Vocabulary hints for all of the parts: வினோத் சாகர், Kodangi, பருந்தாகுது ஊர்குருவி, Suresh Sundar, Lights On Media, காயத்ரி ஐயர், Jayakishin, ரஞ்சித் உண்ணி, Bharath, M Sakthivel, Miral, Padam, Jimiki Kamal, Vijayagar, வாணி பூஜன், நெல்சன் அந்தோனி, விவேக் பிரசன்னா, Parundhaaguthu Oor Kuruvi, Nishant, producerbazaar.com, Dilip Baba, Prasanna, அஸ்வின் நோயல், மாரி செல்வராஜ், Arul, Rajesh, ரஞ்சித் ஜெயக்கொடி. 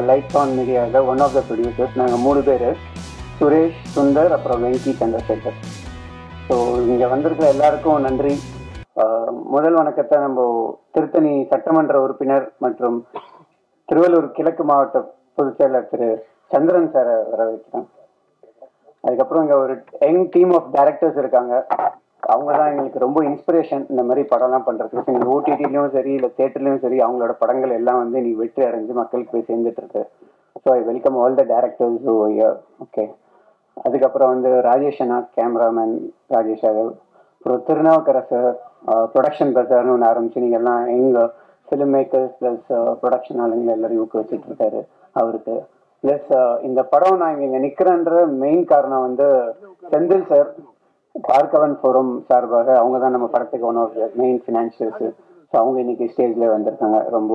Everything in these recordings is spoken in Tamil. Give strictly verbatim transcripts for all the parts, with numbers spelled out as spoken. Lights On Media, one of the producers. நாங்கள் மூணு பேர், சுரேஷ், சுந்தர், அப்புறம் வெங்கி, சந்திரன் சார். ஸோ இங்கே வந்திருக்கிற எல்லாருக்கும் நன்றி. முதல் வணக்கத்தை நம்ம திருத்தணி சட்டமன்ற உறுப்பினர் மற்றும் திருவள்ளூர் கிழக்கு மாவட்ட பொதுச் செயலர் திரு சந்திரன் சாரை வர வைக்கிறோம். அதுக்கப்புறம் இங்கே ஒரு யங் டீம் ஆஃப் டைரக்டர்ஸ் இருக்காங்க. அவங்க தான் எங்களுக்கு ரொம்ப இன்ஸ்பிரேஷன் இந்த மாதிரி படம்லாம் பண்ணுறதுக்கு. எங்கள் ஓடிடிலையும் சரி, இல்லை தேட்டர்லையும் சரி, அவங்களோட படங்கள் எல்லாம் வந்து நீ வெற்றி அடைஞ்சு மக்களுக்கு போய் சேர்ந்துட்டுருக்கு. So I welcome all the directors who are here. Okay, அதுக்கப்புறம் வந்து ராஜேஷ் அண்ணா, கேமராமேன் ராஜேஷ் யாதவ், அப்புறம் திருநாவுக்கரசர், ப்ரொடக்ஷன் பஜார்னு ஒன்று ஆரம்பிச்சு நீங்கள்லாம் எங்கள் ஃபிலிம் மேக்கர்ஸ் ப்ளஸ் ப்ரொடக்ஷன் ஆளுங்களை எல்லாரையும் ஊக்குவிச்சுட்டு இருக்காரு அவருக்கு. ப்ளஸ் இந்த படம் நான் இங்கே நிற்கிறேன்ற மெயின் காரணம் வந்து செந்தில் சார், பார்க்கவன் ஃபோரம் சார்பாக அவங்க தான் நம்ம படத்துக்கு one of the main financials. So அவங்க இன்னைக்கு ஸ்டேஜில் வந்திருக்காங்க, ரொம்ப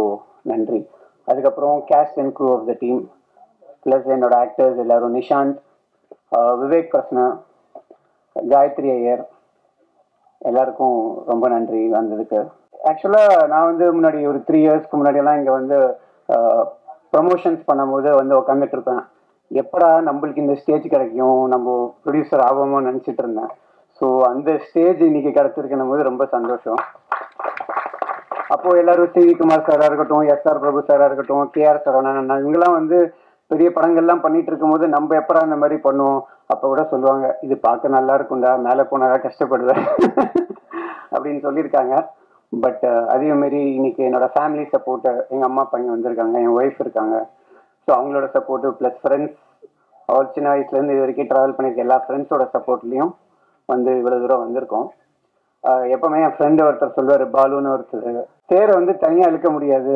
நன்றி. அதுக்கப்புறம் cast and crew of the team plus என்னோட ஆக்டர்ஸ் எல்லோரும், நிஷாந்த், விவேக் கிருஷ்ணா, காயத்ரி ஐயர், எல்லாருக்கும் ரொம்ப நன்றி வந்ததுக்கு. ஆக்சுவலாக நான் வந்து முன்னாடி ஒரு த்ரீ இயர்ஸ்க்கு முன்னாடியெல்லாம் இங்கே வந்து ப்ரமோஷன்ஸ் பண்ணும்போது வந்து உட்காந்துட்டு இருப்பேன், எப்படா நம்மளுக்கு இந்த ஸ்டேஜ் கிடைக்கும், நம்ம ப்ரொடியூசர் ஆகுமோன்னு நினச்சிட்டு இருந்தேன். ஸோ அந்த ஸ்டேஜ் இன்னைக்கு கிடச்சிருக்கணும் போது ரொம்ப சந்தோஷம். அப்போது எல்லோரும் சிவிகுமார் சாராக இருக்கட்டும், எஸ்ஆர் பிரபு சாராக இருக்கட்டும், கேஆர் சரவணன், இவங்கெல்லாம் வந்து பெரிய படங்கள்லாம் பண்ணிட்டு இருக்கும்போது நம்ம எப்படா இந்த மாதிரி பண்ணுவோம். அப்போ கூட சொல்லுவாங்க, இது பார்க்க நல்லா இருக்கும்டா, மேலே போனாரா கஷ்டப்படுவேன் அப்படின்னு சொல்லியிருக்காங்க. பட் அதேமாரி இன்னைக்கு என்னோட ஃபேமிலி சப்போர்ட்டு, எங்கள் அம்மா அப்பா இங்கே வந்திருக்காங்க, என் ஒய்ஃப் இருக்காங்க, ஸோ அவங்களோட சப்போர்ட்டு ப்ளஸ் ஃப்ரெண்ட்ஸ், அவர் சின்ன வயசுலேருந்து இது வரைக்கும் ட்ராவல் பண்ணியிருக்க எல்லா ஃப்ரெண்ட்ஸோட சப்போர்ட்லேயும் வந்து இவ்வளோ தூரம் வந்திருக்கோம். எப்போவுமே என் ஃப்ரெண்டு ஒருத்தர் சொல்லுவார், பாலுன்னு ஒருத்தர், தேரை வந்து தனியாக இழுக்க முடியாது,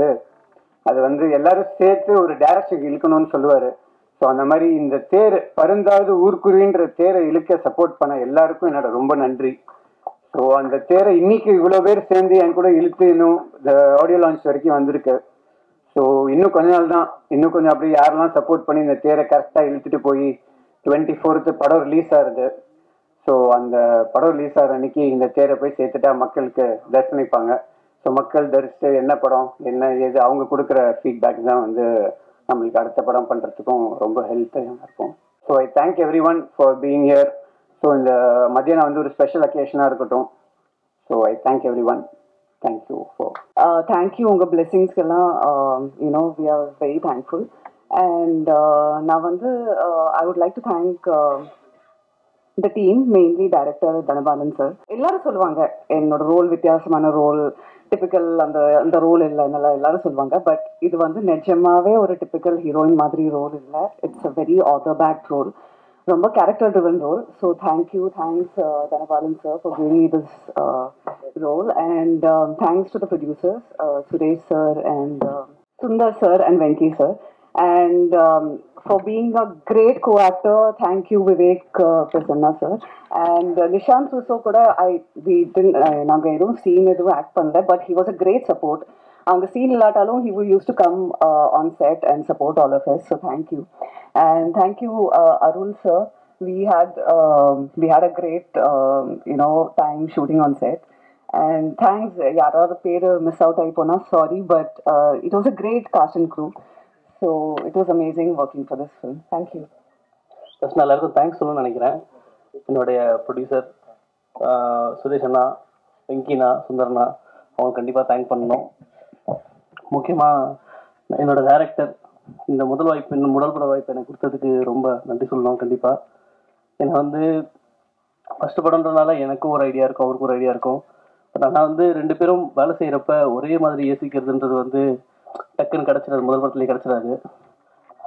அது வந்து எல்லாரும் சேர்த்து ஒரு டைரக்ஷனுக்கு இழுக்கணும்னு சொல்லுவார். ஸோ அந்த மாதிரி இந்த தேர் பருந்தாவது ஊர்க்குருவின்ற தேரை இழுக்க சப்போர்ட் பண்ண எல்லாருக்கும் என்னோட ரொம்ப நன்றி. ஸோ அந்த தேரை இன்னைக்கு இவ்வளோ பேர் சேர்ந்து என் கூட இழுத்து இன்னும் இந்த ஆடியோ லான்ச் வரைக்கும் வந்திருக்கு. ஸோ இன்னும் கொஞ்ச நாள் தான், இன்னும் கொஞ்சம் அப்படி யாரெல்லாம் சப்போர்ட் பண்ணி இந்த தேரை கரெக்டாக இழுத்துட்டு போய் டுவெண்ட்டி ஃபோர்த்து படம் ரிலீஸ் ஆகுது. ஸோ அந்த படம் ரிலீஸ் ஆகிற அன்னைக்கு இந்த தேரை போய் சேர்த்துட்டா மக்களுக்கு தரிசனிப்பாங்க. ஸோ மக்கள் தரிசித்து என்ன படம் என்ன ஏது அவங்க கொடுக்குற ஃபீட்பேக் தான் வந்து நம்மளுக்கு அடுத்த படம் பண்ணுறதுக்கும் ரொம்ப ஹெல்ப்பாக இருக்கும். So I thank everyone for being here. So இந்த மத்தியானம் வந்து ஒரு ஸ்பெஷல் அக்கேஷனாக இருக்கட்டும். So I thank everyone, thank you for thank you உங்கள் பிளெஸிங்ஸ்க்கெல்லாம். You know we are very thankful. And நான் வந்து I would like to thank இந்த team, mainly director Dhanapalan sir. எல்லாரும் சொல்லுவாங்க என்னோட ரோல் வித்தியாசமான ரோல், டிப்பிக்கல் அந்த அந்த ரோல் இல்லை நல்லா எல்லாரும் சொல்லுவாங்க. பட் இது வந்து நிஜமாவே ஒரு டிப்பிக்கல் ஹீரோயின் மாதிரி ரோல் இல்லை, it's a very author back role, ரொம்ப character driven role. So thank you, thanks Dhanapalan sir for giving me this role. And thanks to the producers Suresh sir and Sundar sir and Venky sir. And um, for being a great co-actor, thank you Vivek uh, Prasanna sir. And uh, Nishant also kuda, I we didn't naanga edum scene edum act pannala, but he was a great support. Avanga scene illatalum he used to come uh, on set and support all of us. So thank you. And thank you uh, Arul sir. We had um, we had a great uh, you know time shooting on set. And thanks yara the pair miss out aipona, sorry, but uh, it was a great cast and crew. So it was amazing working for this film. Thank you. First எல்லாருக்கும் தேங்க்ஸ் சொல்லணும்னு நினைக்கிறேன். என்னுடைய ப்ரொடியூசர் சுரேஷ் அண்ணா, வெங்கினா, சுந்தர்னா, அவங்க கண்டிப்பாக தேங்க் பண்ணணும். முக்கியமாக என்னோட டேரக்டர் இந்த முதல் வாய்ப்பு, இந்த முதல் பட வாய்ப்பு எனக்கு கொடுத்ததுக்கு ரொம்ப நன்றி சொல்லணும் கண்டிப்பாக. ஏன்னா வந்து ஃபஸ்ட்டு படம்ன்றனால எனக்கும் ஒரு ஐடியா இருக்கும், அவருக்கும் ஒரு ஐடியா இருக்கும். பட் ஆனால் வந்து ரெண்டு பேரும் வேலை செய்கிறப்ப ஒரே மாதிரி யோசிக்கிறதுன்றது வந்து டக்குன்னு கிடச்சிடாது, முதல் படத்துலேயே கிடச்சிடாது.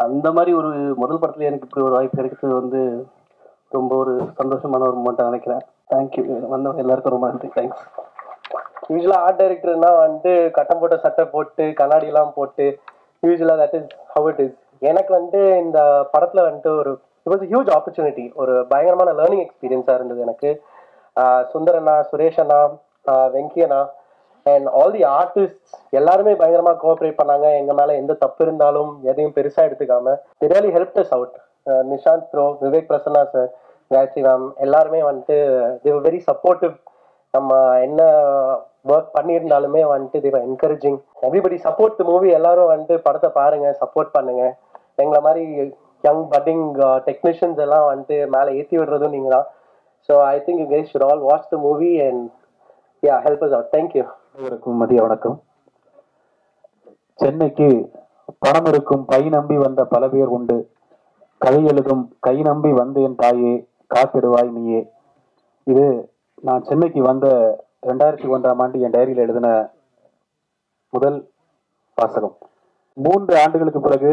அந்த மாதிரி ஒரு முதல் படத்துல எனக்கு இப்படி ஒரு வாய்ப்பு கிடைச்சது வந்து ரொம்ப ஒரு சந்தோஷமான ஒரு மூமெண்ட்டாக நினைக்கிறேன். தேங்க்யூ வந்தவங்க எல்லாருக்கும் ரொம்ப நன்றி, தேங்க்ஸ். யூஸ்வலாக ஆர்ட் டைரக்டர்னா வந்து கட்டம் போட்ட சட்டை போட்டு கண்ணாடிலாம் போட்டு யூஸ்வலாக that is how it is. எனக்கு வந்து இந்த படத்தில் வந்துட்டு ஒரு இட் வாஸ் ஹியூஜ் ஆப்பர்ச்சுனிட்டி, ஒரு பயங்கரமான லேர்னிங் எக்ஸ்பீரியன்ஸாக இருந்தது எனக்கு. சுந்தரண்ணா, சுரேஷ் அண்ணா, வெங்கி அண்ணா and all the artists எல்லாருமே பயங்கரமா கோஆப்ரேட் பண்ணாங்க. எங்க மேல எந்த தப்பு இருந்தாலும் எதையும் பெருசா எடுத்துக்காம they really helped us out. Nishanth bro, விவேக் பிரசன்னா sir, Gayathri ma'am எல்லாருமே வந்துட்டு they were very supportive. நம்ம என்ன ஒர்க் பண்ணியிருந்தாலுமே வந்துட்டு தேவை encouraging everybody support the movie. எல்லாரும் வந்துட்டு படத்தை பாருங்க, சப்போர்ட் பண்ணுங்க. எங்களை மாதிரி யங் பட்டிங் டெக்னீஷியன்ஸ் எல்லாம் வந்துட்டு மேலே ஏற்றி விடுறதும் நீங்கள் தான். So I think you guys should all watch the movie and yeah help us out. Thank you. அனைவருக்கும் மதிய வணக்கம். சென்னைக்கு பணம் இருக்கும் கை நம்பி வந்த பல பேர் உண்டு, கதை எழுதும் கை நம்பி வந்தேன் தாயே காத்திடுவாய் நீயே. இது நான் சென்னைக்கு வந்த ரெண்டாயிரத்தி ஒன்றாம் ஆண்டு என் டைரியில் எழுதின முதல் வாசகம். மூன்று ஆண்டுகளுக்கு பிறகு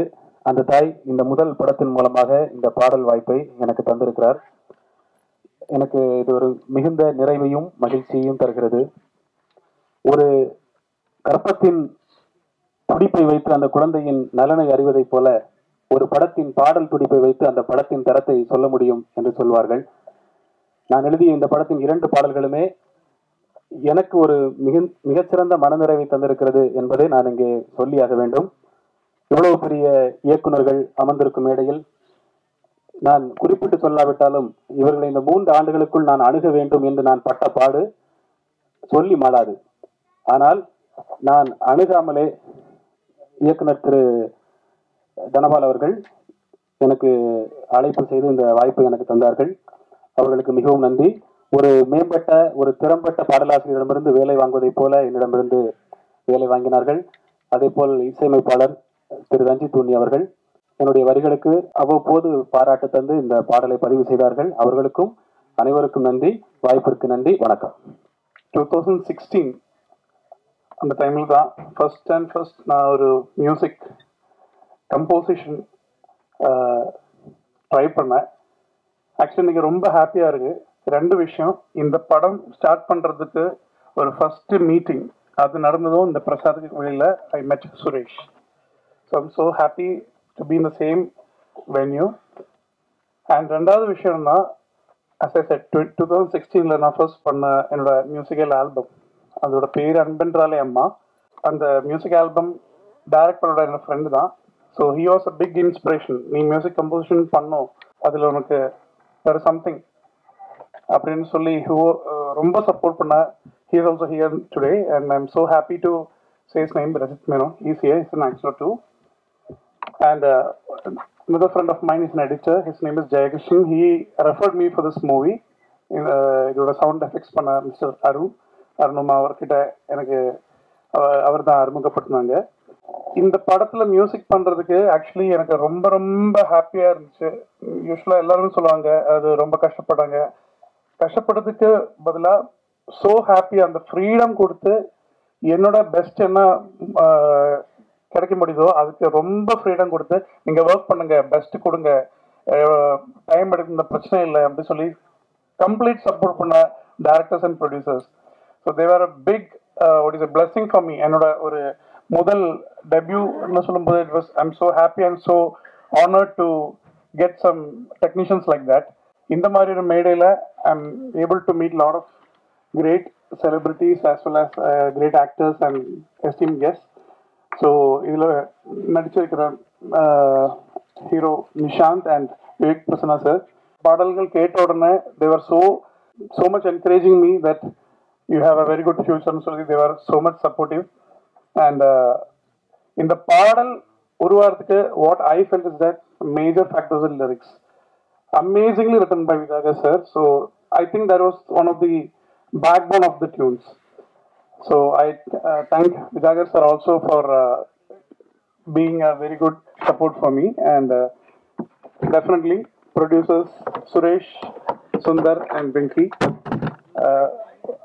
அந்த தாய் இந்த முதல் படத்தின் மூலமாக இந்த பாடல் வாய்ப்பை எனக்கு தந்திருக்கிறார். எனக்கு இது ஒரு மிகுந்த நிறைவையும் மகிழ்ச்சியையும் தருகிறது. ஒரு கற்பத்தின் துடிப்பை வைத்து அந்த குழந்தையின் நலனை அறிவதைப் போல ஒரு படத்தின் பாடல் துடிப்பை வைத்து அந்த படத்தின் தரத்தை சொல்ல முடியும் என்று சொல்வார்கள். நான் எழுதிய இந்த படத்தின் இரண்டு பாடல்களுமே எனக்கு ஒரு மிக மிகச்சிறந்த மனநிறைவை தந்திருக்கிறது என்பதை நான் இங்கே சொல்லியாக வேண்டும். இவ்வளவு பெரிய இயக்குநர்கள் அமர்ந்திருக்கும் மேடையில் நான் குறிப்பிட்டு சொல்லாவிட்டாலும் இவர்களை இந்த மூன்று ஆண்டுகளுக்குள் நான் அணுக வேண்டும் என்று நான் பட்ட பாடு சொல்லி மாளாது. ஆனால் நான் அணுகாமலே இயக்குனர் திரு தனபால் அவர்கள் எனக்கு அழைப்பு செய்து இந்த வாய்ப்பை எனக்கு தந்தார்கள். அவர்களுக்கு மிகவும் நன்றி. ஒரு மேம்பட்ட ஒரு திறம்பட்ட பாடலாசிரியரிடமிருந்து வேலை வாங்குவதைப் போல என்னிடமிருந்து வேலை வாங்கினார்கள். அதே போல் இசையமைப்பாளர் திரு ரஞ்சித் அவர்கள் என்னுடைய வரிகளுக்கு அவ்வப்போது பாராட்டு தந்து இந்த பாடலை பதிவு செய்தார்கள். அவர்களுக்கும் அனைவருக்கும் நன்றி. வாய்ப்பிற்கு நன்றி. வணக்கம். டூ தௌசண்ட் சிக்ஸ்டீன் அந்த டைமில் தான் ஃபர்ஸ்ட் அண்ட் ஃபர்ஸ்ட் நான் ஒரு மியூசிக் கம்போசிஷன் ட்ரை பண்ணேன். ஆக்சுவலி இன்றைக்கி ரொம்ப ஹாப்பியாக இருக்குது. ரெண்டு விஷயம், இந்த படம் ஸ்டார்ட் பண்ணுறதுக்கு ஒரு ஃபஸ்ட்டு மீட்டிங் அது நடந்ததும் இந்த பிரசாத்துக்கு வெளியில் I met Suresh. So I'm so happy to be in the same venue. And ரெண்டாவது விஷயம்னா as I said to two thousand சிக்ஸ்டீனில் நான் ஃபர்ஸ்ட் பண்ண என்னோட மியூசிக்கல் ஆல்பம், அதோட பேர் அன்பென்றாலே அம்மா. அந்த மியூசிக் ஆல்பம் டைரக்ட் பண்ணோட என்னோடய ஃப்ரெண்டு தான். So he was a big inspiration. நீ மியூசிக் கம்போசிஷன் பண்ணோம், அதில் உனக்கு வேறு சம்திங் அப்படின்னு சொல்லி ஹோ ரொம்ப சப்போர்ட் பண்ண. He is also here today and I am so happy to chase name Rajith Menon. He's here, is an actor too. And another friend of mine is an editor. His name is Jayakishin. He referred me for this movie. இதோட சவுண்ட் எஃபெக்ட்ஸ் பண்ண மிஸ்டர் அருள் அருணம்மா அவர்கிட்ட எனக்கு அவர் தான் அறிமுகப்படுத்தினாங்க. இந்த படத்தில் மியூசிக் பண்ணுறதுக்கு ஆக்சுவலி எனக்கு ரொம்ப ரொம்ப ஹாப்பியாக இருந்துச்சு. யூஸ்வலாக எல்லாருமே சொல்லுவாங்க அது ரொம்ப கஷ்டப்பட்டாங்க. கஷ்டப்படுறதுக்கு பதிலாக ஸோ ஹாப்பி அந்த ஃப்ரீடம் கொடுத்து என்னோட பெஸ்ட் என்ன கிடைக்க முடியுதோ அதுக்கு ரொம்ப ஃப்ரீடம் கொடுத்து நீங்கள் ஒர்க் பண்ணுங்கள், பெஸ்ட்டு கொடுங்க, டைம் எடுக்கிற பிரச்சனை இல்லை அப்படின்னு சொல்லி கம்ப்ளீட் சப்போர்ட் பண்ண directors and producers. So they were a big what is a blessing for me. என்னோட ஒரு முதல் டெபியூன்னு சொல்லும்போது it was I'm so happy and so honoured to get some technicians like that. இந்த மாதிரி ஒரு மேடையில் I'm able to meet lot of great celebrities as well as great actors and esteem guest. So இதில் நடிச்சிருக்கிற hero Nishanth and விவேக் பிரசன்னா sir பாடல்கள் கேட்ட உடனே they were so so much encouraging me that you have a very good ஃபியூச்சர்னு சொல்லி they were so much supportive. And இந்த பாடல் உருவாகிறதுக்கு what I felt is that major factors in lyrics amazingly written by Vijayagar sir. So I think that was one of the backbone of the tunes. So I uh, thank Vijayagar sir also for uh, being a very good support for me. And uh, definitely producers Suresh, Sundar and Venky. Uh,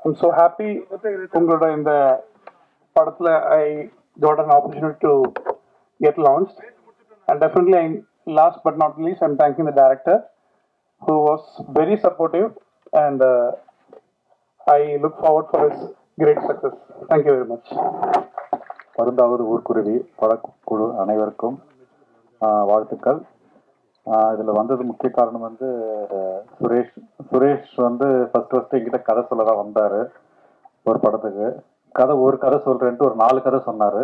I'm so happy Ungloda in the Padatla I got an opportunity to get launched. And definitely I'm, last but not least I'm thanking the director who was very supportive and uh, I look forward for his great success. Thank you very much. Parundhaaguthu Oor Kuruvi படக்குழு அனைவருக்கும் வாழ்த்துக்கள். இதில் வந்தது முக்கிய காரணம் வந்து சுரேஷ் சுரேஷ் வந்து ஃபர்ஸ்ட் ஃபர்ஸ்ட் என்கிட்ட கதை சொல்ல தான் வந்தார். ஒரு படத்துக்கு கதை ஒரு கதை சொல்கிறேன்ட்டு ஒரு நாலு கதை சொன்னார்.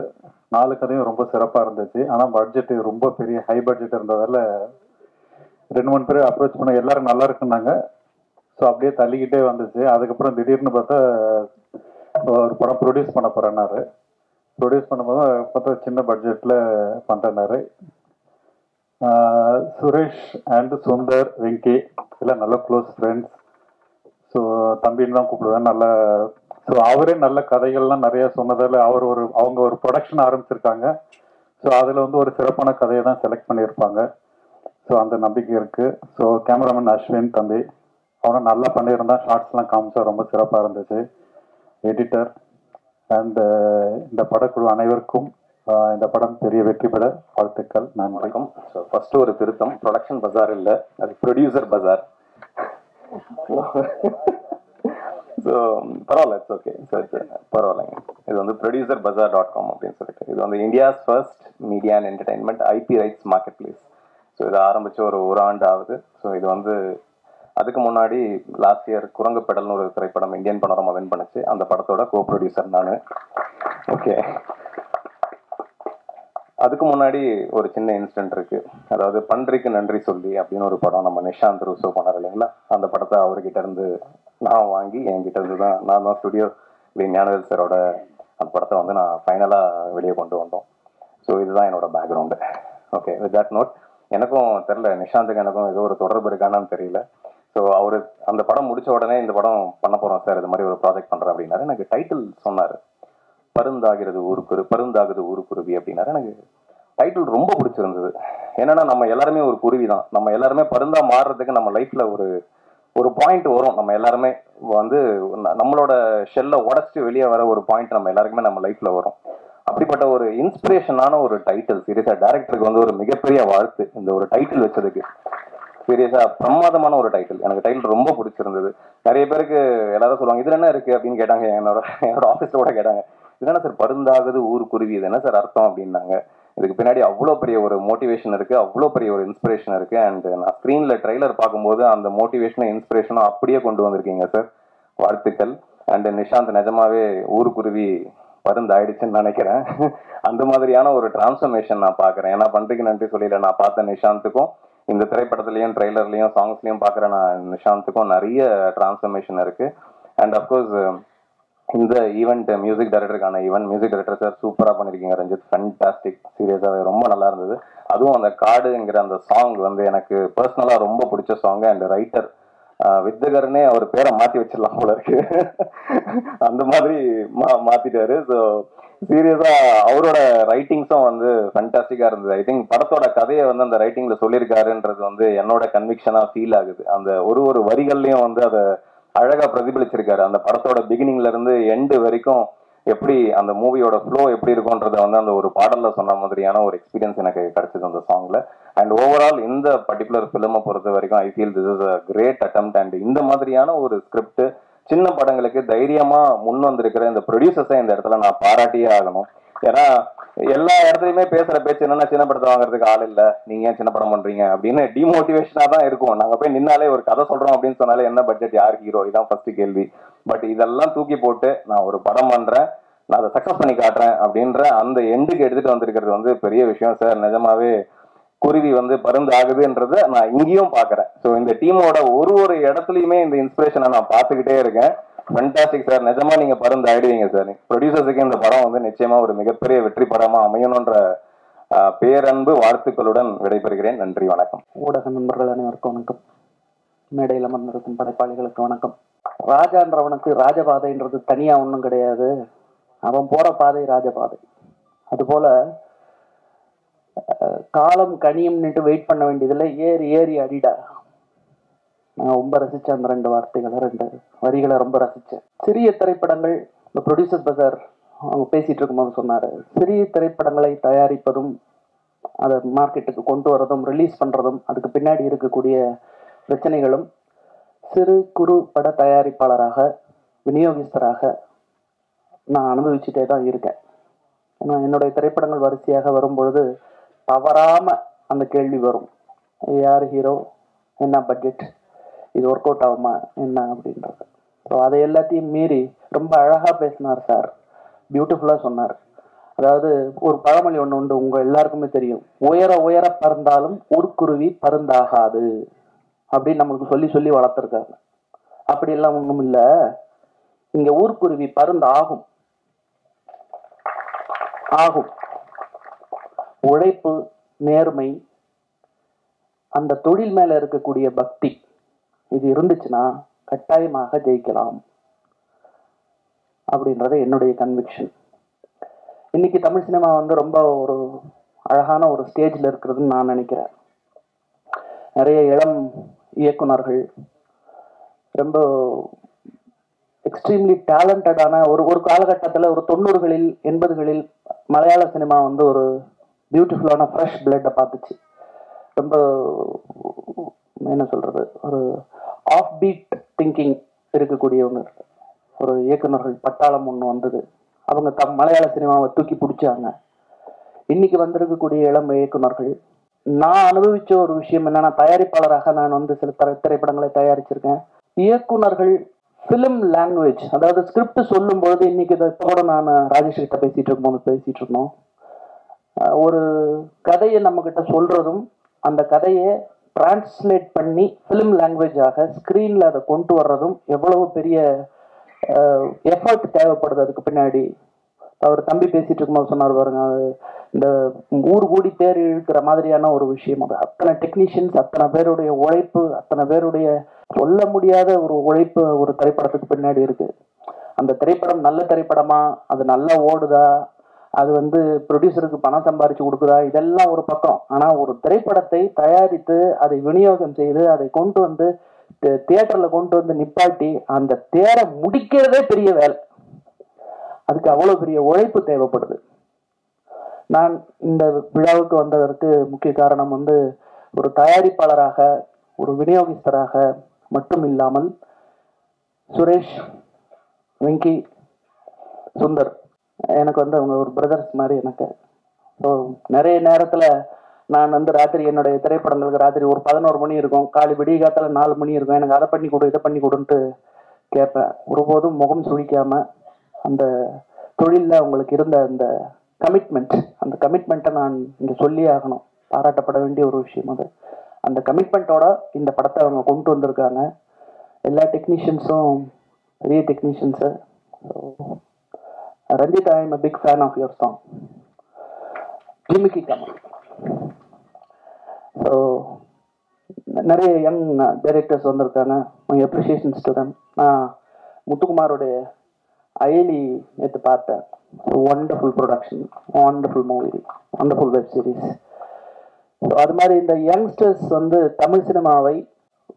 நாலு கதையும் ரொம்ப சிறப்பாக இருந்துச்சு. ஆனால் பட்ஜெட்டு ரொம்ப பெரிய ஹை பட்ஜெட் இருந்ததால் ரெண்டு மூணு பேர் அப்ரோச் பண்ண எல்லாரும் நல்லா இருக்குன்னாங்க. ஸோ அப்படியே தள்ளிக்கிட்டே வந்துச்சு. அதுக்கப்புறம் திடீர்னு பார்த்தா ஒரு படம் ப்ரொடியூஸ் பண்ண போகிறேன்னாரு. ப்ரொடியூஸ் பண்ணும்போது பார்த்தா சின்ன பட்ஜெட்டில் பண்ணுறேன்னாரு. சுரேஷ் அண்ட் சுந்தர் வெங்கி எல்லாம் நல்ல க்ளோஸ் ஃப்ரெண்ட்ஸ். ஸோ தம்பின்னு தான் கூப்பிடுவேன். நல்ல ஸோ அவரே நல்ல கதைகள்லாம் நிறையா சொன்னதால் அவர் ஒரு அவங்க ஒரு ப்ரொடக்ஷன் ஆரம்பிச்சிருக்காங்க. ஸோ அதில் வந்து ஒரு சிறப்பான கதையை தான் செலக்ட் பண்ணியிருப்பாங்க. ஸோ அந்த நம்பிக்கை இருக்குது. ஸோ கேமராமேன் அஸ்வின் தம்பி அவனும் நல்லா பண்ணியிருந்தான். ஷார்ட்ஸ்லாம் காமிச்சா ரொம்ப சிறப்பாக இருந்துச்சு. எடிட்டர் அண்ட் இந்த படக்குழு அனைவருக்கும் இந்த படம் பெரிய வெற்றி பெற வாழ்த்துக்கள். நான் வணக்கம். ஸோ ஃபஸ்ட்டு ஒரு திருத்தம், ப்ரொடக்ஷன் பஜார் இல்லை, அது ப்ரொடியூசர் பஜார். ஸோ பரவாயில்ல, இட்ஸ் ஓகே, இட்ஸ் பரவாயில்லைங்க. இது வந்து producer bazaar dot com அப்படின்னு சொல்லிட்டு இது வந்து India's first media and entertainment IP rights market place. So இது ஆரம்பித்து ஒரு ஒரு ஆண்டு ஆகுது. ஸோ இது வந்து அதுக்கு முன்னாடி லாஸ்ட் இயர் குரங்கு பெடல்னு ஒரு திரைப்படம் இந்தியன் பனோரமா வின் பண்ணுச்சு. அந்த படத்தோட கோ ப்ரொடியூசர் நான். ஓகே, அதுக்கு முன்னாடி ஒரு சின்ன இன்சிடென்ட் இருக்குது. அதாவது பன்றிக்கு நன்றி சொல்லி அப்படின்னு ஒரு படம் நம்ம நிஷாந்த் ரூசோ பண்ணார் இல்லைங்களா. அந்த படத்தை அவர்கிட்ட இருந்து நான் வாங்கி என்கிட்ட இருந்து தான் நான் தான் ஸ்டுடியோ வி ஞானவேல் சாரோட அந்த படத்தை வந்து நான் ஃபைனலாக வெளியே கொண்டு வந்தோம். ஸோ இதுதான் என்னோடய background. Okay, with that note எனக்கும் தெரில நிஷாந்துக்கு எனக்கும் ஏதோ ஒரு தொடர்பு இருக்கானான்னு தெரியல. ஸோ அவர் அந்த படம் முடித்த உடனே இந்த படம் பண்ண போகிறோம் சார், இது மாதிரி ஒரு ப்ராஜெக்ட் பண்ணுறேன் அப்படின்னாரு. எனக்கு டைட்டில் சொன்னார், பருந்தாகிறது ஊர் குரு பருந்தாகுது ஊர் குருவி அப்படின்னாரு. எனக்கு டைட்டில் ரொம்ப பிடிச்சிருந்தது. ஏன்னா நம்ம எல்லாருமே ஒரு குருவி தான். நம்ம எல்லாருமே பருந்தா மாறுறதுக்கு நம்ம லைஃப்பில் ஒரு ஒரு பாயிண்ட் வரும். நம்ம எல்லாருமே வந்து நம்மளோட ஷெல்லை உடச்சிட்டு வெளியே வர ஒரு பாயிண்ட் நம்ம எல்லாருக்குமே நம்ம லைஃப்பில் வரும். அப்படிப்பட்ட ஒரு இன்ஸ்பிரேஷனான ஒரு டைட்டில். சீரியஸாக டேரக்டருக்கு வந்து ஒரு மிகப்பெரிய வாழ்த்து இந்த ஒரு டைட்டில் வச்சதுக்கு. சீரியஸாக பிரமாதமான ஒரு டைட்டில். எனக்கு டைட்டில் ரொம்ப பிடிச்சிருந்தது. நிறைய பேருக்கு எல்லாரும் சொல்லுவாங்க இதில் என்ன இருக்குது அப்படின்னு கேட்டாங்க. என்னோட என்னோட ஆஃபீஸில் கூட கேட்டாங்க, இதெல்லாம் சார் பருந்தாகுது ஊர் குருவி, இது என்ன சார் அர்த்தம் அப்படின்னாங்க. இதுக்கு பின்னாடி அவ்வளோ பெரிய ஒரு மோட்டிவேஷன் இருக்குது, அவ்வளோ பெரிய ஒரு இன்ஸ்பிரேஷன் இருக்குது. அண்ட் நான் ஸ்க்ரீனில் ட்ரெய்லர் பார்க்கும்போது அந்த மோட்டிவேஷனும் இன்ஸ்பிரேஷனும் அப்படியே கொண்டு வந்திருக்கீங்க சார், வாழ்த்துக்கள். அண்டு நிஷாந்த் நிஜமாவே ஊர் குருவி பருந்தாயிடுச்சுன்னு நினைக்கிறேன். அந்த மாதிரியான ஒரு டிரான்ஸ்ஃபர்மேஷன் நான் பார்க்குறேன். ஏன்னா பண்றதுக்கு நன்றி சொல்லியில நான் பார்த்த நிஷாந்துக்கும் இந்த திரைப்படத்துலையும் ட்ரெய்லர்லையும் சாங்ஸ்லையும் பார்க்குற நான் நிஷாந்துக்கும் நிறைய டிரான்ஸ்ஃபர்மேஷன் இருக்குது. அண்ட் அஃப்கோர்ஸ் இந்த ஈவெண்ட் மியூசிக் டைரக்டருக்கான ஈவெண்ட் மியூசிக் டைரக்டர் சார் சூப்பராக பண்ணியிருக்கீங்க ரஞ்சித், ஃபண்டாஸ்டிக். சீரியஸாகவே ரொம்ப நல்லா இருந்தது. அதுவும் அந்த காடுங்கிற அந்த சாங் வந்து எனக்கு பர்சனலாக ரொம்ப பிடிச்ச சாங்கு. அண்ட் ரைட்டர் வித்யகர்னே அவர் பேரை மாற்றி வச்சிடலாம் போல இருக்கு, அந்த மாதிரி மா மாற்றிட்டாரு. ஸோ சீரியஸாக அவரோட ரைட்டிங்ஸும் வந்து ஃபண்டாஸ்டிக்காக இருந்தது. ஐ திங்க் படத்தோட கதையை வந்து அந்த ரைட்டிங்கில் சொல்லியிருக்காருன்றது வந்து என்னோட கன்விக்ஷனாக ஃபீல் ஆகுது. அந்த ஒரு ஒரு வரிகள்லையும் வந்து அதை அழகா பிரதிபலிச்சிருக்காரு. அந்த படத்தோட பிகினிங்ல இருந்து எண்டு வரைக்கும் எப்படி அந்த மூவியோட ஃப்ளோ எப்படி இருக்கும்ன்றத வந்து அந்த ஒரு பாடல்ல சொன்ன மாதிரியான ஒரு எக்ஸ்பீரியன்ஸ் எனக்கு கிடைச்சது அந்த சாங்ல. அண்ட் ஓவரால் இந்த பர்டிகுலர் ஃபிலிமை பொறுத்த வரைக்கும் I feel this is a great attempt. And இந்த மாதிரியான ஒரு ஸ்கிரிப்ட் சின்ன படங்களுக்கு தைரியமா முன் வந்திருக்கிற இந்த ப்ரொடியூசர்ஸை இந்த இடத்துல நான் பாராட்டியே ஆகணும். ஏன்னா எல்லா இடத்துலையுமே பேசுற பேச்சு என்னன்னா சின்ன படத்தை வாங்குறதுக்கு ஆள் இல்லை, நீங்க ஏன் சின்ன படம் பண்றீங்க அப்படின்னு டிமோட்டிவேஷனா தான் இருக்கும். நாங்க போய் நின்னாலே ஒரு கதை சொல்றோம் அப்படின்னு சொன்னாலே என்ன பட்ஜெட், யார் ஹீரோ, இதான் ஃபர்ஸ்ட் கேள்வி. பட் இதெல்லாம் தூக்கி போட்டு நான் ஒரு படம் பண்றேன், நான் அதை சக்சஸ் பண்ணி காட்டுறேன் அப்படின்ற அந்த எண்டுக்கு எடுத்துட்டு வந்திருக்கிறது வந்து பெரிய விஷயம் சார். நிஜமாவே குருவி வந்து பருந்து ஆகுதுன்றத நான் இங்கேயும் பாக்குறேன். ஸோ இந்த டீமோட ஒரு ஒரு இடத்துலயுமே இந்த இன்ஸ்பிரேஷனை நான் பார்த்துக்கிட்டே இருக்கேன். ஃபண்டாஸ்டிக் சார், நிஜமா நீங்க பருந்து ஆயிடுவீங்க சார். ப்ரொடியூசர்ஸுக்கு இந்த படம் வந்து நிச்சயமா ஒரு மிகப்பெரிய வெற்றி படமா அமையணும்ன்ற பேரன்பு வாழ்த்துக்களுடன் விடைபெறுகிறேன். நன்றி, வணக்கம். ஊடக நண்பர்கள் அனைவருக்கும் வணக்கம். மேடையில் அமர்ந்திருக்கும் படைப்பாளிகளுக்கு வணக்கம். ராஜான்றவனுக்கு ராஜபாதைன்றது தனியா ஒன்றும் கிடையாது, அவன் போற பாதை ராஜபாதை. அதுபோல காலம் கனியும்னுட்டு வெயிட் பண்ண வேண்டியதில்லை, ஏறி ஏறி அடிடா. நான் ரொம்ப ரசித்தேன் அந்த ரெண்டு வார்த்தைகளை, ரெண்டு வரிகளை ரொம்ப ரசித்தேன். சிறிய திரைப்படங்கள், இந்த ப்ரொடியூசர் பஜார் அவங்க பேசிகிட்டு இருக்கும்போது சொன்னார், சிறிய திரைப்படங்களை தயாரிப்பதும் அதை மார்க்கெட்டுக்கு கொண்டு வரதும் ரிலீஸ் பண்ணுறதும் அதுக்கு பின்னாடி இருக்கக்கூடிய பிரச்சனைகளும் சிறு குறு பட தயாரிப்பாளராக விநியோகிஸ்தராக நான் அனுபவிச்சுட்டே தான் இருக்கேன். ஏன்னா என்னுடைய திரைப்படங்கள் வரிசையாக வரும்பொழுது தவறாமல் அந்த கேள்வி வரும், யார் ஹீரோ, என்ன பட்ஜெட், இது ஒர்க் அவுட் ஆகுமா என்ன அப்படின்றது. ஸோ அதை எல்லாத்தையும் மீறி ரொம்ப அழகாக பேசினார் சார், பியூட்டிஃபுல்லாக சொன்னார். அதாவது ஒரு பழமொழி ஒன்று உண்டு உங்கள் எல்லாருக்குமே தெரியும், உயர உயர பறந்தாலும் ஊர்க்குருவி பருந்தாகாது அப்படின்னு நம்மளுக்கு சொல்லி சொல்லி வளர்த்துருக்காங்க. அப்படியெல்லாம் ஒன்றும் இல்லை, இங்க ஊர்க்குருவி பருந்து ஆகும் ஆகும் உழைப்பு, நேர்மை, அந்த தொழில் மேல இருக்கக்கூடிய பக்தி, இது இருந்துச்சுன்னா கட்டாயமாக ஜெயிக்கலாம் அப்படின்றது என்னுடைய கன்விக்ஷன். இன்னைக்கு தமிழ் சினிமா வந்து ரொம்ப ஒரு அழகான ஒரு ஸ்டேஜில் இருக்கிறதுன்னு நான் நினைக்கிறேன். நிறைய இளம் இயக்குநர்கள் ரொம்ப எக்ஸ்ட்ரீம்லி டேலண்டடான ஒரு ஒரு காலகட்டத்தில் ஒரு தொண்ணூறுகளில் எண்பதுகளில் மலையாள சினிமா வந்து ஒரு பியூட்டிஃபுல்லான ஃப்ரெஷ் பிளட்டை பார்த்துச்சு. ரொம்ப என்ன சொல்கிறது, ஒரு ஆஃப் பீட் திங்கிங் இருக்கக்கூடியவங்க ஒரு இயக்குநர்கள் பட்டாளம் ஒன்று வந்தது. அவங்க தம் மலையாள சினிமாவை தூக்கி பிடிச்சாங்க. இன்னைக்கு வந்திருக்கக்கூடிய இளம் இயக்குநர்கள், நான் அனுபவித்த ஒரு விஷயம் என்னன்னா, தயாரிப்பாளராக நான் வந்து சில திரை திரைப்படங்களை தயாரிச்சிருக்கேன். இயக்குநர்கள் ஃபிலிம் லாங்குவேஜ், அதாவது ஸ்கிரிப்ட் சொல்லும்பொழுது, இன்னைக்கு இதை கூட நான் ராஜேஷ் கிட்ட பேசிட்டு இருக்கும்போது பேசிட்டு இருந்தோம், ஒரு கதையை நம்மக்கிட்ட சொல்றதும் அந்த கதையை டிரான்ஸ்லேட் பண்ணி ஃபிலிம் லாங்குவேஜாக ஸ்க்ரீனில் அதை கொண்டு வர்றதும் எவ்வளவு பெரிய எஃபர்ட் தேவைப்படுது. அதுக்கு பின்னாடி அவர் தம்பி பேசிட்டு இருக்கும்போது சொன்னார் பாருங்க, இந்த ஊர் கூடி தேர் இழுக்கிற மாதிரியான ஒரு விஷயம் அது. அத்தனை டெக்னீஷியன்ஸ், அத்தனை பேருடைய உழைப்பு, அத்தனை பேருடைய சொல்ல முடியாத ஒரு உழைப்பு ஒரு திரைப்படத்துக்கு பின்னாடி இருக்கு. அந்த திரைப்படம் நல்ல திரைப்படமா, அது நல்லா ஓடுதா, அது வந்து ப்ரொடியூசருக்கு பணம் சம்பாதிச்சு கொடுக்குதா, இதெல்லாம் ஒரு பக்கம். ஆனால் ஒரு திரைப்படத்தை தயாரித்து அதை விநியோகம் செய்து அதை கொண்டு வந்து தியேட்டரில் கொண்டு வந்து நிப்பாட்டி அந்த தேரை முடிக்கிறதே பெரிய வேலை. அதுக்கு அவ்வளோ பெரிய உழைப்பு தேவைப்படுது. நான் இந்த விழாவுக்கு வந்ததற்கு முக்கிய காரணம் வந்து, ஒரு தயாரிப்பாளராக ஒரு விநியோகஸ்தராக மட்டும் இல்லாமல் சுரேஷ், வெங்கி, சுந்தர் எனக்கு வந்து அவங்க ஒரு பிரதர்ஸ் மாதிரி எனக்கு. ஸோ நிறைய நேரத்தில் நான் வந்து ராத்திரி என்னுடைய திரைப்படங்களுக்கு ராத்திரி ஒரு பதினோரு மணி இருக்கும், காலை விடிய காலத்தில் நாலு மணி இருக்கும், எனக்கு அதை பண்ணி கொடு இதை பண்ணி கொடுன்ட்டு கேட்பேன். ஒருபோதும் முகம் சுழிக்காமல் அந்த தொழிலில் அவங்களுக்கு இருந்த அந்த கமிட்மெண்ட், அந்த கமிட்மெண்ட்டை நான் இங்கே சொல்லி ஆகணும். பாராட்டப்பட வேண்டிய ஒரு விஷயம் அது. அந்த கமிட்மெண்ட்டோட இந்த படத்தை அவங்க கொண்டு வந்திருக்காங்க. எல்லா டெக்னீஷியன்ஸும் பெரிய technicians. Ranjit, I am a big fan of your song, Jimiki Kamal. So, நிறைய யங் டைரக்டர்ஸ் வந்திருக்காங்க. My appreciations to them. நான் முத்துக்குமாரோடைய அயலி நேற்று பார்த்தேன். Wonderful production, wonderful movie, wonderful web series. So அது மாதிரி இந்த யங்ஸ்டர்ஸ் வந்து தமிழ் சினிமாவை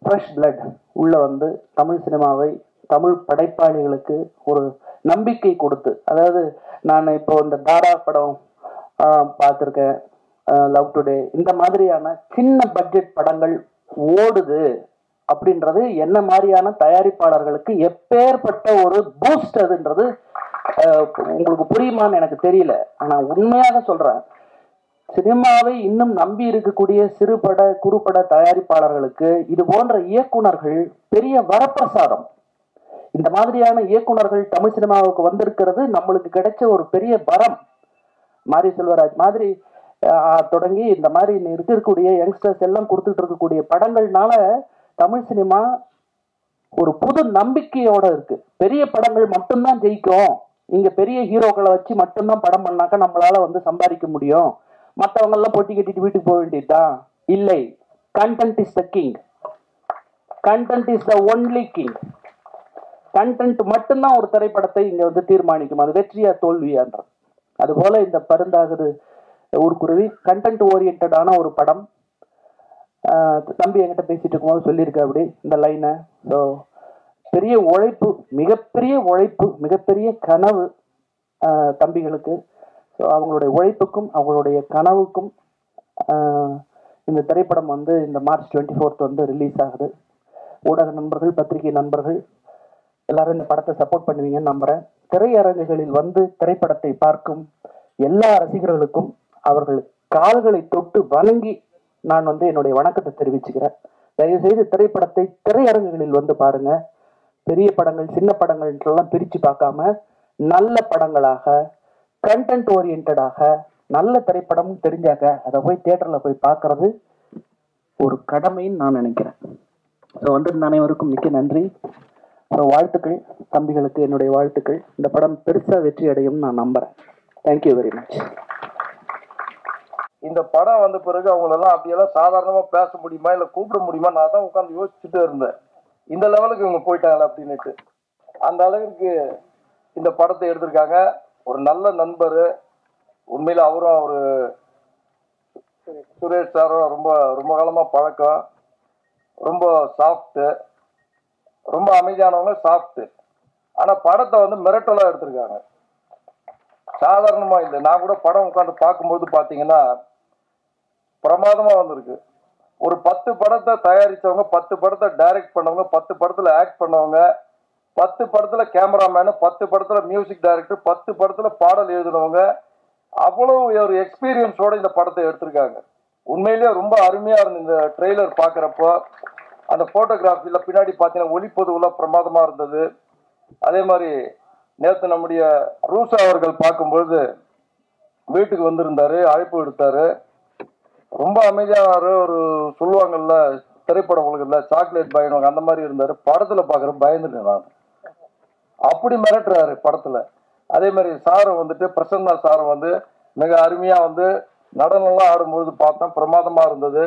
ஃப்ரெஷ் பிளட் உள்ளே வந்து தமிழ் சினிமாவை தமிழ் படைப்பாளிகளுக்கு ஒரு நம்பிக்கை கொடுத்து, அதாவது நான் இப்போ இந்த தாரா படம் பார்த்துருக்கேன், லவ் டுடே, இந்த மாதிரியான சின்ன பட்ஜெட் படங்கள் ஓடுது அப்படின்றது என்ன மாதிரியான தயாரிப்பாளர்களுக்கு எப்பேற்பட்ட ஒரு பூஸ்ட் அதுன்றது உங்களுக்கு புரியுமான்னு எனக்கு தெரியல. ஆனால் உண்மையாக சொல்கிறேன், சினிமாவை இன்னும் நம்பி இருக்கக்கூடிய சிறுபட குறுபட தயாரிப்பாளர்களுக்கு இது போன்ற இயக்குநர்கள் பெரிய வரப்பிரசாதம். இந்த மாதிரியான இயக்குநர்கள் தமிழ் சினிமாவுக்கு வந்திருக்கிறது நம்மளுக்கு கிடைச்ச ஒரு பெரிய வரம். மாரி செல்வராஜ் மாதிரி தொடங்கி இந்த மாதிரி இருக்கக்கூடிய யங்ஸ்டர்ஸ் எல்லாம் கொடுத்துட்டு இருக்கக்கூடிய படங்கள்னால தமிழ் சினிமா ஒரு புது நம்பிக்கையோட இருக்கு. பெரிய படங்கள் மட்டும்தான் ஜெயிக்கும், இங்க பெரிய ஹீரோக்களை வச்சு மட்டும்தான் படம் பண்ணாக்கா நம்மளால வந்து சம்பாதிக்க முடியும், மற்றவங்க எல்லாம் போட்டி கட்டிட்டு வீட்டுக்கு போக வேண்டியதுதான் இல்லை. Content is the king, content is the only king. Content மட்டும்தான் ஒரு திரைப்படத்தை இங்கே வந்து தீர்மானிக்கும், அது வெற்றியா தோல்வியான்றது. அதுபோல் இந்த பருந்தாகுது ஊர்க்குருவி கண்டென்ட் ஓரியன்டான ஒரு படம். தம்பி என்கிட்ட பேசிட்டு இருக்கும்போது சொல்லியிருக்கேன் அப்படி இந்த லைனை. ஸோ பெரிய உழைப்பு, மிகப்பெரிய உழைப்பு, மிகப்பெரிய கனவு தம்பிகளுக்கு. ஸோ அவங்களுடைய உழைப்புக்கும் அவங்களுடைய கனவுக்கும் இந்த திரைப்படம் வந்து இந்த மார்ச் டுவெண்ட்டி ஃபோர்த் வந்து ரிலீஸ் ஆகுது. ஊடக நண்பர்கள், பத்திரிகை நண்பர்கள் எல்லாரும் இந்த படத்தை சப்போர்ட் பண்ணுவீங்கன்னு நம்புகிறேன். திரையரங்குகளில் வந்து திரைப்படத்தை பார்க்கும் எல்லா ரசிகர்களுக்கும் அவர்கள் கால்களை தொட்டு வணங்கி நான் வந்து என்னுடைய வணக்கத்தை தெரிவிச்சுக்கிறேன். தயவுசெய்து திரைப்படத்தை திரையரங்குகளில் வந்து பாருங்கள். பெரிய படங்கள் சின்ன படங்கள்லாம் பிரித்து பார்க்காம நல்ல படங்களாக கண்டென்ட் ஓரியன்டாக நல்ல திரைப்படம் தெரிஞ்சாக்க அதை போய் தியேட்டரில் போய் பார்க்கறது ஒரு கடமைன்னு நான் நினைக்கிறேன். ஸோ வந்து அனைவருக்கும் மிக்க நன்றி. வாழ்த்துக்கள் தம்பிகளுக்கு, என்னுடைய வாழ்த்துக்கள். இந்த படம் பெருசா வெற்றி அடையும் நான் நம்புறேன். Thank you very much. இந்த படம் வந்த பிறகு அவங்களெல்லாம் அப்படியெல்லாம் சாதாரணமா பேச முடியுமா இல்லை கூப்பிட முடியுமா நான் தான் உட்காந்து யோசிச்சுட்டு இருந்தேன். இந்த லெவலுக்கு இவங்க போயிட்டாங்களா அப்படின்னுட்டு அந்த அளவுக்கு இந்த படத்தை எடுத்திருக்காங்க. ஒரு நல்ல நண்பர் உண்மையில். அவரும் அவரு சுரேஷ் சாரும் ரொம்ப ரொம்ப காலமாக பழக்கம். ரொம்ப சாஃப்ட்டு, ரொம்ப அமைதியானவங்க, சாஃப்ட்டு. ஆனால் படத்தை வந்து மிரட்டலாக எடுத்திருக்காங்க, சாதாரணமாக இல்லை. நான் கூட படம் உட்காந்து பார்க்கும்போது பார்த்தீங்கன்னா பிரமாதமாக வந்திருக்கு. ஒரு பத்து படத்தை தயாரித்தவங்க, பத்து படத்தை டைரக்ட் பண்ணவங்க, பத்து படத்தில் ஆக்ட் பண்ணவங்க, பத்து படத்தில் கேமராமேனு, பத்து படத்தில் மியூசிக் டைரக்டர், பத்து படத்தில் பாடல் எழுதினவங்க, அவ்வளோ ஒரு எக்ஸ்பீரியன்ஸோடு இந்த படத்தை எடுத்திருக்காங்க. உண்மையிலேயே ரொம்ப அருமையாக இருந்தது. இந்த ட்ரெய்லர் பார்க்குறப்போ அந்த ஃபோட்டோகிராஃபியில் பின்னாடி பார்த்தீங்கன்னா ஒளிப்பொதுவெல்லாம் பிரமாதமாக இருந்தது. அதே மாதிரி நேற்று நம்முடைய ரூசா அவர்கள் பார்க்கும்பொழுது வீட்டுக்கு வந்திருந்தார், அழைப்பு விடுத்தார். ரொம்ப அமைதியானார். ஒரு சொல்லுவாங்கள்ல திரைப்படம் உலகத்தில் சாக்லேட் பயணம், அந்த மாதிரி இருந்தார். படத்தில் பார்க்குற பயந்துட்டேன் நான், அப்படி மிரட்டுறாரு படத்தில். அதே மாதிரி சாரை வந்துட்டு பிரசன்னா சாரை வந்து மிக அருமையாக வந்து நடனம்லாம் ஆடும்பொழுது பார்த்தேன், பிரமாதமாக இருந்தது.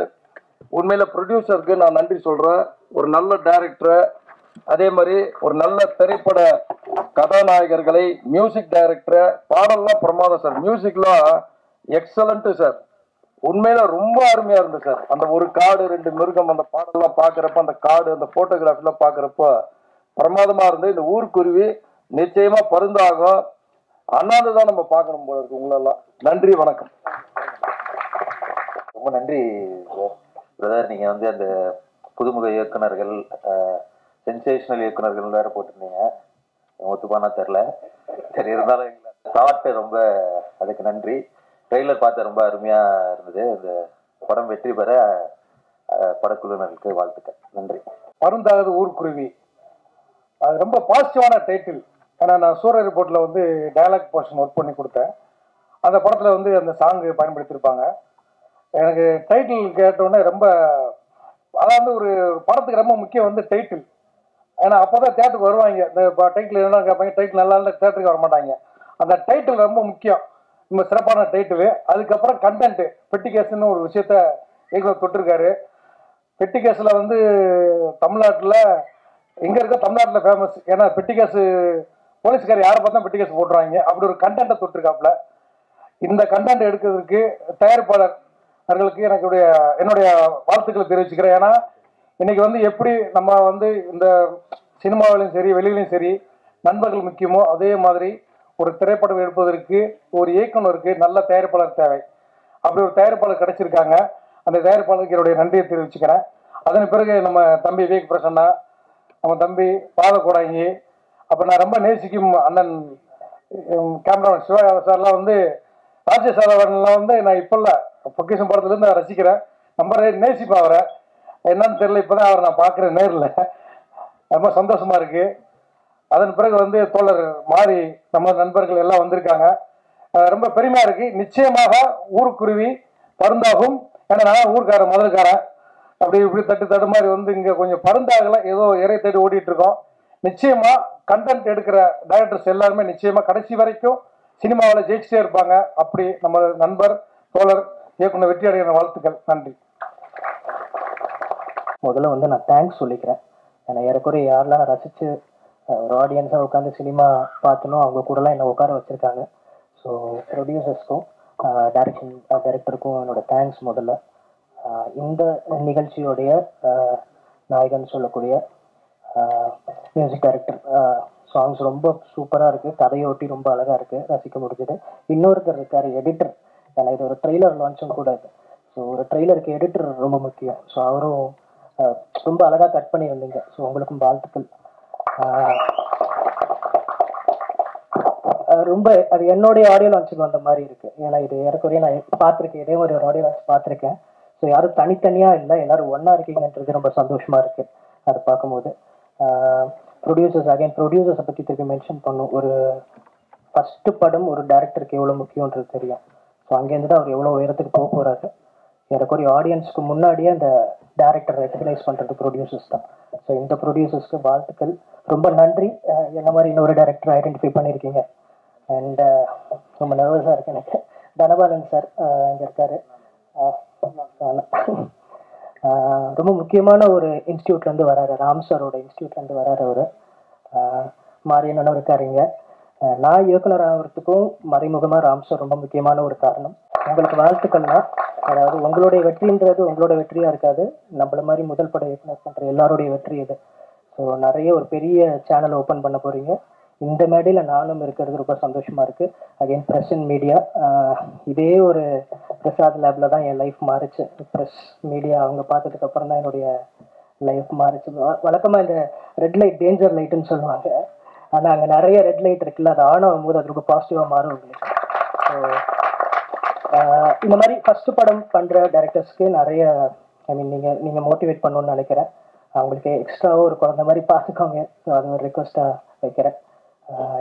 உண்மையில் ப்ரொடியூசருக்கு நான் நன்றி சொல்கிறேன். ஒரு நல்ல டைரக்டரை, அதே மாதிரி ஒரு நல்ல திரைப்பட கதாநாயகர்களை, மியூசிக் டைரக்டரை, பாடல்லாம் பிரமாதம் சார், மியூசிக்லாம் எக்ஸலண்ட்டு சார். உண்மையில ரொம்ப அருமையாக இருந்தது சார். அந்த ஒரு காடு ரெண்டு மிருகம் அந்த பாடலாம் பார்க்குறப்ப, அந்த காடு அந்த ஃபோட்டோகிராஃபிலாம் பார்க்குறப்போ பிரமாதமாக இருந்தது. இந்த ஊர்க்குருவி நிச்சயமாக பருந்தாகும். அண்ணாந்து தான் நம்ம பார்க்கணும் போல இருக்கு. உங்களெல்லாம் நன்றி, வணக்கம். ரொம்ப நன்றி பிரதர். நீங்கள் வந்து அந்த புதுமுக இயக்குநர்கள், சென்சேஷனல் இயக்குநர்கள் வேறு போட்டிருந்தீங்க. ஒத்துப்பானா தெரில, சரி இருந்தாலும் எங்களை சாப்பிட்டு ரொம்ப அதுக்கு நன்றி. ட்ரெய்லர் பார்த்து ரொம்ப அருமையாக இருந்தது. அந்த படம் வெற்றி பெற படக்குழுவினருக்கு வாழ்த்துக்கள், நன்றி. பருந்தாகது ஊர்க்குருவி, அது ரொம்ப பாசிட்டிவான டைட்டில். ஏன்னா நான் சூரிய ரிப்போர்ட்டில் வந்து டயலாக் போர்ஷன் ஒர்க் பண்ணி கொடுத்தேன். அந்த படத்தில் வந்து அந்த சாங்கு பயன்படுத்தியிருப்பாங்க. எனக்கு டைட்டில் கேட்டோன்னே ரொம்ப, அதாவது ஒரு படத்துக்கு ரொம்ப முக்கியம் வந்து டைட்டில். ஏன்னா அப்போ தான் தேட்டருக்கு வருவாங்க. இந்த டைட்டில் என்ன கேட்பாங்க, டைட்டில் நல்லா இல்லை தேட்டருக்கு வர மாட்டாங்க. அந்த டைட்டில் ரொம்ப முக்கியம், ரொம்ப சிறப்பான டைட்டிலு. அதுக்கப்புறம் கண்டென்ட்டு, பெட்டி கேஸுன்னு ஒரு விஷயத்த இயக்குனர் தொட்டிருக்காரு. பெட்டி கேஸில் வந்து தமிழ்நாட்டில் எங்கே இருக்க தமிழ்நாட்டில் ஃபேமஸ். ஏன்னா பெட்டி கேஸு போலீஸ்கார் யாரை பார்த்தா பெட்டி கேஸ் போட்டுருவாங்க. அப்படி ஒரு கண்டென்ட்டை தொட்டிருக்காப்புல. இந்த கண்டென்ட் எடுக்கிறதுக்கு தயாரிப்பாளர் அவர்களுக்கு எனக்கு என்னுடைய வாழ்த்துக்களை தெரிவிச்சுக்கிறேன். ஏன்னா இன்றைக்கி வந்து எப்படி நம்ம வந்து இந்த சினிமாவிலையும் சரி வெளியிலையும் சரி நண்பர்கள் முக்கியமோ, அதே மாதிரி ஒரு திரைப்படம் எடுப்பதற்கு ஒரு இயக்குனருக்கு நல்ல தயாரிப்பாளர் தேவை. அப்படி ஒரு தயாரிப்பாளர் கிடைச்சிருக்காங்க. அந்த தயாரிப்பாளருக்கு என்னுடைய நன்றியை தெரிவிச்சுக்கிறேன். அதன் பிறகு நம்ம தம்பி விவேக் பிரசன்னா, நம்ம தம்பி பாத கோடாங்கி, அப்போ நான் ரொம்ப நேசிக்கும் அண்ணன் கேமராமேன் சிவா சார்லாம் வந்து, ராஜேஷ் சார்லாம் வந்து நான் இப்போ இல்லை பொக்கிஷன் படத்துலேருந்து நான் ரசிக்கிறேன். ரொம்ப நேசிப்பேன் அவரை. என்னன்னு தெரியல, இப்போ தான் அவரை நான் பார்க்குறேன் நேரில், ரொம்ப சந்தோஷமாக இருக்குது. அதன் பிறகு வந்து தோழர் மாரி, நம்ம நண்பர்கள் எல்லாம் வந்திருக்காங்க. ரொம்ப பெருமையாக இருக்குது. நிச்சயமாக ஊருக்குருவி பருந்தாகும். ஏன்னா நான் ஊருக்காரன், முதல்காரன். அப்படி இப்படி தட்டு தட்டு மாதிரி வந்து இங்கே கொஞ்சம் பருந்தாகலை, ஏதோ இறை தேடி ஓடிட்டுருக்கோம். நிச்சயமாக கண்டென்ட் எடுக்கிற டைரக்டர்ஸ் எல்லாருமே நிச்சயமாக கடைசி வரைக்கும் சினிமாவில் ஜெயிச்சிட்டே இருப்பாங்க. அப்படி நம்ம நண்பர் தோழர் இயக்குனர் வெற்றி அடைகிற வாழ்த்துக்கள், நன்றி. முதல்ல வந்து நான் தேங்க்ஸ் சொல்லிக்கிறேன். ஏன்னா ஏறக்குறைய யாரெல்லாம் நான் ரசித்து ஒரு ஆடியன்ஸாக உட்காந்து சினிமா பார்த்தனும் அவங்க கூடலாம் என்னை உட்கார வச்சுருக்காங்க. ஸோ ப்ரொடியூசர்ஸ்க்கும் டைரக்ஷன் டைரக்டருக்கும் என்னோடய தேங்க்ஸ். முதல்ல இந்த நிகழ்ச்சியோடைய நாயகன் சொல்லக்கூடிய மியூசிக் டைரக்டர், சாங்ஸ் ரொம்ப சூப்பராக இருக்குது, கதையொட்டி ரொம்ப அழகாக இருக்குது, ரசிக்க முடிஞ்சது. இன்னொருத்தர் இருக்கார் எடிட்டர். ஏன்னா இது ஒரு ட்ரெய்லர் லான்ச்சும் கூட. ஸோ ஒரு ட்ரெய்லருக்கு எடிட்டர் ரொம்ப முக்கியம். ஸோ அவரும் ரொம்ப அழகாக கட் பண்ணியிருந்தீங்க. ஸோ உங்களுக்கும் வாழ்த்துக்கள். ரொம்ப அது என்னுடைய ஆடியோ லான்ச்சுக்கு வந்த மாதிரி இருக்குது. ஏன்னா இது ஏறக்குறைய நான் பார்த்துருக்கேன், இதே மாதிரி ஒரு ஆடியோ லான்ச் பார்த்துருக்கேன். ஸோ யாரும் தனித்தனியாக இல்லை, எல்லோரும் ஒன்றா இருக்கீங்கன்றது ரொம்ப சந்தோஷமாக இருக்குது. அது பார்க்கும்போது ப்ரொடியூசர்ஸ், அகைன் ப்ரொடியூசர்ஸை பற்றி திருப்பி மென்ஷன் பண்ணும். ஒரு ஃபஸ்ட்டு படம் ஒரு டேரக்டருக்கு எவ்வளோ முக்கியன்றது தெரியும். ஸோ அங்கேருந்து தான் அவர் எவ்வளோ உயரத்துக்கு போக போகிறாரு. ஏறக்குறைய ஆடியன்ஸுக்கு முன்னாடியே அந்த டேரக்டர் ரெகக்னைஸ் பண்ணுறது ப்ரொடியூசர்ஸ் தான். ஸோ இந்த ப்ரொடியூசர்ஸ்க்கு வாழ்த்துக்கள், ரொம்ப நன்றி. என்ன மாதிரி இன்னொரு டேரக்டர் ஐடென்டிஃபை பண்ணியிருக்கீங்க அண்ட் ரொம்ப நர்வஸாக இருக்கு எனக்கு. தனபாலன் சார் இங்கே இருக்கார். ரொம்ப முக்கியமான ஒரு இன்ஸ்டியூட்லேருந்து வராரு, ராம் சாரோட இன்ஸ்டியூட்லேருந்து வராரு அவர். மாரியண்ணனும் இருக்காருங்க. நான் இயக்குனர் ஆகிறதுக்கும் மறைமுகமாக ராம் சார் ரொம்ப முக்கியமான ஒரு காரணம். உங்களுக்கு வாழ்த்துக்கள்னா, அதாவது உங்களுடைய வெற்றின்றது உங்களோட வெற்றியாக இருக்காது, நம்மள மாதிரி முதல் பட இயக்குனர் பண்ணுற எல்லாருடைய வெற்றி இது. ஸோ நிறைய ஒரு பெரிய சேனல் ஓப்பன் பண்ண போகிறீங்க, இந்த மேடையில் நானும் இருக்கிறது ரொம்ப சந்தோஷமாக இருக்குது. அகெயின் ப்ரெஸ் அண்ட் மீடியா, இதே ஒரு பிரசாத் லேபில் தான் என் லைஃப் மாறிச்சு. ப்ரெஸ் மீடியா அவங்க பார்த்ததுக்கப்புறம் தான் என்னுடைய லைஃப் மாறிச்சு. வழக்கமாக இந்த ரெட் லைட் டேஞ்சர் லைட்டுன்னு சொல்லுவாங்க, ஆனால் அங்கே நிறைய ரெட் லைட் இருக்குல்ல, அது ஆன் ஆகும்போது அது ரொம்ப பாசிட்டிவாக மாறும் உங்களுக்கு. ஸோ இந்த மாதிரி ஃபஸ்ட்டு படம் பண்ணுற டேரக்டர்ஸ்க்கு நிறைய ஐ மீன் நீங்கள் நீங்கள் மோட்டிவேட் பண்ணணும்னு நினைக்கிறேன். அவங்களுக்கு எக்ஸ்ட்ராவாக ஒரு குழந்த மாதிரி பார்த்துக்கோங்க. ஸோ அது ஒரு ரெக்வஸ்ட்டாக வைக்கிறேன்.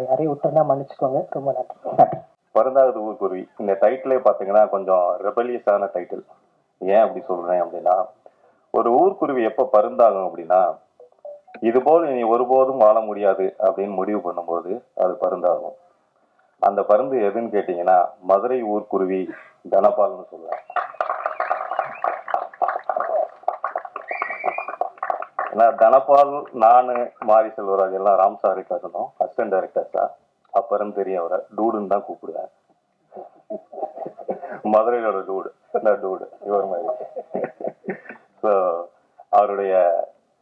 யாரையும் விட்டுருந்தா மன்னிச்சுக்கோங்க. ரொம்ப நன்றி. பருந்தாகுது ஊர் குருவி, இந்த டைட்டிலே பார்த்தீங்கன்னா கொஞ்சம் ரெபலியஸான டைட்டில். ஏன் அப்படி சொல்கிறேன் அப்படின்னா, ஒரு ஊர்க்குருவி எப்போ பருந்தாகும் அப்படின்னா, இதுபோல் இனி ஒருபோதும் வாழ முடியாது அப்படின்னு முடிவு பண்ணும்போது அது பருந்தாகும். அந்த பருந்து எதுன்னு கேட்டீங்கன்னா, மதுரை ஊர்க்குருவி தனபால்னு சொல்லுவேன். ஏன்னா தனபால், நான், மாரி செல்வராஜ் எல்லாம் ராம் சாருக்கு அசனும் அசிஸ்டன்ட் டைரக்டர்ஸா. அப்புறம் தெரிய அவரை டூடுன்னு தான் கூப்பிடுவேன். மதுரையோட டூடு நான் டூடு இவர் மாதிரி. ஸோ அவருடைய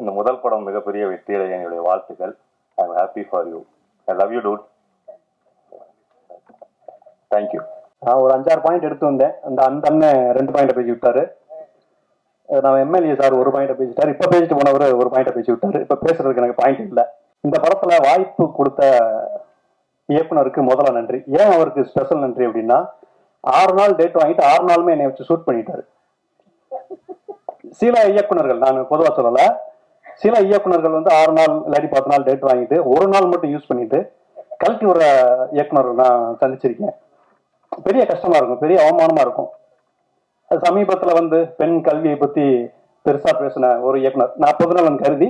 இந்த முதல் படம் மிகப்பெரிய வெற்றியடைய என்னுடைய வாழ்த்துக்கள். I am happy for you. I love you dude. Thank you. நான் ஒரு அஞ்சாறு பாயிண்ட் எடுத்து வந்தேன். அந்த அந்த அண்ணன் ரெண்டு பாயிண்டை பேசி விட்டாரு. நான் எம்எல்ஏ சார் ஒரு பாயிண்டை பேசிட்டார். இப்போ பேசிட்டு போனவர் ஒரு பாயிண்டை பேசி விட்டாரு. இப்போ பேசுறதுக்கு எனக்கு பாயிண்ட் இல்லை. இந்த படத்தில் வாய்ப்பு கொடுத்த இயக்குனருக்கு முதல்ல நன்றி. ஏன் அவருக்கு ஸ்பெஷல் நன்றி அப்படின்னா, ஆறு நாள் டேட் வாங்கிட்டு ஆறு நாளுமே என்னை வச்சு ஷூட் பண்ணிட்டாரு. சில இயக்குனர்கள், நான் பொதுவாக சொல்லலை, சில இயக்குனர்கள் வந்து ஆறு நாள் இல்லாட்டி பத்து நாள் டேட் வாங்கிட்டு ஒரு நாள் மட்டும் யூஸ் பண்ணிட்டு கல்கி வர இயக்குனர்கள் நான் சந்திச்சிருக்கேன். பெரிய கஷ்டமாக இருக்கும், பெரிய அவமானமாக இருக்கும். அது சமீபத்தில் வந்து பெண் கல்வியை பற்றி பெருசாக பேசின ஒரு இயக்குனர், நான் பொதுநலன் கருதி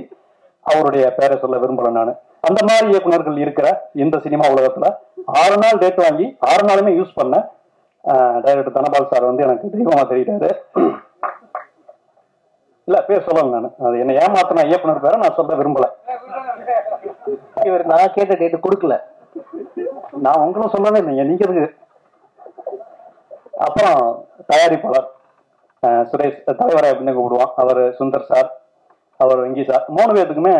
அவருடைய பேரை சொல்ல விரும்பலை நான். அந்த மாதிரி இயக்குனர்கள் இருக்கிற இந்த சினிமா உலகத்தில் ஆறு நாள் டேட் வாங்கி ஆறு நாளுமே யூஸ் பண்ண டைரக்டர் தனபால் சார் வந்து எனக்கு தெய்வமாக தெரியிட்டாரு. இல்லை பேர் சொல்லலை நான், அது என்னை ஏமாத்தின இயக்குனர் பேரை நான் சொல்ல விரும்பலை. இவர் நான் கேட்ட டேட்டு கொடுக்கல, நான் உங்களும் சொல்லவே இல்லைங்க, நீங்க இருக்கு. அப்புறம் தயாரிப்பாளர் சுரேஷ், தலைவரை அப்படின்னு கூப்பிடுவான் அவர், சுந்தர் சார், அவர் வெங்கி சார், மூணு பேர்த்துக்குமே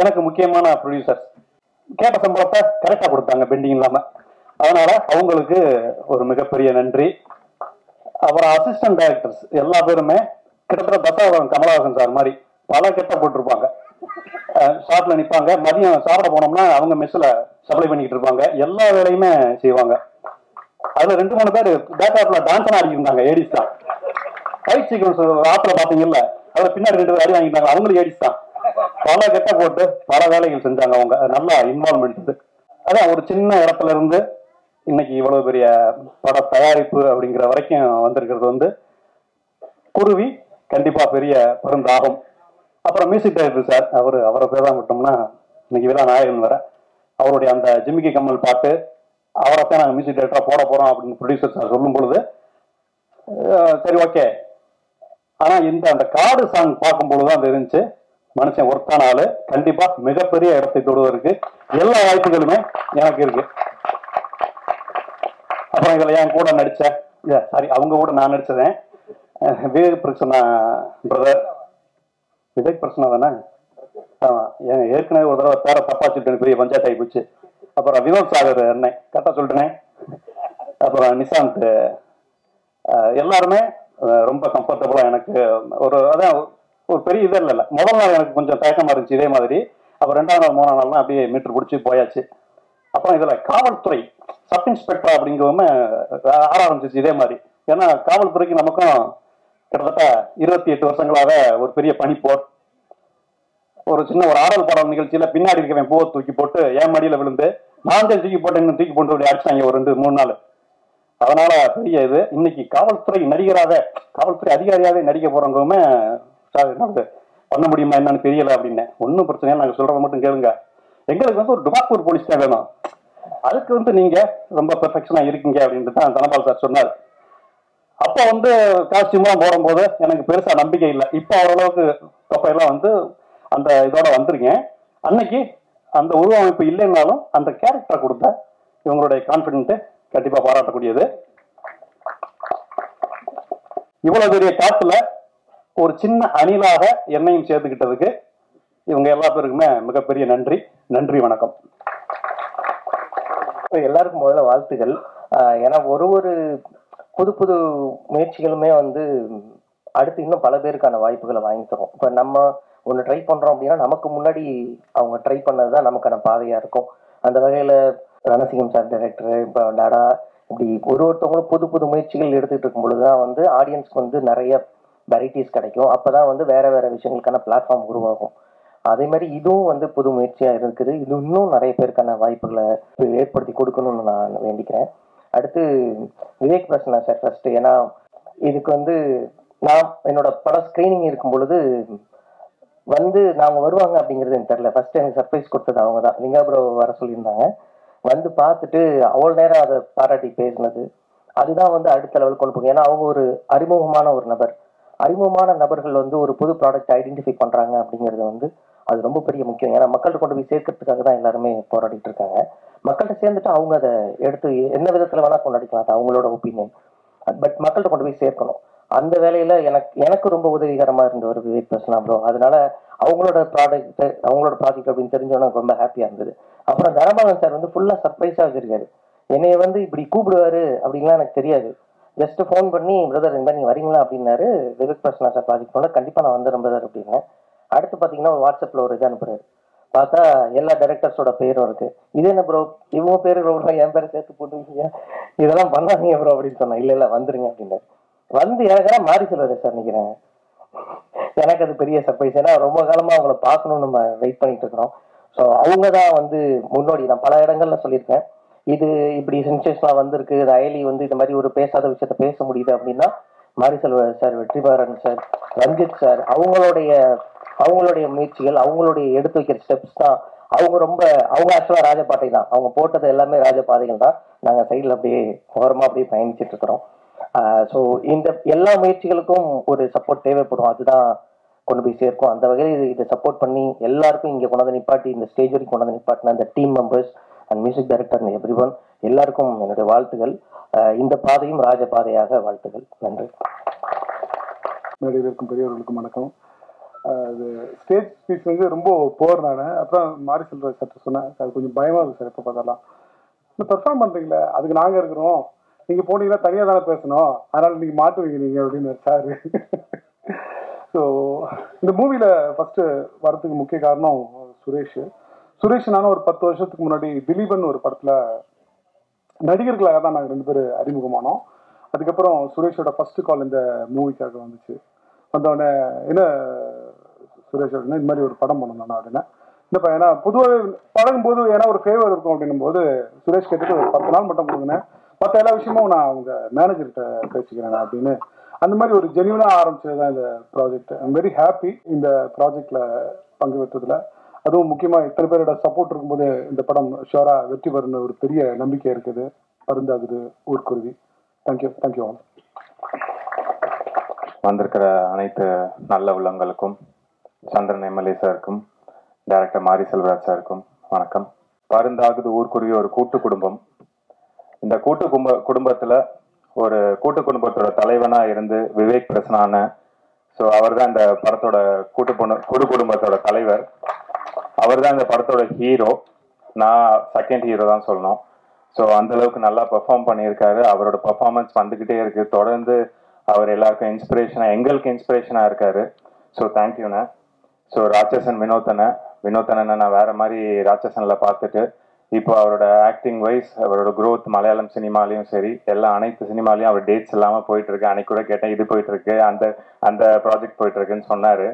எனக்கு முக்கியமான ப்ரொடியூசர். கேட்ட சம்பளத்தை கரெக்டாக கொடுத்தாங்க, பெண்டிங் இல்லாமல். அதனால அவங்களுக்கு ஒரு மிகப்பெரிய நன்றி. அப்புறம் அசிஸ்டன்ட் டைரக்டர்ஸ் எல்லா பேருமே கிட்டத்தட்ட பத்தாயிரம் கமலஹாசன் சார் மாதிரி பல கெட்ட போட்டிருப்பாங்க. ஷாப்ல நிற்பாங்க, மதியம் சாப்பிட போனோம்னா அவங்க மெஸ்ஸில் சப்ளை பண்ணிக்கிட்டு இருப்பாங்க, எல்லா வேலையுமே செய்வாங்க. அதில் ரெண்டு மூணு பேர் பேக்ரவுண்ட்ல டான்ஸ்லாம் ஆடிக்கிட்டாங்க, ஏடிஸ் தான். ஃபைட் சீக்வன்ஸ் ஆப்பில் பார்த்தீங்கல்ல, அதில் பின்னாடி ரெண்டு பேர் அடி வாங்கிட்டாங்க, அவங்களும் ஏடிஸ் தான். பல கெட்ட போட்டு பல வேலைகள் செஞ்சாங்க அவங்க, நல்லா இன்வால்மெண்ட் இது. அதான் ஒரு சின்ன இடத்துல இருந்து இன்னைக்கு இவ்வளோ பெரிய பட தயாரிப்பு அப்படிங்கிற வரைக்கும் வந்திருக்கிறது வந்து குருவி கண்டிப்பாக பெரிய பெருந்தாபம். அப்புறம் மியூசிக் டைரக்டர் சார், அவர் அவரை பேர் தான் விட்டோம்னா இன்னைக்கு வேற நாயகன் வேற. அவருடைய அந்த ஜிமிக்கி கமல் பாட்டு, அவரைத்தான் நாங்கள் மியூசிக் டைரக்டராக போட போகிறோம் அப்படின்னு ப்ரொடியூசர் சார் சொல்லும் பொழுது சரி ஓகே. ஆனால் இந்த அந்த காடு சாங் பார்க்கும்பொழுது தான் அது இருந்துச்சு, மனுஷன் ஒர்த்தான ஆள், கண்டிப்பாக மிகப்பெரிய இடத்தை தொடுவதற்கு எல்லா வாய்ப்புகளுமே எனக்கு இருக்கு. அப்புறம் இதில் என் கூட நடித்தேன், சாரி அவங்க கூட நான் நடிச்சதேன், விவேக் கிருஷ்ணா பிரதர், விவேக் பிரசன்னா தானே, ஆமாம். ஏற்கனவே ஒரு தடவை பேரை தப்பா சொல்லிட்டு பெரிய பஞ்சாயத்து ஆகி போச்சு. அப்புறம் வினோத் சாகர் அண்ணன், கரெக்டாக சொல்லிட்டேனே. அப்புறம் நிஷாந்த், எல்லாருமே ரொம்ப கம்ஃபர்டபுளாக எனக்கு ஒரு அதான் ஒரு பெரிய இது இல்லை இல்லை. முதல் நாள் எனக்கு கொஞ்சம் தயக்கமாக இருந்துச்சு இதே மாதிரி. அப்புறம் ரெண்டாவது நாள் மூணாம் நாள்லாம் அப்படியே மீட்டர் பிடிச்சி போயாச்சு. அப்புறம் இதில் காவல்துறை சப் இன்ஸ்பெக்டர் அப்படிங்கிறவங்க ஆர ஆரம்பிச்சிச்சு இதே மாதிரி. ஏன்னா காவல்துறைக்கு நமக்கும் கிட்டத்தட்ட இருபத்தி எட்டு வருஷங்களாக ஒரு பெரிய பனிப்போர். ஒரு சின்ன ஒரு ஆடல் பாடல் நிகழ்ச்சியில் பின்னாடி இருக்கவன் பூவை தூக்கி போட்டு என் மடியில் விழுந்து நான் தூக்கி போட்டு இன்னும் தூக்கி போட்டு அப்படி அடிச்சாங்க ஒரு ரெண்டு மூணு நாள். அதனால பெரிய இது இன்னைக்கு காவல்துறை நடிகராக காவல்துறை அதிகாரியாக நடிக்க போறவங்களுமே சார் என்ன பண்ண முடியுமா என்னன்னு தெரியல அப்படின்னு. ஒன்றும் பிரச்சனை இல்லை, நாங்கள் சொல்றதை மட்டும் கேளுங்க. எங்களுக்கு வந்து ஒரு டுபாக்கூர் போலீஸ் தான் வேணும். அதுக்கு வந்து நீங்க ரொம்ப பெர்ஃபெக்ஷனா இருக்கீங்க அப்படின்ட்டு தான் தனபால் சார் சொன்னார். அப்போ வந்து காஸ்டியூம்லாம் போடும்போது எனக்கு பெருசா நம்பிக்கை இல்லை. இப்போ ஓரளவுக்கு தொப்பையெல்லாம் வந்து அந்த இதோட வந்திருக்கேன். அன்னைக்கு அந்த உருவமைப்பு இல்லைன்னாலும் அந்த கேரக்டரை கொடுத்த இவங்களுடைய கான்ஃபிடென்ட்டு கண்டிப்பா பாராட்டக்கூடியது. இவ்வளவு பெரிய காத்துல ஒரு சின்ன அணிலாக என்னையும் சேர்த்துக்கிட்டதுக்கு இவங்க எல்லா பேருக்குமே மிகப்பெரிய நன்றி. நன்றி, வணக்கம். எல்லாருக்கும் முதல்ல வாழ்த்துகள். ஏன்னா ஒரு ஒரு புது புது முயற்சிகளுமே வந்து அடுத்து இன்னும் பல பேருக்கான வாய்ப்புகளை வாங்கி தரும். இப்போ நம்ம ஒன்று ட்ரை பண்ணுறோம் அப்படின்னா நமக்கு முன்னாடி அவங்க ட்ரை பண்ணது தான் நமக்கான பாதையாக இருக்கும். அந்த வகையில் ரணசிங்கம் சார் டைரக்டரு, இப்போ நடா, இப்படி ஒரு ஒருத்தவங்களும் புது புது முயற்சிகள் எடுத்துகிட்டு இருக்கும் பொழுது தான் வந்து ஆடியன்ஸ்க்கு வந்து நிறைய வெரைட்டிஸ் கிடைக்கும். அப்போ தான் வந்து வேறு வேறு விஷயங்களுக்கான பிளாட்ஃபார்ம் உருவாகும். அதே மாதிரி இதுவும் வந்து புது முயற்சியாக இருக்குது. இது இன்னும் நிறைய பேருக்கான வாய்ப்புகளை ஏற்படுத்தி கொடுக்கணும்னு நான் வேண்டிக்கிறேன். அடுத்து விவேக் பிரசன்னா சார் ஃபர்ஸ்ட். ஏன்னா இதுக்கு வந்து நான் என்னோட படம் ஸ்க்ரீனிங் இருக்கும் பொழுது வந்து நாங்கள் வருவாங்க அப்படிங்கிறது எனக்கு தெரியல. ஃபர்ஸ்ட் எனக்கு சர்ப்ரைஸ் கொடுத்தது அவங்க தான். லிங்காபுரோ வர சொல்லியிருந்தாங்க. வந்து பார்த்துட்டு அவ்வளோ நேரம் அதை பாராட்டி பேசினது அதுதான் வந்து அடுத்த லெவலுக்கு கொண்டு போகும். ஏன்னா அவங்க ஒரு அறிமுகமான ஒரு நபர். அறிமுகமான நபர்கள் வந்து ஒரு புது ப்ராடக்ட் ஐடென்டிஃபை பண்ணுறாங்க அப்படிங்கிறது வந்து அது ரொம்ப பெரிய முக்கியம். ஏன்னா மக்கள்கிட்ட கொண்டு போய் சேர்க்கறதுக்காக தான் எல்லாருமே போராடிட்டு இருக்காங்க. மக்கள்கிட்ட சேர்ந்துட்டு அவங்க அதை எடுத்து என்ன விதத்தில் வேணால் கொண்டாடிக்கலாம், அது அவங்களோட ஒப்பீனியன். பட் மக்கள்கிட்ட கொண்டு போய் சேர்க்கணும். அந்த வேலையில் எனக்கு எனக்கு ரொம்ப உதவிகரமாக இருந்த ஒரு விவேக் பிரசன்னா ப்ரோ. அதனால அவங்களோட ப்ராடக்ட் அவங்களோட ப்ராஜெக்ட் அப்படின்னு தெரிஞ்சோன்னா ரொம்ப ஹாப்பியாக இருந்தது. அப்புறம் தனபாலன் சார் வந்து ஃபுல்லாக சர்ப்ரைஸாக வச்சுருக்காரு. என்னைய வந்து இப்படி கூப்பிடுவார் அப்படின்லாம் எனக்கு தெரியாது. ஜஸ்ட் ஃபோன் பண்ணி பிரதர் இந்த மாதிரி நீங்கள் வரீங்களா அப்படின்னாரு. விவேக் பிரசன்னா சார் ப்ராஜெக்ட் போனால் கண்டிப்பாக நான் வந்துடுறேன் பிரதர் அப்படின்னா. அடுத்து பார்த்தீங்கன்னா ஒரு வாட்ஸ்அப்பில் ஒரு இது அனுப்புகிறாரு. பார்த்தா எல்லா டைரக்டர்ஸோட பேரும் இருக்குது. இது என்ன ப்ரோ இவங்க பேர் ப்ரோ என் பேரை சேர்த்து போட்டுருக்கீங்க, இதெல்லாம் பண்ணாதீங்க ப்ரோ அப்படின்னு சொன்னேன். இல்லை இல்லை வந்துருங்க அப்படின்னாரு. வந்து எனக்காக மாரி செல்வராஜ் சார் நிற்கிறேன். எனக்கு அது பெரிய சர்ப்ரைஸ். ஏன்னா ரொம்ப காலமாக அவங்கள பார்க்கணும் நம்ம வெயிட் பண்ணிட்டு இருக்கிறோம். ஸோ அவங்க தான் வந்து முன்னோடி. நான் பல இடங்கள்ல சொல்லியிருக்கேன் இது இப்படி சென்சேஷனாக வந்திருக்கு. ரயலி வந்து இந்த மாதிரி ஒரு பேசாத விஷயத்த பேச முடியுது அப்படின்னா மாரி செல்வராஜ் sir, Vetrimaaran sir, Ranjith sir அவங்களுடைய அவங்களுடைய முயற்சிகள், அவங்களுடைய எடுத்து வைக்கிற ஸ்டெப்ஸ் தான். அவங்க ரொம்ப அவங்க ஆக்சுவலாக ராஜபாதை தான் அவங்க போட்டது. எல்லாமே ராஜபாதைகள் தான். நாங்கள் சைடில் அப்படியே ஓரமாக அப்படியே பயணிச்சுட்டு இருக்கிறோம். ஸோ இந்த எல்லா முயற்சிகளுக்கும் ஒரு சப்போர்ட் தேவைப்படும். அதுதான் கொண்டு போய் சேர்க்கும். அந்த வகையில் இது இதை சப்போர்ட் பண்ணி எல்லாருக்கும் இங்கே கொண்டாந்து நிப்பாட்டி இந்த ஸ்டேஜ் வரைக்கும் கொண்டாந்து நிப்பாட்டின அந்த team members and music director and every one எல்லாருக்கும் என்னுடைய வாழ்த்துகள். இந்த பாதையும் ராஜபாதையாக வாழ்த்துகள். நன்றி. மேடையில் இருக்கும் பெரியவர்களுக்கும் வணக்கம். அது ஸ்டேஜ் ஸ்பீச் வந்து ரொம்ப போர் நான் அப்புறம் மாரி செல்வராஜ் சார் சொன்னேன் அது கொஞ்சம் பயமாக இருக்குது சார். இப்போ பார்த்தாலாம் இந்த பெர்ஃபார்ம் பண்ணுறீங்களே அதுக்கு நாங்கள் இருக்கிறோம், நீங்கள் போனீங்கன்னா தனியாக தானே பேசணும், அதனால் நீங்கள் மாட்டுவீங்க நீங்கள் அப்படின்னு சார். ஸோ இந்த மூவியில் ஃபஸ்ட்டு வரதுக்கு முக்கிய காரணம் சுரேஷ். சுரேஷ் நானும் ஒரு பத்து வருஷத்துக்கு முன்னாடி திலீபன் ஒரு படத்தில் நடிகர்களாக தான் நாங்கள் ரெண்டு பேர் அறிமுகமானோம். அதுக்கப்புறம் சுரேஷோட ஃபஸ்ட்டு கால் இந்த மூவிக்காக வந்துச்சு. வந்தோடனே என்ன சுரேஷ் அப்படின்னா இந்த மாதிரி ஒரு படம் பண்ணணும் நான் அப்படின்னா இந்த பையனா பொதுவாகவே பழகும்போது ஏன்னா ஒரு ஃபேவர் இருக்கும் அப்படின்னும் போது சுரேஷ் கேட்டுட்டு ஒரு பத்து நாள் மட்டும் கொடுங்க, மற்ற எல்லா விஷயமும் நான் அவங்க மேனேஜர்கிட்ட பேசிக்கிறேன் அப்படின்னு அந்த மாதிரி ஒரு ஜென்யூனாக ஆரம்பிச்சது தான் இந்த ப்ராஜெக்ட். ஐம் வெரி ஹாப்பி இந்த ப்ராஜெக்டில் பங்கு பெற்றதில். அதுவும் முக்கியமாக இத்தனை பேரோட சப்போர்ட் இருக்கும்போது இந்த படம் ஷோராக வெற்றி பெறுன்னு ஒரு பெரிய நம்பிக்கை இருக்குது. பருந்தாகுது ஊர் குருவி. Thank you thank you all. வந்திருக்கிற அனைத்து நல்ல உள்ளங்களுக்கும், சந்திரன் எம்எல்ஏ சாருக்கும், டைரக்டர் மாரி செல்வராஜ் சாருக்கும் வணக்கம். பருந்தாகுது ஊர் குருவி ஒரு கூட்டு குடும்பம். இந்த கூட்டு கும்ப குடும்பத்துல ஒரு கூட்டு குடும்பத்தோட தலைவனா இருந்து விவேக் பிரசன்னா, ஸோ அவர் தான் இந்த படத்தோட கூட்டு கூட்டு குடும்பத்தோட தலைவர். அவர் தான் இந்த படத்தோட ஹீரோ. நான் செகண்ட் ஹீரோ தான் சொல்லணும். ஸோ அந்த அளவுக்கு நல்லா பெர்ஃபார்ம் பண்ணியிருக்காரு. அவரோட பெர்ஃபார்மன்ஸ் வந்துகிட்டே இருக்கு தொடர்ந்து. அவர் எல்லாருக்கும் இன்ஸ்பிரேஷனா, எங்களுக்கு இன்ஸ்பிரேஷனா இருக்காரு. ஸோ தேங்க்யூண்ணா. ஸோ ராட்சசன் வினோத்தனை வினோத்தனை நான் வேற மாதிரி ராட்சசன்ல பார்த்துட்டு இப்போ அவரோட ஆக்டிங் வைஸ் அவரோட க்ரோத் மலையாளம் சினிமாலையும் சரி எல்லா அனைத்து சினிமாலையும் அவர் டேட்ஸ் இல்லாமல் போயிட்டு இருக்கு. அன்னைக்கு கூட கேட்டேன் இது போயிட்டு இருக்கு அந்த அந்த ப்ராஜெக்ட் போயிட்டு இருக்குன்னு சொன்னாரு.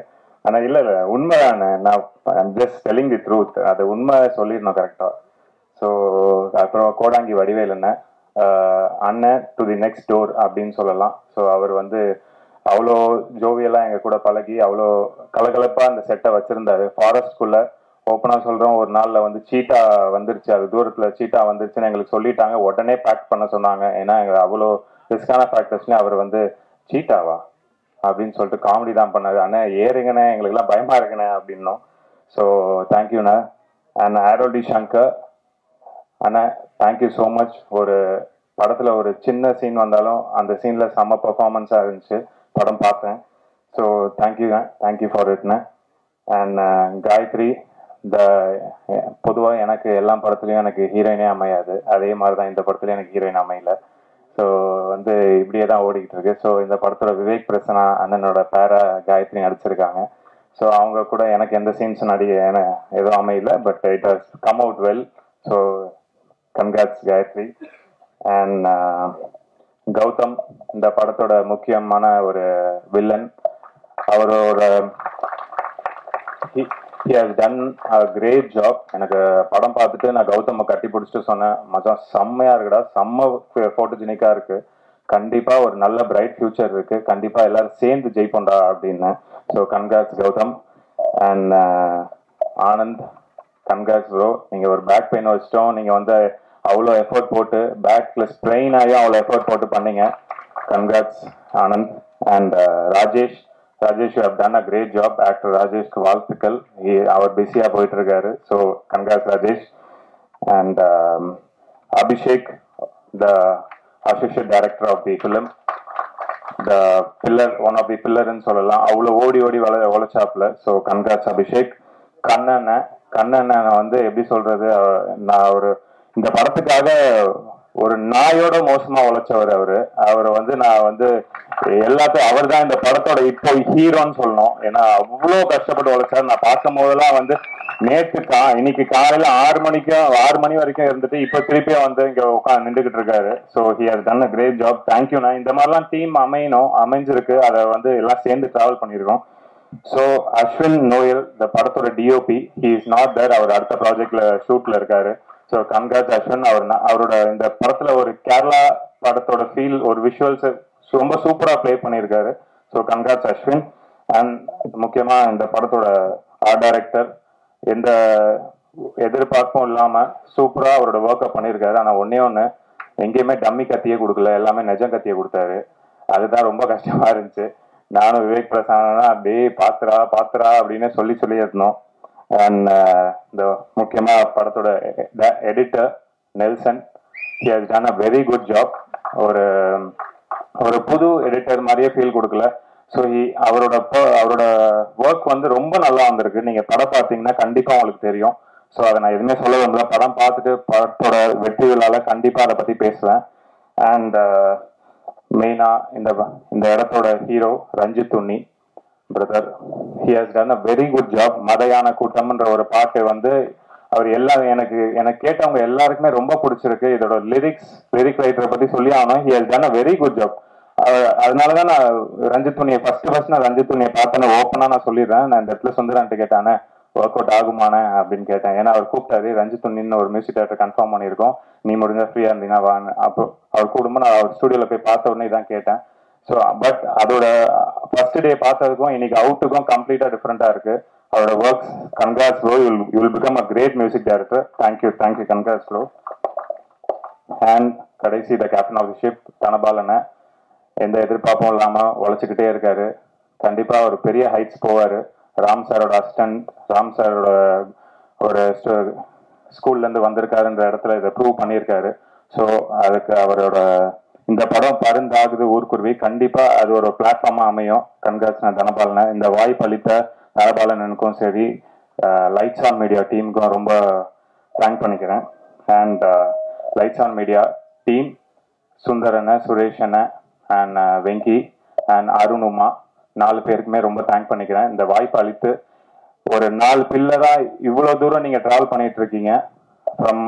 ஆனால் இல்லை இல்லை உண்மைதானே, நான் ஜஸ்ட் டெல்லிங் தி ட்ரூத், அது உண்மை சொல்லிடணும் கரெக்டாக. ஸோ அப்புறம் கோடாங்கி வடிவேல் என்ன அண்ணன் டு தி நெக்ஸ்ட் டோர் அப்படின்னு சொல்லலாம். ஸோ அவர் வந்து அவ்வளோ ஜோவியெல்லாம் எங்கள் கூட பழகி அவ்வளோ கலகலப்பாக அந்த செட்டை வச்சுருந்தாரு. ஃபாரஸ்ட்குள்ளே ஓப்பனாக சொல்கிறோம், ஒரு நாளில் வந்து சீட்டா வந்துருச்சு, அது தூரத்தில் சீட்டா வந்துருச்சுன்னு எங்களுக்கு சொல்லிட்டாங்க. உடனே பேக் பண்ண சொன்னாங்க, ஏன்னா எங்கள் அவ்வளோ ரிஸ்கான ஃபேக்டர்ஸ்லேயும். அவர் வந்து சீட்டாவா அப்படின்னு சொல்லிட்டு காமெடி தான் பண்ணார். ஆனால் ஏறுங்கண்ணே, எங்களுக்குலாம் பயமாக இருக்குண்ணே அப்படின்னோம். ஸோ தேங்க்யூண்ணே. அண்ட் ஆரோடி சங்கர் அண்ணா, தேங்க்யூ ஸோ மச். ஒரு படத்தில் ஒரு சின்ன சீன் வந்தாலும் அந்த சீனில் செம்ம பர்ஃபார்மன்ஸாக இருந்துச்சு, படம் பார்த்தேன். ஸோ தேங்க்யூண்ணே, தேங்க்யூ ஃபார் இட்ண்ணே. அண்ட் காயத்ரி, இந்த பொதுவாக எனக்கு எல்லா படத்துலையும் எனக்கு ஹீரோயினே அமையாது, அதே மாதிரி தான் இந்த படத்துலையும் எனக்கு ஹீரோயின் அமையலை. ஸோ வந்து இப்படியே தான் ஓடிக்கிட்டு இருக்கு. ஸோ இந்த படத்தோட விவேக் பிரசன்னா அண்ணனோட பேரை காயத்ரி நடிச்சிருக்காங்க. ஸோ அவங்க கூட எனக்கு எந்த சீன்ஸும் நடிகை எதுவும் அமையலை, but it has come out well. So congrats Gayathri. And Gautham, இந்த படத்தோட முக்கியமான ஒரு வில்லன். அவரோட he has done a great job. எனக்கு படம் பார்த்துட்டு நான் கௌதமை கட்டி பிடிச்சிட்டு சொன்னேன், மச்சான் செம்மையாக இருக்குடா, செம்ம ஃபோட்டோஜெனிக்காக இருக்குது, கண்டிப்பாக ஒரு நல்ல பிரைட் ஃபியூச்சர் இருக்குது, கண்டிப்பாக எல்லோரும் சேர்ந்து ஜெயிப்போண்டா அப்படின்னு. So congrats Gautham. And Anand, congrats bro, நீங்கள் ஒரு பேக் பெயின் வச்சிட்டோம், நீங்கள் வந்து அவ்வளோ எஃபோர்ட் போட்டு பேக்கில் ஸ்ட்ரெயின் ஆகியும் அவ்வளோ எஃபோர்ட் போட்டு பண்ணிங்க. Congrats Anand. And Rajesh, Rajesh, you have done a great job. Actor Rajesh வாழ்த்துக்கள், அவர் பிஸியாக போயிட்டு இருக்காரு. So congrats Rajesh. And Abhishek, the associate director of the film, the pillar, one of the பில்லர்ன்னு சொல்லலாம், அவ்வளோ ஓடி ஓடி வள உழைச்சாப்புல. ஸோ கங்காஸ் அபிஷேக். கண்ணனை, கண்ணனை வந்து எப்படி சொல்றது, நான் ஒரு இந்த படத்துக்காக ஒரு நாயோட மோசமா உழைச்சவர் அவரு. அவரை வந்து நான் வந்து எல்லாத்தையும் அவர் தான் இந்த படத்தோட இப்போ ஹீரோன்னு சொல்லணும். ஏன்னா அவ்வளோ கஷ்டப்பட்டு உழைச்சாரு. நான் பார்க்கும் போதெல்லாம் வந்து நேற்று கா இன்னைக்கு காலையில ஆறு மணிக்கும் ஆறு மணி வரைக்கும் இருந்துட்டு இப்போ திருப்பியே வந்து இங்க உட்காந்து நின்றுகிட்டு இருக்காரு. So he has done a great job. தேங்க்யூண்ணா. இந்த மாதிரிலாம் டீம் அமையணும், அமைஞ்சிருக்கு, அதை வந்து எல்லாம் சேர்ந்து டிராவல் பண்ணியிருக்கோம். ஸோ அஸ்வின் நோயல், இந்த படத்தோட DOP, he is not there. அவர் அடுத்த ப்ராஜெக்ட்ல ஷூட்ல இருக்காரு. So congrats Ashwin. அவர் அவரோட இந்த படத்துல ஒரு கேரளா படத்தோட ஃபீல், ஒரு விஷுவல்ஸ் ரொம்ப சூப்பராக பிளே பண்ணியிருக்காரு. So congrats Ashwin. அண்ட் முக்கியமாக இந்த படத்தோட ஆர்ட் டைரக்டர், எந்த எதிர்பார்ப்பும் இல்லாமல் சூப்பராக அவரோட ஒர்க்கை பண்ணியிருக்காரு. ஆனால் ஒன்னே ஒன்று, எங்கேயுமே டம்மி கத்தியே கொடுக்கல, எல்லாமே நிஜம் கத்தியே கொடுத்தாரு. அதுதான் ரொம்ப கஷ்டமா இருந்துச்சு. நானும் விவேக் பிரசான்னா அப்படியே பாத்துரா பாத்துரா அப்படின்னு சொல்லி சொல்லி இருந்தோம். அண்ட் இந்த முக்கியமாக படத்தோட editor Nelson, he has done a very good job. ஒரு ஒரு புது எடிட்டர் மாதிரியே ஃபீல் கொடுக்கல. ஸோ ஹி அவரோட அவரோட ஒர்க் வந்து ரொம்ப நல்லா வந்திருக்கு. நீங்கள் படம் பார்த்தீங்கன்னா கண்டிப்பாக உங்களுக்கு தெரியும். ஸோ அதை நான் எதுவுமே சொல்ல விரும்பல. படம் பார்த்துட்டு படத்தோட வெற்றி விழாவில் கண்டிப்பாக அதை பற்றி பேசுவேன். அண்ட் மெயினாக இந்த இந்த இடத்தோட hero ரஞ்சித் உண்ணி brother, he has done a very good job. மதையான கூட்டம்ன்ற ஒரு பாட்டு வந்து அவர் எல்லா எனக்கு எனக்கு கேட்டவங்க எல்லாருக்குமே ரொம்ப பிடிச்சிருக்கு. இதோட லிரிக்ஸ், லிரிக் ரைட்டரை பற்றி சொல்லி ஆகணும், he has done a very good job. அதனால தான் நான் ரஞ்சித் துணியை ஃபர்ஸ்ட் ஃபர்ஸ்ட் நான் ரஞ்சித் துணியை பார்த்தேன்னு ஓப்பனாக நான் சொல்லிடுறேன். நான் இந்த இடத்துல சுந்தரான்ட்டு கேட்டானே ஒர்க் அவுட் ஆகுமானே அப்படின்னு கேட்டேன். ஏன்னா அவர் கூப்பிட்டாரு, ரஞ்சித் துணின்னு ஒரு மியூசிக் டேரக்டர் கன்ஃபார்ம் பண்ணியிருக்கோம், நீ முடிஞ்சா ஃப்ரீயாக இருந்தீங்கன்னா வாங்க. அப்போ அவர் கூடும்போது நான் அவர் ஸ்டூடியோவில் போய் பார்த்த உடனே தான் கேட்டேன். ஸோ பட் அதோட ஃபர்ஸ்ட் டே பார்த்ததுக்கும் இன்னைக்கு அவுட்டுக்கும் கம்ப்ளீட்டாக டிஃப்ரெண்ட்டாக இருக்கு அவரோட works. Congrats bro, you'll you'll become a great music director. Thank you thank you congrats bro. And கடைசி the captain of the ship தனபாலனை, எந்த எதிர்பார்ப்பும் இல்லாமல் உழைச்சிக்கிட்டே இருக்காரு. கண்டிப்பாக ஒரு பெரிய ஹைட்ஸ் போவார். ராம் சாரோட அசிஸ்டன்ட், ராம் சாரோட ஒரு ஸ்கூல்லேருந்து வந்திருக்காருன்ற இடத்துல இதை ப்ரூவ் பண்ணியிருக்காரு. ஸோ அதுக்கு அவரோட இந்த படம் பருந்தாகுது ஊர்குருவி கண்டிப்பாக அது ஒரு பிளாட்ஃபார்மாக அமையும். கன்கிராட்ஸ் நான் தனபாலனை. இந்த வாய்ப்பு அளித்த தனபாலனனுக்கும் சரி, லைட்ஸ் ஆன் மீடியா டீமுக்கும் ரொம்ப தேங்க் பண்ணிக்கிறேன். And lights on media team, சுந்தரனை, சுரேஷனை, அண்ட் வெங்கி அண்ட் அருணுமா, நாலு பேருக்குமே ரொம்ப தேங்க் பண்ணிக்கிறேன். இந்த வாய்ப்பு அளித்து ஒரு நாலு பில்லராக இவ்வளோ தூரம் நீங்கள் ட்ராவல் பண்ணிகிட்டு இருக்கீங்க. ஃப்ரம்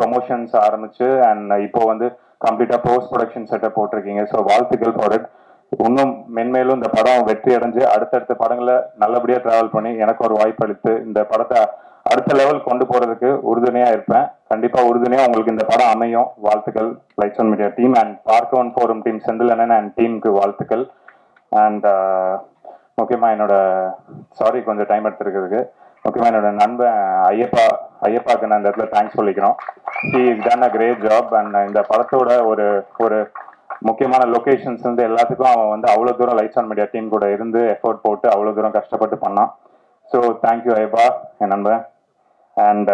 ப்ரொமோஷன்ஸ் ஆரம்பித்து அண்ட் இப்போது வந்து கம்ப்ளீட்டாக போஸ்ட் ப்ரொடக்ஷன் செட்டப் போட்டிருக்கீங்க. ஸோ வாழ்த்துக்கள் ஃபார் இட். இன்னும் மென்மேலும் இந்த படம் வெற்றி அடைஞ்சு அடுத்தடுத்த படங்களை நல்லபடியாக ட்ராவல் பண்ணி எனக்கு ஒரு வாய்ப்பு அளித்து இந்த படத்தை அடுத்த லெவல் கொண்டு போறதுக்கு உறுதுணையா இருப்பேன். கண்டிப்பா உறுதுணையா உங்களுக்கு இந்த படம் அமையும். வாழ்த்துக்கள் lights on media team and park one forum team Senthil அண்ணன் அண்ட் டீமுக்கு வாழ்த்துக்கள். அண்ட் முக்கியமா என்னோட சாரி கொஞ்சம் டைம் எடுத்துருக்கிறதுக்கு முக்கியமா என்னோட நண்பன் ஐயப்பா ஐயப்பாவுக்கு நான் இந்த இடத்துல தேங்க்ஸ் சொல்லிக்கிறோம். He is done a great job. And இந்த படத்தோட ஒரு ஒரு முக்கியமான லொக்கேஷன்ஸ் வந்து எல்லாத்துக்கும் அவன் வந்து அவ்வளோ தூரம் லைட்ஸ் ஆன் மீடியா டீம் கூட இருந்து எஃபோர்ட் போட்டு அவ்வளோ தூரம் கஷ்டப்பட்டு பண்ணான். ஸோ தேங்க்யூ ஐயப்பா என் நண்பன். அண்ட்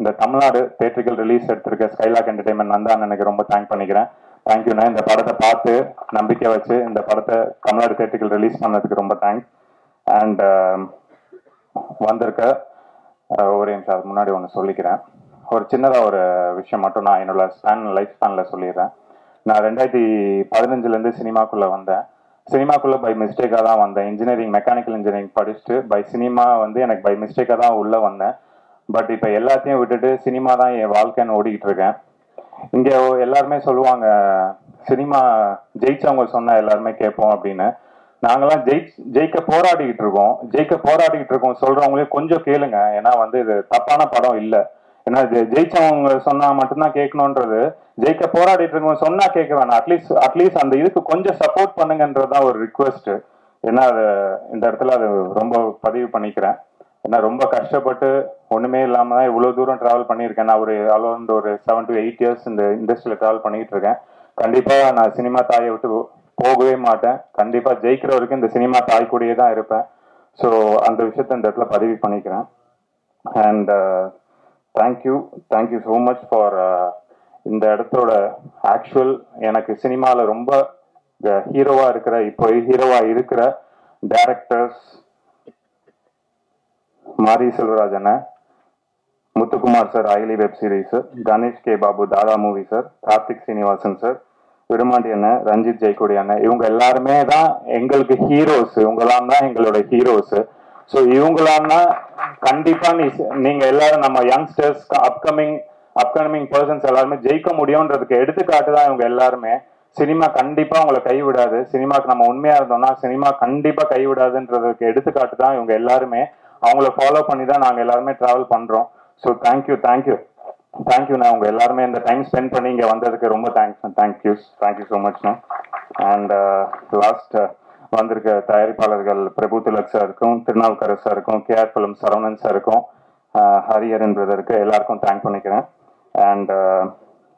இந்த தமிழ்நாடு தேட்டரிக்கல் ரிலீஸ் எடுத்திருக்க ஸ்கைலாக் என்டர்டைன்மெண்ட் வந்து அண்ணனுக்கு ரொம்ப தேங்க் பண்ணிக்கிறேன். தேங்க்யூண்ணா, இந்த படத்தை பார்த்து நம்பிக்கை வச்சு இந்த படத்தை தமிழ்நாடு தேட்டரிக்கல் ரிலீஸ் பண்ணதுக்கு ரொம்ப தேங்க்ஸ். அண்ட் வந்திருக்க ஒரு நிமிஷம் முன்னாடி ஒன்று சொல்லிக்கிறேன். ஒரு சின்னதாக ஒரு விஷயம் மட்டும் நான் என்னோட ஸ்டான் லைஃப் ஸ்டானில் சொல்லிடுறேன். நான் ரெண்டாயிரத்தி பதினஞ்சுலேருந்து சினிமாக்குள்ளே வந்தேன். சினிமாக்குள்ளே பை மிஸ்டேக்காக தான் வந்தேன். இன்ஜினியரிங் மெக்கானிக்கல் இன்ஜினியரிங் படிச்சுட்டு பை சினிமா வந்து எனக்கு பை மிஸ்டேக்காக தான் உள்ளே வந்தேன். பட் இப்போ எல்லாத்தையும் விட்டுட்டு சினிமா தான் என் வாழ்க்கைன்னு ஓடிக்கிட்டு இருக்கேன். இங்கே எல்லாருமே சொல்லுவாங்க சினிமா ஜெயிச்சவங்க சொன்னால் எல்லாருமே கேட்போம் அப்படின்னு. நாங்களாம் ஜெயிச் ஜெயிக்க போராடிக்கிட்டு இருக்கோம். ஜெயிக்க போராடிக்கிட்டு இருக்கோம் சொல்கிறவங்களே கொஞ்சம் கேளுங்க. ஏன்னா வந்து இது தப்பான படம் இல்லை. ஏன்னா ஜெயிச்சவங்க சொன்னால் மட்டும்தான் கேட்கணுன்றது ஜெயிக்க போராடிட்டு இருக்கவங்க சொன்னால் கேட்க வேணாம். அட்லீஸ்ட் அட்லீஸ்ட் அந்த இதுக்கு கொஞ்சம் சப்போர்ட் பண்ணுங்கன்றது தான் ஒரு ரிக்வெஸ்ட்டு. ஏன்னா அது இந்த இடத்துல அது ரொம்ப பதிவு பண்ணிக்கிறேன். ஏன்னா ரொம்ப கஷ்டப்பட்டு ஒன்றுமே இல்லாமல் தான் இவ்வளோ தூரம் ட்ராவல் பண்ணியிருக்கேன். நான் ஒரு அரௌண்ட் ஒரு செவன் டு எயிட் இயர்ஸ் இந்த இண்டஸ்ட்ரியில் ட்ராவல் பண்ணிக்கிட்டு இருக்கேன். கண்டிப்பாக நான் சினிமா தாயை விட்டு போகவே மாட்டேன். கண்டிப்பாக ஜெயிக்கிற வரைக்கும் இந்த சினிமா தாய் கூடியே தான் இருப்பேன். ஸோ அந்த விஷயத்த இந்த இடத்துல பதிவு பண்ணிக்கிறேன். And thank you thank you so much for இந்த இடத்தோட ஆக்சுவல் எனக்கு சினிமாவில் ரொம்ப ஹீரோவாக இருக்கிற இப்போ ஹீரோவாக இருக்கிற டைரக்டர்ஸ் மாரி செல்வராஜ் அண்ணன், Muthukumar sir அகிலி web series, Ganesh K Babu Dada movie sir, Karthik Srinivasan sir, உருமாண்டி அண்ணன், ரஞ்சித் ஜெயக்கோடி அண்ணன், இவங்க எல்லாருமே தான் எங்களுக்கு ஹீரோஸ். இவங்களாம் தான் எங்களோட ஹீரோஸ். ஸோ இவங்களாம்னா கண்டிப்பாக நீங்க எல்லாரும் நம்ம யங்ஸ்டர்ஸ் அப்கமிங் அப்கமிங் பர்சன்ஸ் எல்லாருமே ஜெயிக்க முடியும்ன்றதுக்கு எடுத்துக்காட்டு தான் இவங்க எல்லாருமே. சினிமா கண்டிப்பாக அவங்கள கைவிடாது. சினிமாவுக்கு நம்ம உண்மையாக இருந்தோம்னா சினிமா கண்டிப்பாக கைவிடாதுன்றதுக்கு எடுத்துக்காட்டு தான் இவங்க எல்லாருமே. அவங்கள ஃபாலோ பண்ணி தான் நாங்கள் எல்லாருமே ட்ராவல் பண்ணுறோம். ஸோ தேங்க்யூ தேங்க்யூ தேங்க்யூண்ணா. அவங்க எல்லாருமே இந்த டைம் ஸ்பெண்ட் பண்ணி இங்கே வந்ததுக்கு ரொம்ப தேங்க்ஸ்ண்ணா. தேங்க்யூ தேங்க்யூ ஸோ மச்ண்ணா. அண்ட் லாஸ்ட் வந்திருக்க தயாரிப்பாளர்கள் பிரபு திலக் சாருக்கும், திருநாவுக்கரசா இருக்கும், கேஆர் பிலம் சரவணன் சாருக்கும், ஹரியரன் பிரதருக்கு எல்லாருக்கும் தேங்க் பண்ணிக்கிறேன். And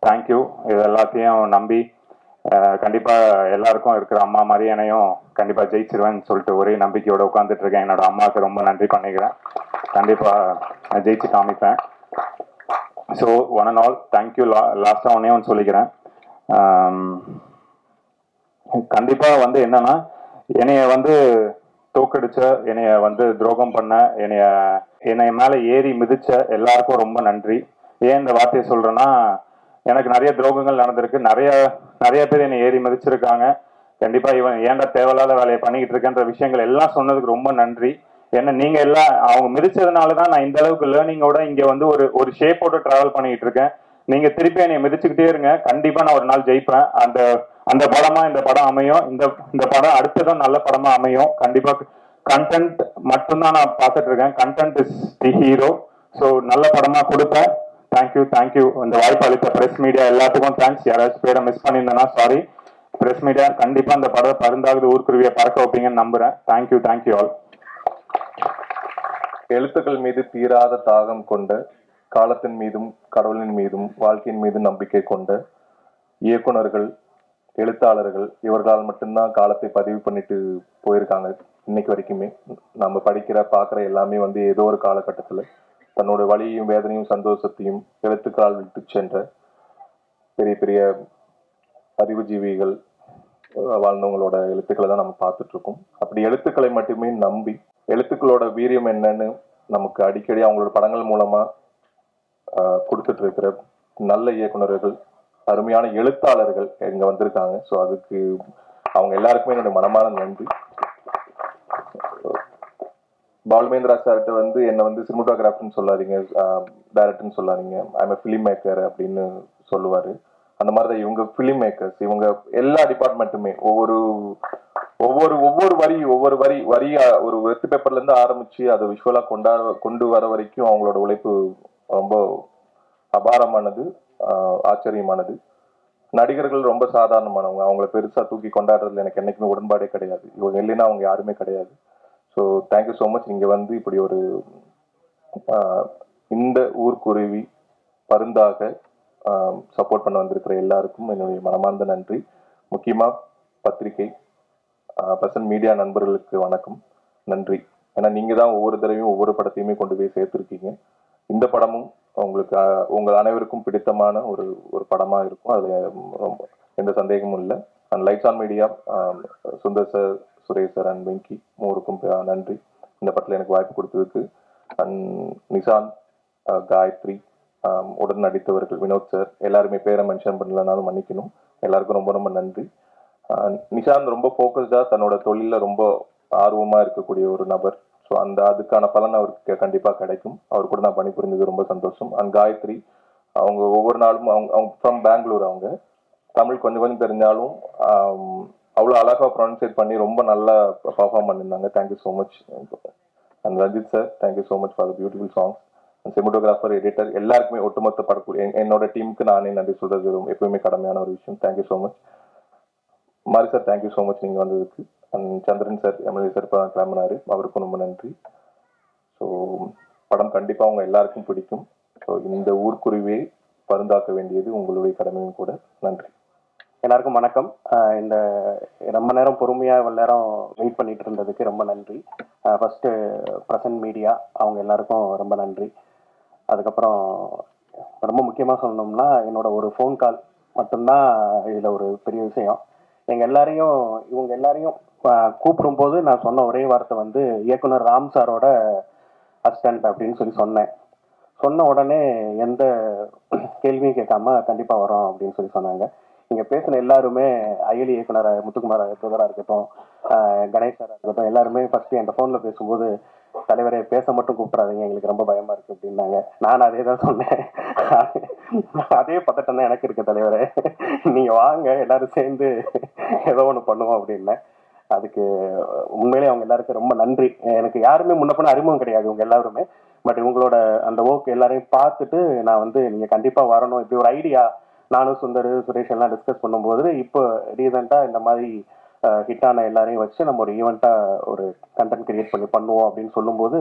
thank you. இது எல்லாத்தையும் நம்பி கண்டிப்பாக எல்லாருக்கும் இருக்கிற அம்மா மாதிரி என்னையும் கண்டிப்பாக ஜெயிச்சிருவேன்னு சொல்லிட்டு ஒரே நம்பிக்கையோடு உட்காந்துட்டு இருக்கேன். என்னோட அம்மாவுக்கு ரொம்ப நன்றி பண்ணிக்கிறேன். கண்டிப்பாக ஜெயிச்சு காமிப்பேன். So one and all thank you. லா லாஸ்ட்டாக ஒன்னே ஒன்று சொல்லிக்கிறேன். கண்டிப்பாக வந்து என்னன்னா என்னைய வந்து தோக்கடிச்ச, என்னைய வந்து துரோகம் பண்ண, என்னைய என்னைய மேலே ஏறி மிதிச்ச எல்லாருக்கும் ரொம்ப நன்றி. ஏன் இந்த வார்த்தையை சொல்கிறேன்னா எனக்கு நிறைய துரோகங்கள் நடந்திருக்கு. நிறைய நிறைய பேர் என்னை ஏறி மதிச்சிருக்காங்க. கண்டிப்பாக இவன் ஏன்டா தேவையில்லாத வேலையை பண்ணிக்கிட்டு இருக்கேன்ற விஷயங்கள் எல்லாம் சொன்னதுக்கு ரொம்ப நன்றி. ஏன்னா நீங்கள் எல்லாம் அவங்க மிதிச்சதுனால தான் நான் இந்த அளவுக்கு லேர்னிங்கோட இங்கே வந்து ஒரு ஒரு ஷேப்போட ட்ராவல் பண்ணிக்கிட்டு இருக்கேன். நீங்கள் திருப்பி என்னை மிதிச்சுக்கிட்டே இருங்க. கண்டிப்பாக நான் ஒரு நாள் ஜெயிப்பேன். அந்த அந்த படமாக இந்த படம் அமையும். இந்த இந்த படம் அடுத்ததும் நல்ல படமாக அமையும். கண்டிப்பாக கண்டென்ட் மட்டும்தான் நான் பார்த்துட்டு இருக்கேன். Content is the hero. So நல்ல படமாக கொடுப்பேன். Thank you thank you. இந்த வாய்ப்பு அளித்த ப்ரெஸ் மீடியா எல்லாத்துக்கும் தேங்க்ஸ். யாராச்சும் பேரை மிஸ் பண்ணியிருந்தேன்னா சாரி. ப்ரெஸ் மீடியா கண்டிப்பாக இந்த படம் பருந்தாகுது ஊர்க்குருவியை பறக்க வைப்பீங்கன்னு நம்புகிறேன். Thank you thank you all. எழுத்துக்கள் மீது தீராத தாகம் கொண்டு, காலத்தின் மீதும் கடவுளின் மீதும் வாழ்க்கையின் மீதும் நம்பிக்கை கொண்டு இயக்குநர்கள், எழுத்தாளர்கள் இவர்களால் மட்டும்தான் காலத்தை பதிவு பண்ணிட்டு போயிருக்காங்க. இன்னைக்கு வரைக்குமே நம்ம படிக்கிற பார்க்குற எல்லாமே வந்து ஏதோ ஒரு காலகட்டத்தில் தன்னோட வழியையும் வேதனையும் சந்தோஷத்தையும் எழுத்துக்களால் விட்டு சென்ற பெரிய பெரிய அறிவுஜீவிகள் வாழ்ந்தவங்களோட எழுத்துக்களை தான் நம்ம பார்த்துட்டு இருக்கோம். அப்படி எழுத்துக்களை மட்டுமே நம்பி எழுத்துக்களோட வீரியம் என்னன்னு நமக்கு அடிக்கடி அவங்களோட படங்கள் மூலமா கொடுத்துட்டு இருக்கிற நல்ல இயக்குநர்கள், அருமையான எழுத்தாளர்கள் இங்க வந்திருக்காங்க. ஸோ அதுக்கு அவங்க எல்லாருக்குமே என்னுடைய மனமான நன்றி. பாலுமேந்திரா சார்கிட்ட வந்து என்னை வந்து சினிமோட்டோகிராஃபர்னு சொல்லாதீங்க, டைரக்டர்னு சொல்லாதீங்க, ஐம் ஏ ஃபிலிம் மேக்கர் அப்படின்னு சொல்லுவார். அந்த மாதிரி தான் இவங்க ஃபிலிம் மேக்கர்ஸ். இவங்க எல்லா டிபார்ட்மெண்ட்டுமே ஒவ்வொரு ஒவ்வொரு ஒவ்வொரு வரி ஒவ்வொரு வரி வரியா ஒரு வெத்து பேப்பர்ல இருந்து ஆரம்பிச்சு அதை விஷுவலா கொண்டா கொண்டு வர வரைக்கும் அவங்களோட உழைப்பு ரொம்ப அபாரமானது, ஆச்சரியமானது. நடிகர்கள் ரொம்ப சாதாரணமானவங்க, அவங்களை பெருசா தூக்கி கொண்டாடுறதுல எனக்கு என்னைக்குமே உடன்பாடே கிடையாது. இவங்க இல்லைன்னா அவங்க யாருமே கிடையாது. So thank you so much. இங்கே வந்து இப்படி ஒரு இந்த ஊர்க்குருவி பருந்தாக சப்போர்ட் பண்ண வந்திருக்கிற எல்லாருக்கும் என்னுடைய மனமார்ந்த நன்றி. முக்கியமாக பத்திரிகை பர்சன் மீடியா நண்பர்களுக்கு வணக்கம், நன்றி. ஏன்னா நீங்கள் தான் ஒவ்வொரு தடவையும் ஒவ்வொரு படத்தையுமே கொண்டு போய் சேர்த்துருக்கீங்க. இந்த படமும் உங்களுக்கு உங்கள் அனைவருக்கும் பிடித்தமான ஒரு ஒரு படமாக இருக்கும், அதில் ரொம்ப எந்த சந்தேகமும் இல்லை. And lights on media, Sundar sir, Suresh sir and Venky மூவருக்கும் நன்றி இந்த படத்தில் எனக்கு வாய்ப்பு கொடுத்ததுக்கு. அண்ட் நிஷாந்த், காயத்ரி, உடன் நடித்தவர்கள், வினோத் சார், எல்லாருமே பேரை மென்ஷன் பண்ணலனாலும் மன்னிக்கணும். எல்லாருக்கும் ரொம்ப ரொம்ப நன்றி. நிஷாந்த் ரொம்ப ஃபோக்கஸ்டாக தன்னோட தொழிலில் ரொம்ப ஆர்வமாக இருக்கக்கூடிய ஒரு நபர். ஸோ அந்த அதுக்கான பலன் அவருக்கு கண்டிப்பாக கிடைக்கும். அவர் கூட நான் பணிபுரிந்தது ரொம்ப சந்தோஷம். அண்ட் காயத்ரி, அவங்க ஒவ்வொரு நாளும் அவங்க அவங்க ஃப்ரம் பெங்களூர், அவங்க தமிழ் கொஞ்சம் கொஞ்சம் தெரிஞ்சாலும் அவ்வளோ அழகாக ப்ரொனன்சியேட் பண்ணி ரொம்ப நல்லா பர்ஃபார்ம் பண்ணியிருந்தாங்க. Thank you so much. And Ranjith sir, thank you so much for the beautiful songs. Cinematographer, editor, எல்லாருக்குமே ஒட்டுமொத்த படக்கூடிய என்னோட டீமுக்கு நானே நன்றி சொல்கிறது எப்பவுமே கடமையான ஒரு விஷயம். Thank you so much. Mari sir, thank you so much நீங்கள் வந்ததுக்கு. And Chandran sir, MLA sir இப்போ கிளம்பினார், அவருக்கும் ரொம்ப நன்றி. ஸோ படம் கண்டிப்பாக அவங்க எல்லாருக்கும் பிடிக்கும். ஸோ இந்த ஊர்க்குருவியை பருந்தாக்க வேண்டியது உங்களுடைய கடமையும் கூட. நன்றி. எல்லாருக்கும் வணக்கம். இந்த ரொம்ப நேரம் பொறுமையாக இவ்வளோ நேரம் வெயிட் பண்ணிட்டு இருந்ததுக்கு ரொம்ப நன்றி. ஃபஸ்ட்டு பிரசன்ட் மீடியா அவங்க எல்லாருக்கும் ரொம்ப நன்றி. அதுக்கப்புறம் ரொம்ப முக்கியமாக சொல்லணும்னா என்னோட ஒரு ஃபோன் கால் மட்டும்தான் இதில் ஒரு பெரிய விஷயம். எங்கள் எல்லாரையும் இவங்க எல்லாரையும் கூப்பிடும் போது நான் சொன்ன ஒரே வார்த்தை வந்து இயக்குனர் ராம் சாரோட அசிஸ்டண்ட் அப்படின்னு சொல்லி சொன்னேன். சொன்ன உடனே எந்த கேள்வியும் கேட்காம கண்டிப்பாக வரோம் அப்படின்னு சொல்லி சொன்னாங்க. இங்கே பேசின எல்லாருமே, அயலி இயக்குனர் முத்துக்குமாராக இருக்கட்டும், கணேஷ் சாராக இருக்கட்டும், எல்லாருமே ஃபஸ்ட்டு என்கிட்ட ஃபோனில் பேசும்போது தலைவரே பேச மட்டும் கூப்பிட்றாதீங்க, எங்களுக்கு ரொம்ப பயமாக இருக்குது அப்படின்னாங்க. நான் அதே தான் சொன்னேன், அதே பதட்டம் தான் எனக்கு இருக்குது தலைவரே, நீங்கள் வாங்க எல்லோரும் சேர்ந்து ஏதோ ஒன்று பண்ணுவோம் அப்படின்னேன். அதுக்கு உண்மையிலே அவங்க எல்லாருக்கும் ரொம்ப நன்றி. எனக்கு யாருமே முன்ன போன அறிமுகம் கிடையாது இவங்க எல்லாருமே. பட் இவங்களோட அந்த ஓக் எல்லாரையும் பார்த்துட்டு நான் வந்து நீங்கள் கண்டிப்பாக வரணும், இப்படி ஒரு ஐடியா நானும் சுந்தர் சுரேஷ் எல்லாம் டிஸ்கஸ் பண்ணும்போது இப்போ ரீசெண்டாக இந்த மாதிரி ஹிட்டான எல்லாரையும் வச்சு நம்ம ஒரு ஈவெண்ட்டாக ஒரு கண்டென்ட் கிரியேட் பண்ணி பண்ணுவோம் அப்படின்னு சொல்லும்போது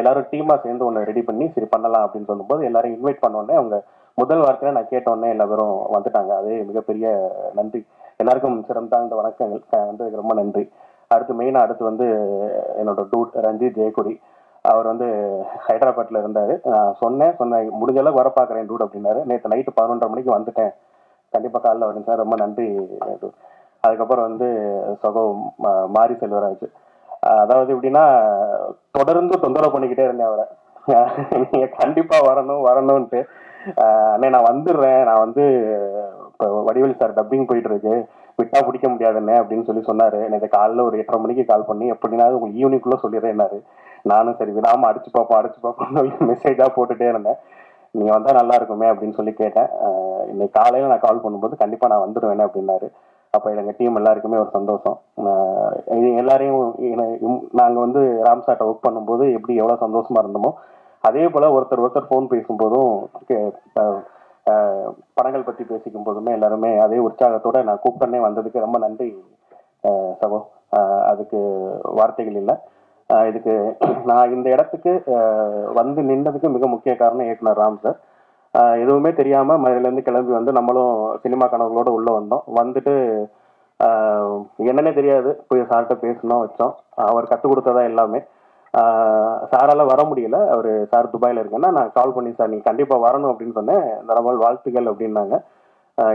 எல்லாரும் டீமாக சேர்ந்து ஒன்று ரெடி பண்ணி சரி பண்ணலாம் அப்படின்னு சொல்லும்போது எல்லாரும் இன்வைட் பண்ணோடனே அவங்க முதல் வாரத்தில் நான் கேட்டோடனே எல்லாரும் வந்துட்டாங்க. அதே மிகப்பெரிய நன்றி. எல்லாருக்கும் சிறந்தாழ்ந்த வணக்கங்கள் வந்து ரொம்ப நன்றி. அடுத்து மெயினாக அடுத்து வந்து என்னோட டூட் ரஞ்சித் ஜெயக்கொடி, அவர் வந்து ஹைதராபாத்தில் இருந்தார். நான் சொன்னேன் சொன்னேன் முடிஞ்சளவுக்கு வர பார்க்குறேன் டூட் அப்படின்னாரு. நேற்று நைட்டு பதினொன்றரை மணிக்கு வந்துட்டேன், கண்டிப்பாக காலைல வரேன் சார், ரொம்ப நன்றி டூட். அதுக்கப்புறம் வந்து சகோ மாரி செல்வராஜ், அதாவது எப்படின்னா தொடர்ந்து தொந்தரவு பண்ணிக்கிட்டே இருந்தேன் அவரை, நீங்கள் கண்டிப்பாக வரணும் வரணும்ன்ட்டு. அண்ணே நான் வந்துடுறேன், நான் வந்து இப்போ வடிவேல் சார் டப்பிங் போயிட்டுருக்கு, விட்டா பிடிக்க முடியாதுண்ணே அப்படின்னு சொல்லி சொன்னார். எனக்கு காலைல ஒரு எட்டரை மணிக்கு கால் பண்ணி எப்படின்னாலும் உங்களுக்கு ஈவினிங்குள்ளே சொல்லிடுறேன்னாரு. நானும் சரி விடாமல் அடிச்சு பார்ப்போம் அடிச்சு பார்ப்போம்னு மெசேஜாக போட்டுகிட்டே இருந்தேன், நீங்கள் வந்தால் நல்லா இருக்குமே அப்படின்னு சொல்லி கேட்டேன். இன்னைக்கு காலையில் நான் கால் பண்ணும்போது கண்டிப்பாக நான் வந்துடுவேன் அப்படின்னாரு. அப்போ எங்கள் டீம் எல்லாருக்குமே ஒரு சந்தோஷம். எல்லாரையும் நாங்கள் வந்து ராம்சாட்டை ஒர்க் பண்ணும்போது எப்படி எவ்வளோ சந்தோஷமாக இருந்தோமோ அதே போல் ஒருத்தர் ஒருத்தர் ஃபோன் பேசும்போதும் படங்கள் பற்றி பேசிக்கும் போதுமே எல்லாருமே அதே உற்சாகத்தோடு நான் கூப்பிட்டே வந்ததுக்கு ரொம்ப நன்றி சகோ. அதுக்கு வார்த்தைகள் இல்லை. இதுக்கு நான் இந்த இடத்துக்கு வந்து நின்றதுக்கு மிக முக்கிய காரணம் இயக்குனர் ராம் சார். எதுவுமே தெரியாமல் மதுரையிலேருந்து கிளம்பி வந்து நம்மளும் சினிமா கனவுகளோடு உள்ளே வந்தோம். வந்துட்டு என்னன்னே தெரியாது, போய் சார்கிட்ட பேசணும் வச்சோம். அவர் கற்றுக் கொடுத்ததா எல்லாமே. சாரால் வர முடியல, அவர் சார் துபாயில் இருக்கேன்னா நான் கால் பண்ணி சார் நீங்கள் கண்டிப்பாக வரணும் அப்படின்னு சொன்னேன். தரவால் வாழ்த்துக்கள் அப்படின்னாங்க.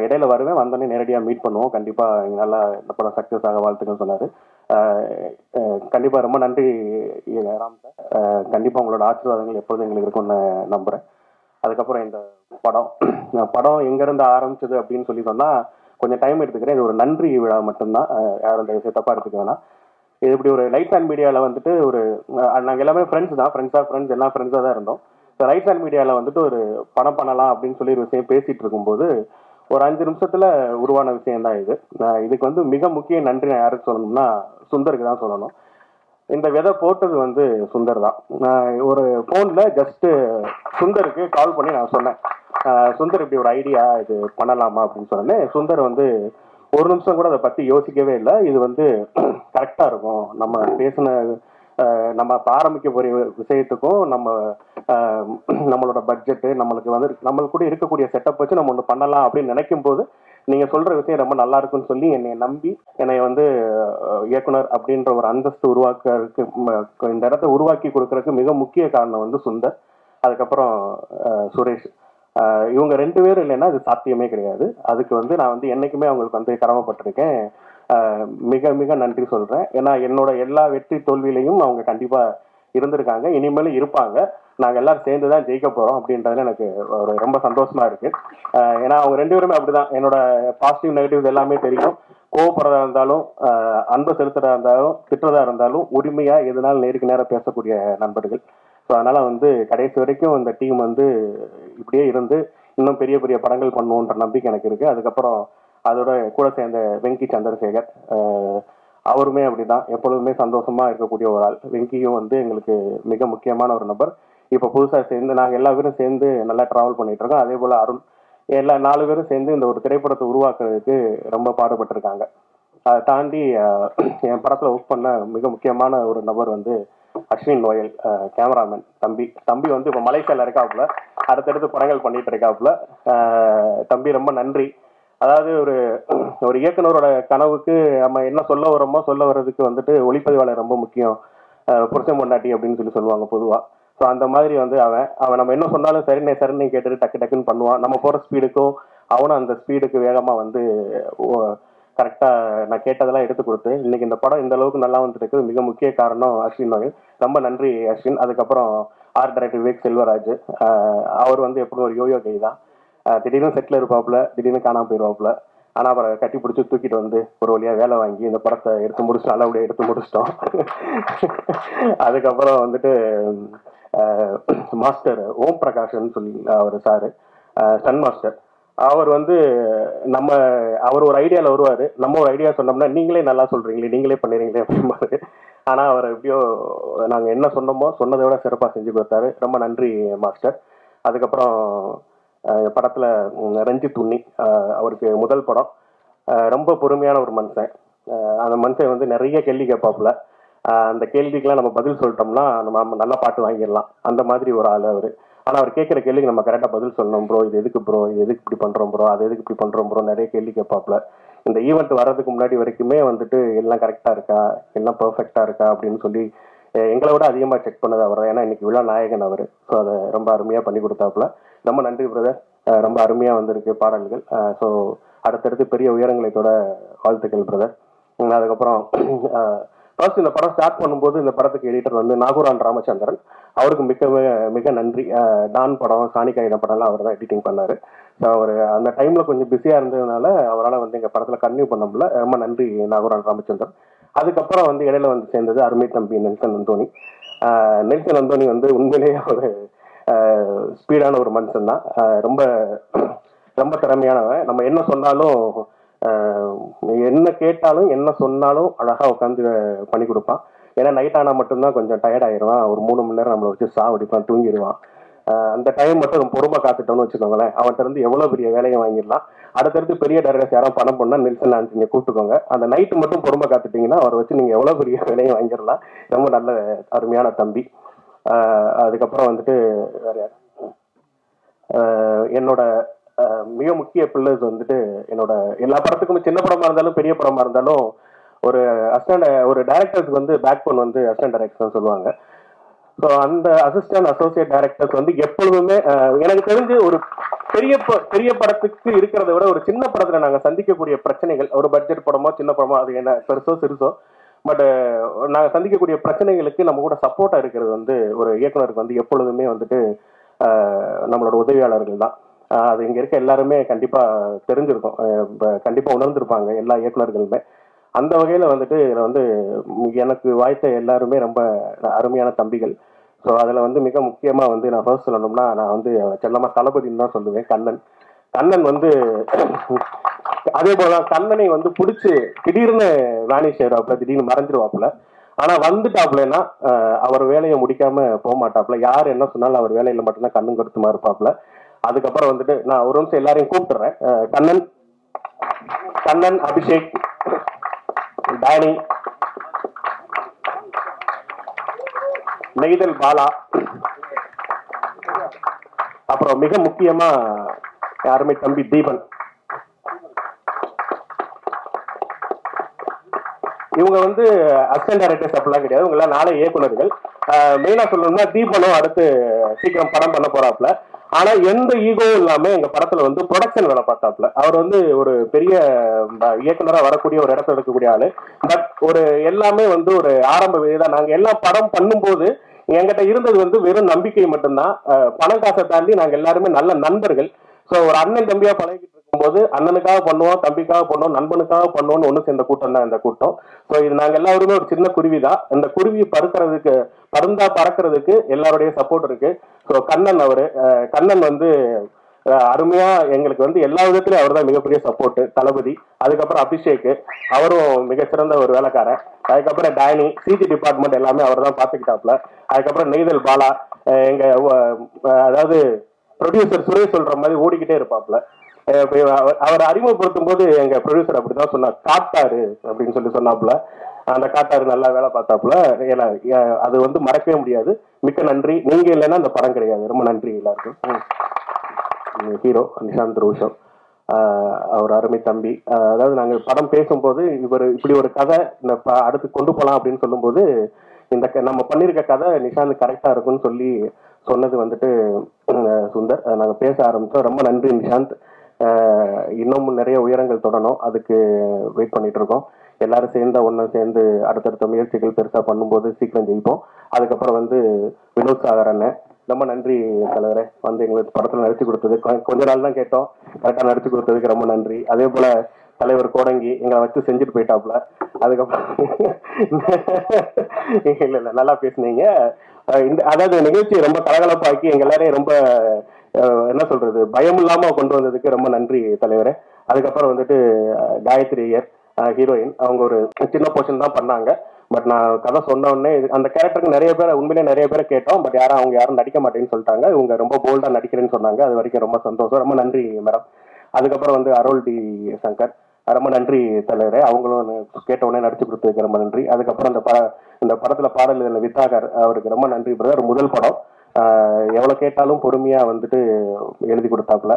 இடையில வருவேன், வந்தோடனே நேரடியாக மீட் பண்ணுவோம், கண்டிப்பாக நல்லா இந்த படம் சக்ஸஸ் ஆக வாழ்த்துக்கள்னு சொன்னார். கண்டிப்பாக ரொம்ப நன்றி ராம் சார். கண்டிப்பாக உங்களோட ஆசீர்வாதங்கள் எப்பொழுதும் எங்களுக்கு இருக்குன்னு நம்புகிறேன். அதுக்கப்புறம் இந்த படம் படம் எங்கேருந்து ஆரம்பிச்சது அப்படின்னு சொல்லி சொன்னால் கொஞ்சம் டைம் எடுத்துக்கிறேன். இது ஒரு நன்றி விழா மட்டும்தான், யாரும் இந்த விஷயத்தப்பாக எடுத்துக்க வேணாம். இது இப்படி ஒரு லைட்ஸ் ஆன் மீடியாவில் வந்துட்டு ஒரு நாங்கள் எல்லாமே ஃப்ரெண்ட்ஸ் தான், ஃப்ரெண்ட்ஸாக ஃப்ரெண்ட்ஸ் எல்லாம் ஃப்ரெண்ட்ஸாக தான் இருந்தோம். ஸோ லைட்ஸ் ஆன் மீடியாவில் வந்துட்டு ஒரு படம் பண்ணலாம் அப்படின்னு சொல்லி ஒரு விஷயம் பேசிகிட்டு இருக்கும்போது ஒரு அஞ்சு நிமிஷத்துல உருவான விஷயம் தான் இது. இதுக்கு வந்து மிக முக்கிய நன்றி நான் யாருக்கு சொல்லணும்னா சுந்தருக்கு தான் சொல்லணும். இந்த விதை போட்டது வந்து சுந்தர் தான். ஒரு ஃபோனில் ஜஸ்ட்டு சுந்தருக்கு கால் பண்ணி நான் சொன்னேன், சுந்தர் இப்படி ஒரு ஐடியா இது பண்ணலாமா அப்படின்னு சொன்னேன். சுந்தர் வந்து ஒரு நிமிஷம் கூட அதை பற்றி யோசிக்கவே இல்லை. இது வந்து கரெக்டாக இருக்கும், நம்ம பேசின நம்ம ஆரம்பிக்க போகிற விஷயத்துக்கும் நம்ம நம்மளோட பட்ஜெட்டு நம்மளுக்கு வந்து நம்மளுக்கு கூட இருக்கக்கூடிய செட்டப் வச்சு நம்ம ஒன்று பண்ணலாம் அப்படின்னு நினைக்கும் போது நீங்கள் சொல்கிற விஷயம் ரொம்ப நல்லா இருக்குன்னு சொல்லி என்னை நம்பி என்னை வந்து இயக்குனர் அப்படின்ற ஒரு அந்தஸ்து உருவாக்குறதுக்கு இந்த இடத்த உருவாக்கி கொடுக்கறதுக்கு மிக முக்கிய காரணம் வந்து சுந்தர், அதுக்கப்புறம் சுரேஷ். இவங்க ரெண்டு பேரும் இல்லைன்னா அது சாத்தியமே கிடையாது. அதுக்கு வந்து நான் வந்து என்றைக்குமே அவங்களுக்கு வந்து கடமைப்பட்டிருக்கேன். மிக மிக நன்றி சொல்கிறேன். ஏன்னா என்னோட எல்லா வெற்றி தோல்வியிலையும் அவங்க கண்டிப்பாக இருந்திருக்காங்க, இனிமேலும் இருப்பாங்க. நாங்கள் எல்லாரும் சேர்ந்து தான் ஜெயிக்க போகிறோம் அப்படின்றதுல எனக்கு ஒரு ரொம்ப சந்தோஷமாக இருக்குது. ஏன்னா அவங்க ரெண்டு பேருமே அப்படி தான், என்னோட பாசிட்டிவ் நெகட்டிவ்ஸ் எல்லாமே தெரியும். கோவப்படுறதா இருந்தாலும் அன்பு செலுத்துறதா இருந்தாலும் திட்டுறதா இருந்தாலும் உரிமையாக எதுனாலும் நேருக்கு நேரம் பேசக்கூடிய நண்பர்கள். ஸோ அதனால் வந்து கடைசி வரைக்கும் இந்த டீம் வந்து இப்படியே இருந்து இன்னும் பெரிய பெரிய படங்கள் பண்ணுவோன்ற நம்பிக்கை எனக்கு இருக்குது. அதுக்கப்புறம் அதோட கூட சேர்ந்த வெங்கி சந்திரசேகர், அவருமே அப்படி தான் எப்பொழுதுமே சந்தோஷமாக இருக்கக்கூடிய ஒரு ஆள். வெங்கியும் வந்து எங்களுக்கு மிக முக்கியமான ஒரு நபர். இப்போ புதுசாக சேர்ந்து நாங்கள் எல்லா பேரும் சேர்ந்து நல்லா ட்ராவல் பண்ணிகிட்டு இருக்கோம். அதே போல் அருள், எல்லா நாலு பேரும் சேர்ந்து இந்த ஒரு திரைப்படத்தை உருவாக்குறதுக்கு ரொம்ப பாடுபட்டிருக்காங்க. அதை தாண்டி என் படத்தில் ஒர்க் பண்ண மிக முக்கியமான ஒரு நபர் வந்து அஸ்வின் நோயல், கேமராமேன் தம்பி. தம்பி வந்து இப்போ மலேசியாவில் இருக்காப்புல, அடுத்தடுத்து படங்கள் பண்ணிகிட்டு இருக்காப்புல. தம்பி ரொம்ப நன்றி. அதாவது ஒரு ஒரு இயக்குனரோட கனவுக்கு நம்ம என்ன சொல்ல வரோமோ சொல்ல வர்றதுக்கு வந்துட்டு ஒளிப்பதிவாளர் ரொம்ப முக்கியம், புருஷம் பொண்டாட்டி அப்படின்னு சொல்லி சொல்லுவாங்க பொதுவாக. ஸோ அந்த மாதிரி வந்து அவன் அவன் நம்ம என்ன சொன்னாலும் சரிண்ணே சரிண்ணே கேட்டுட்டு டக்கு டக்குன்னு பண்ணுவான். நம்ம போகிற ஸ்பீடுக்கும் அவனும் அந்த ஸ்பீடுக்கு வேகமாக வந்து கரெக்டாக நான் கேட்டதெல்லாம் எடுத்து கொடுத்து இன்னைக்கு இந்த படம் இந்த அளவுக்கு நல்லா வந்துருக்கு மிக முக்கிய காரணம் அஸ்வின் நோயல். ரொம்ப நன்றி அஸ்வின். அதுக்கப்புறம் ஆர்ட் டைரக்டர் விவேக் செல்வராஜ், அவர் வந்து எப்படியும் ஒரு யோயோ கை தான். திடீர்னு செட்டில் இருப்பாப்புல, திடீர்னு காணாமல் போயிடுவாப்புல. ஆனால் அவரை கட்டி பிடிச்சி தூக்கிட்டு வந்து ஒரு வழியாக வேலை வாங்கி இந்த படத்தை எடுத்து முடிச்சிட்டோம், நல்லபடியாக எடுத்து முடிச்சிட்டோம். அதுக்கப்புறம் வந்துட்டு மாஸ்டர் ஓம் பிரகாஷ்ன்னு சொல்லி அவர் சாரு, சன் மாஸ்டர். அவர் வந்து நம்ம அவர் ஒரு ஐடியாவில் வருவார், நம்ம ஒரு ஐடியா சொன்னோம்னா நீங்களே நல்லா சொல்கிறீங்களே நீங்களே பண்ணிடுறீங்களே அப்படிம்பாரு. ஆனால் அவர் எப்படியோ நாங்கள் என்ன சொன்னோமோ சொன்னதை விட சிறப்பாக செஞ்சு கொடுத்தாரு. ரொம்ப நன்றி மாஸ்டர். அதுக்கப்புறம் படத்தில் ரஞ்சித் உண்ணி, அவருக்கு முதல் படம். ரொம்ப பொறுமையான ஒரு மனுஷன். அந்த மனுஷன் வந்து நிறைய கேள்வி கேட்பாப்புல, அந்த கேள்விக்கெலாம் நம்ம பதில் சொல்லிட்டோம்னா நம்ம நல்லா பாட்டு வாங்கிடலாம், அந்த மாதிரி ஒரு ஆள் அவர். ஆனால் அவர் கேட்குற கேள்விக்கு நம்ம கரெக்டாக பதில் சொல்லணும். ப்ரோ இது எதுக்கு ப்ரோ இது எதுக்கு இப்படி பண்ணுறோம் ப்ரோ அது எதுக்கு இப்படி பண்ணுறோம் ப்ரோ நிறைய கேள்வி கேட்பாப்புல. இந்த ஈவெண்ட் வர்றதுக்கு முன்னாடி வரைக்குமே வந்துட்டு எல்லாம் கரெக்டாக இருக்கா எல்லாம் பர்ஃபெக்டாக இருக்கா அப்படின்னு சொல்லி எங்களை விட அதிகமாக செக் பண்ணது அவர். ஏன்னா இன்னைக்கு விழா நாயகன் அவர். ஸோ அதை ரொம்ப அருமையாக பண்ணி கொடுத்தாப்புல. ரொம்ப நன்றி பிரதர், ரொம்ப அருமையாக வந்திருக்கு பாடல்கள். ஸோ அடுத்தடுத்து பெரிய உயரங்களைத்தோட வாழ்த்துக்கள் பிரதர். அதுக்கப்புறம் ஃபர்ஸ்ட் இந்த படம் ஸ்டார்ட் பண்ணும்போது இந்த படத்துக்கு எடிட்டர் வந்து நாகூரான் ராமச்சந்திரன், அவருக்கு மிக மிக நன்றி. டான் படம் சாணிக்காயின படம்லாம் அவர் தான் எடிட்டிங் பண்ணார். ஸோ அவர் அந்த டைமில் கொஞ்சம் பிஸியாக இருந்ததுனால அவரால் வந்து எங்கள் படத்தில் கன்டினியூ பண்ண முடியல. ரொம்ப நன்றி நாகூரான் ராமச்சந்திரன். அதுக்கப்புறம் வந்து இடையில வந்து சேர்ந்தது அருமை தம்பி நெல்சன் அந்தோனி. நெல்சன் அந்தோனி வந்து உண்மையிலேயே ஒரு ஸ்பீடான ஒரு மனுஷன் தான். ரொம்ப ரொம்ப திறமையானவன். நம்ம என்ன சொன்னாலும் என்ன கேட்டாலும் என்ன சொன்னாலும் அழகாக உட்காந்து பண்ணி கொடுப்பான். ஏன்னா நைட் ஆனால் மட்டும்தான் கொஞ்சம் டயர்ட் ஆயிடுவான். ஒரு மூணு மணி நேரம் நம்மளை வச்சு சாவடிப்பான், தூங்கிடுவான். அந்த டைம் மட்டும் நம்ம பொறுமை காத்துட்டோம்னு வச்சுக்கோங்களேன், அவன்கிட்ட இருந்து எவ்வளோ பெரிய வேலையை வாங்கிடலாம். அடுத்தடுத்து பெரிய டேரக்டர்ஸ் யாரும் பணம் பண்ணால் நெல்சன் நான் நீங்கள் கூப்பிட்டுக்கோங்க. அந்த நைட்டு மட்டும் பொறுமை காத்துட்டிங்கன்னா அவரை வச்சு நீங்கள் எவ்வளோ பெரிய வேலையை வாங்கிடலாம். ரொம்ப நல்ல அருமையான தம்பி. அதுக்கப்புறம் வந்துட்டு வேற யார் என்னோட மிக முக்கிய பில்லர்ஸ் வந்துட்டு என்னோட எல்லா படத்துக்கும் சின்ன படமாக இருந்தாலும் பெரிய படமாக இருந்தாலும் ஒரு அசிஸ்டன்ட் ஒரு டைரக்டருக்கு வந்து பேக் போன் வந்து அசிஸ்டன்ட் டைரக்டர்னு சொல்லுவாங்க. ஸோ அந்த அசிஸ்டன்ட் அசோசியேட் டைரக்டர்ஸ் வந்து எப்பொழுதுமே எனக்கு தெரிஞ்சு ஒரு பெரிய பெரிய படத்துக்கு இருக்கிறத விட ஒரு சின்ன படத்தில் நாங்கள் சந்திக்கக்கூடிய பிரச்சனைகள், ஒரு பட்ஜெட் படமோ சின்ன படமோ அது என்ன பெருசோ சிறுசோ, பட் நாங்கள் சந்திக்கக்கூடிய பிரச்சனைகளுக்கு நம்ம கூட சப்போர்ட்டாக இருக்கிறது வந்து ஒரு இயக்குனருக்கு வந்து எப்பொழுதுமே வந்துட்டு நம்மளோட உதவியாளர்கள் தான். அது இங்கே இருக்க எல்லாருமே கண்டிப்பாக தெரிஞ்சிருக்கும், கண்டிப்பாக உணர்ந்திருப்பாங்க எல்லா இயக்குனர்களுமே. அந்த வகையில் வந்துட்டு இதில் வந்து எனக்கு வாய்த்த எல்லாருமே ரொம்ப அருமையான தம்பிகள். ஸோ அதில் வந்து மிக முக்கியமாக வந்து நான் ஃபர்ஸ்ட் சொல்லணும்னா நான் வந்து செல்லமாக தளபதினு தான் சொல்லுவேன். கண்ணன் கண்ணன் வந்து அதே போலதான் கண்ணனை வந்து பிடிச்சி திடீர்னு வேனிஷ் ஆயிடுவாப்புல, திடீர்னு மறைஞ்சிருவாப்புல. ஆனா வந்துட்டாப்புலன்னா அவர் வேலையை முடிக்காம போக மாட்டாப்புல. யார் என்ன சொன்னாலும் அவர் வேலையில மட்டும்தான் கண்ணும் கருத்துமா இருப்பாப்புல. அதுக்கப்புறம் வந்துட்டு நான் ஒரு நிமிஷம் எல்லாரையும் கூப்பிட்டுறேன். கண்ணன் கண்ணன் அபிஷேக், டானி, நெய்தல் பாலா, அப்புறம் மிக முக்கியமா யாருமே தம்பி தீபன். இவங்க வந்து அசிஸ்டன்ட் டைரக்டர்ஸ் அப்படிலாம் கிடையாது, இவங்கெல்லாம் நாளே இயக்குநர்கள். மெயினா சொல்லணும்னா தீபனும் அடுத்து சீக்கிரம் படம் பண்ண போறாப்புல. ஆனா எந்த ஈகோவும் இல்லாம எங்க படத்துல வந்து ப்ரொடக்ஷன் வேலை பார்த்தாப்புல. அவர் வந்து ஒரு பெரிய இயக்குனரா வரக்கூடிய ஒரு இடத்துல இருக்கக்கூடிய ஆளு. பட் ஒரு எல்லாமே வந்து ஒரு ஆரம்ப வேலைதான். நாங்க எல்லா படம் பண்ணும்போது எங்கிட்ட இருந்தது வந்து வெறும் நம்பிக்கை மட்டும்தான். பணம் காசை தாண்டி நாங்க எல்லாருமே நல்ல நண்பர்கள். ஸோ ஒரு அண்ணன் தம்பியா பழகிட்டு இருக்கும்போது அண்ணனுக்காக பண்ணுவோம், தம்பிக்காக பண்ணுவோம், நண்பனுக்காக பண்ணுவோம்னு ஒன்று சேர்ந்த கூட்டம் தான் இந்த கூட்டம். ஸோ இது நாங்கள் எல்லாருமே ஒரு சின்ன குருவி தான். இந்த குருவி பறக்கிறதுக்கு பருந்தா பறக்கிறதுக்கு எல்லாருடைய சப்போர்ட் இருக்கு. ஸோ கண்ணன் அவரு கண்ணன் வந்து அருமையா எங்களுக்கு வந்து எல்லா விதத்திலையும் அவர் தான் மிகப்பெரிய சப்போர்ட். தளபதி, அதுக்கப்புறம் அபிஷேக், அவரும் மிகச்சிறந்த ஒரு வேலைக்காரன். அதுக்கப்புறம் டானி, சிஜி டிபார்ட்மெண்ட் எல்லாமே அவர் தான் பார்த்துக்கிட்டாப்புல. அதுக்கப்புறம் நெய்தல் பாலா, எங்க அதாவது ப்ரொடியூசர் சுரேஷ் சொல்ற மாதிரி ஓடிக்கிட்டே இருப்பாப்புல. அவரை அறிமுகப்படுத்தும் போது எங்க ப்ரொடியூசர் அப்படிதான் சொன்னார், காத்தாரு அப்படின்னு சொல்லி சொன்னாப்புல. அந்த காத்தாரு நல்லா வேலை பார்த்தாப்புல. அது வந்து மறக்கவே முடியாது. மிக்க நன்றி. நீங்க இல்லைன்னா அந்த படம் கிடையாது. ரொம்ப நன்றி எல்லாருக்கும். ஹீரோ நிஷாந்த் ரோஷம், அவர் அருமை தம்பி. அதாவது நாங்கள் படம் பேசும்போது இவர் இப்படி ஒரு கதை இந்த அடுத்து கொண்டு போகலாம் அப்படின்னு சொல்லும்போது இந்த நம்ம பண்ணியிருக்க கதை நிஷாந்த் கரெக்டாக இருக்குன்னு சொல்லி சொன்னது வந்துட்டு சுந்தர். நாங்கள் பேச ஆரம்பித்தோம். ரொம்ப நன்றி நிஷாந்த். இன்னமும் நிறைய உயரங்கள் தொடணும், அதுக்கு வெயிட் பண்ணிட்டு இருக்கோம். எல்லாரும் சேர்ந்த ஒன்று சேர்ந்து அடுத்தடுத்த முயற்சிகள் பெருசாக பண்ணும்போது சீக்கிரம் ஜெயிப்போம். அதுக்கப்புறம் வந்து வினோத் சாகர் அண்ணன், ரொம்ப நன்றி தலைவரே, வந்து எங்களுக்கு படத்தில் நடித்து கொடுத்தது. கொஞ்ச நாள் தான் கேட்டோம், கரெக்டாக நடித்து கொடுத்ததுக்கு ரொம்ப நன்றி. அதே போல் தலைவர் கோடங்கி எங்களை வச்சு செஞ்சுட்டு போயிட்டாப்புல. அதுக்கப்புறம் இல்லை இல்லை நல்லா பேசுனீங்க. இந்த அதாவது நிகழ்ச்சியை ரொம்ப கலகலப்பாக்கி எங்கள் எல்லாரையும் ரொம்ப என்ன சொல்றது பயம் இல்லாமல் கொண்டு வந்ததுக்கு ரொம்ப நன்றி தலைவரே. அதுக்கப்புறம் வந்துட்டு காயத்ரி ஐயர் ஹீரோயின், அவங்க ஒரு சின்ன போர்ஷன் தான் பண்ணாங்க. பட் நான் கதை சொன்னோடனே அந்த கேரக்டருக்கு நிறைய பேர் உண்மையிலே நிறைய பேரை கேட்டோம். பட் யாரும் அவங்க யாரும் நடிக்க மாட்டேன்னு சொல்லிட்டாங்க. இவங்க ரொம்ப போல்டாக நடிக்கிறேன்னு சொன்னாங்க. அது வரைக்கும் ரொம்ப சந்தோஷம். ரொம்ப நன்றி மேடம். அதுக்கப்புறம் வந்து அருள் டி சங்கர், ரொம்ப நன்றி தலைவரே. அவங்களும் கேட்டவுடனே நடிச்சு கொடுத்ததுக்கு ரொம்ப நன்றி. அதுக்கப்புறம் இந்த ப இந்த படத்தில் பாடல் இதில் வித்தாகர், அவருக்கு ரொம்ப நன்றி பிரதர். முதல் படம் எவ்வளோ கேட்டாலும் பொறுமையாக வந்துட்டு எழுதி கொடுத்தாப்புல.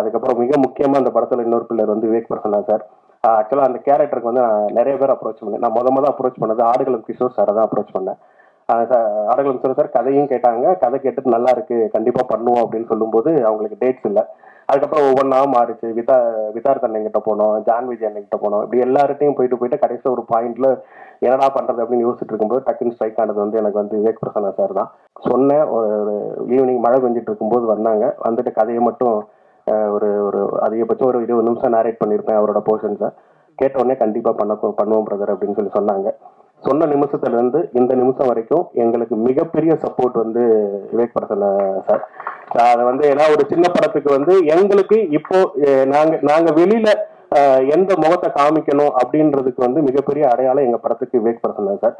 அதுக்கப்புறம் மிக முக்கியமாக அந்த படத்தில் இன்னொரு பிள்ளர் வந்து விவேக் பிரசன்னா சார். ஆக்சுவலாக அந்த கேரக்டருக்கு வந்து நான் நிறைய பேர் அப்ரோச் பண்ணேன். நான் மொதல் மொதல் அப்ரோச் பண்ணது ஆடுகளம் கிஷோர் சாரை தான் அப்ரோச் பண்ணேன். ஆடுகளம் கிஷோர் சார் கதையும் கேட்டாங்க. கதை கேட்டுட்டு நல்லா இருக்குது, கண்டிப்பாக பண்ணுவோம் அப்படின்னு சொல்லும்போது அவங்களுக்கு டேட்ஸ் இல்லை. அதுக்கப்புறம் ஒவ்வொன்றா மாறிச்சு. விதா விதார்த்த அண்ணங்கிட்ட போனோம், ஜான்விஜய் அண்ணங்கிட்ட போனோம். இப்படி எல்லார்ட்டையும் போயிட்டு போயிட்டு கடைசியாக ஒரு பாயிண்ட்ல என்னடா பண்ணுறது அப்படின்னு யோசிச்சுட்டு இருக்கும்போது டக்குன்னு ஸ்ட்ரைக் ஆனது வந்து எனக்கு வந்து விவேக் பிரசன்னா சார் தான். சொன்னேன், ஒரு ஈவினிங் மழை பெஞ்சிட்டு இருக்கும்போது வந்தாங்க. வந்துட்டு கதையை மட்டும் ஒரு ஒரு அதிகபட்சம் ஒரு இருபது நிமிஷம் நேரேட் பண்ணியிருப்பேன் அவரோட போர்ஷன்ஸை. கேட்டவுடனே கண்டிப்பாக பண்ண பண்ணுவோம் பிரதர் அப்படின்னு சொல்லி சொன்னாங்க. சொன்ன நிமிஷத்துலேருந்து இந்த நிமிஷம் வரைக்கும் எங்களுக்கு மிகப்பெரிய சப்போர்ட் வந்து விவேக் பிரசன்னா சார். அதை வந்து ஏன்னா ஒரு சின்ன படத்துக்கு வந்து எங்களுக்கு இப்போ நாங்கள் நாங்கள் வெளியில் எந்த முகத்தை காமிக்கணும் அப்படின்றதுக்கு வந்து மிகப்பெரிய அடையாளம் எங்கள் படத்துக்கு விவேக் பிரசன்னா சார்.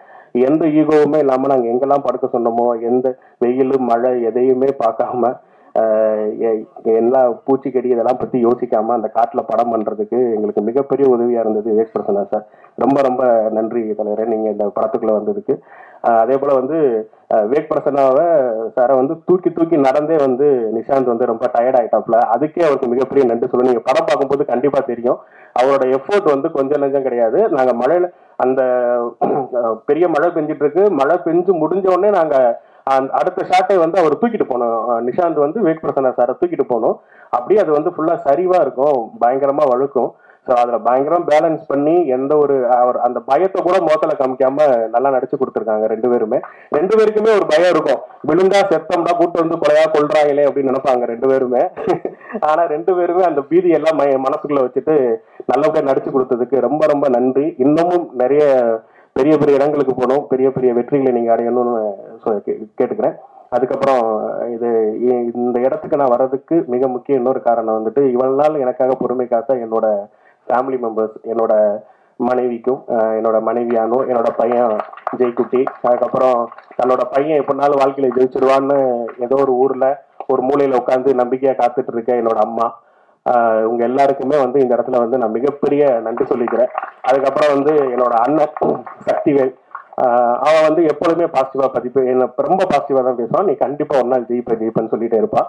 எந்த ஈகோவுமே இல்லாமல் நாங்கள் எங்கெல்லாம் படுக்க சொன்னோமோ, எந்த வெயில் மழை எதையுமே பார்க்காம, எல்லா பூச்சிக்கடி இதெல்லாம் பற்றி யோசிக்காமல் அந்த காட்டில் படம் பண்ணுறதுக்கு எங்களுக்கு மிகப்பெரிய உதவியாக இருந்தது விவேக் பிரசன்னா சார். ரொம்ப ரொம்ப நன்றி தலைவரே, நீங்கள் இந்த படத்துக்குள்ளே வந்ததுக்கு. அதே போல் வந்து விவேக் பிரசன்னாவை சாரை வந்து தூக்கி தூக்கி நடந்தே வந்து நிஷாந்த் வந்து ரொம்ப டயர்ட் ஆகிட்டாப்புல. அதுக்கே அவருக்கு மிகப்பெரிய நன்றி சொல்லணும். நீங்கள் படம் பார்க்கும்போது கண்டிப்பாக தெரியும் அவரோட எஃபோர்ட் வந்து கொஞ்சம் நஞ்சம் கிடையாது. நாங்கள் மழையில் அந்த பெரிய மழை பெஞ்சிட்ருக்கு, மழை பெஞ்சு முடிஞ்சோடனே நாங்கள் அடுத்த ஷாட்டை வந்து அவர் தூக்கிட்டு போனோம். நிஷாந்த் வந்து விவேக் பிரசன்னா சாரை தூக்கிட்டு போனோம். அப்படியே அது வந்து ஃபுல்லாக சரிவாக இருக்கும், பயங்கரமாக வழுக்கும். ஸோ அதில் பயங்கரமாக பேலன்ஸ் பண்ணி எந்த ஒரு அவர் அந்த பயத்தை கூட மோத்தலை காமிக்காமல் நல்லா நடிச்சு கொடுத்துருக்காங்க ரெண்டு பேருமே. ரெண்டு பேருக்குமே ஒரு பயம் இருக்கும், விழுந்தா செத்தம்டா கூட்டு வந்து கொலையா கொள்றாங்களே அப்படின்னு நினைப்பாங்க ரெண்டு பேருமே. ஆனால் ரெண்டு பேருமே அந்த பீதியெல்லாம் மனசுக்குள்ளே வச்சுட்டு நல்லபடியாக நடிச்சு கொடுத்ததுக்கு ரொம்ப ரொம்ப நன்றி. இன்னமும் நிறைய பெரிய பெரிய இடங்களுக்கு போகணும், பெரிய பெரிய வெற்றிகளை நீங்கள் அடையணும்னு கேட்டுக்கிறேன். அதுக்கப்புறம் இது இந்த இடத்துக்கு நான் வர்றதுக்கு மிக முக்கிய இன்னொரு காரணம் வந்துட்டு இவ்வளவு நாள் எனக்காக பொறுமை காத்த என்னோட ஃபேமிலி மெம்பர்ஸ், என்னோட மனைவிக்கும் என்னோட மனைவியானோ, என்னோட பையன் ஜெய்குட்டி, அதுக்கப்புறம் தன்னோட பையன் எப்படினாலும் வாழ்க்கையில ஜெயிச்சிடுவான்னு ஏதோ ஒரு ஊர்ல ஒரு மூலையில உட்காந்து நம்பிக்கையா காத்துட்டு இருக்க என்னோட அம்மா, உங்க எல்லாருக்குமே வந்து இந்த இடத்துல வந்து நான் மிகப்பெரிய நன்றி சொல்லிக்கிறேன். அதுக்கப்புறம் வந்து என்னோட அண்ணன் சக்திவேல், அவன் வந்து எப்பொழுதுமே பாசிட்டிவா பதிப்பு, என்ன ரொம்ப பாசிட்டிவா தான் பேசுவான், நீ கண்டிப்பா ஒன்னா ஜெயிப்ப ஜெயிப்பன்னு சொல்லிட்டே இருப்பான்.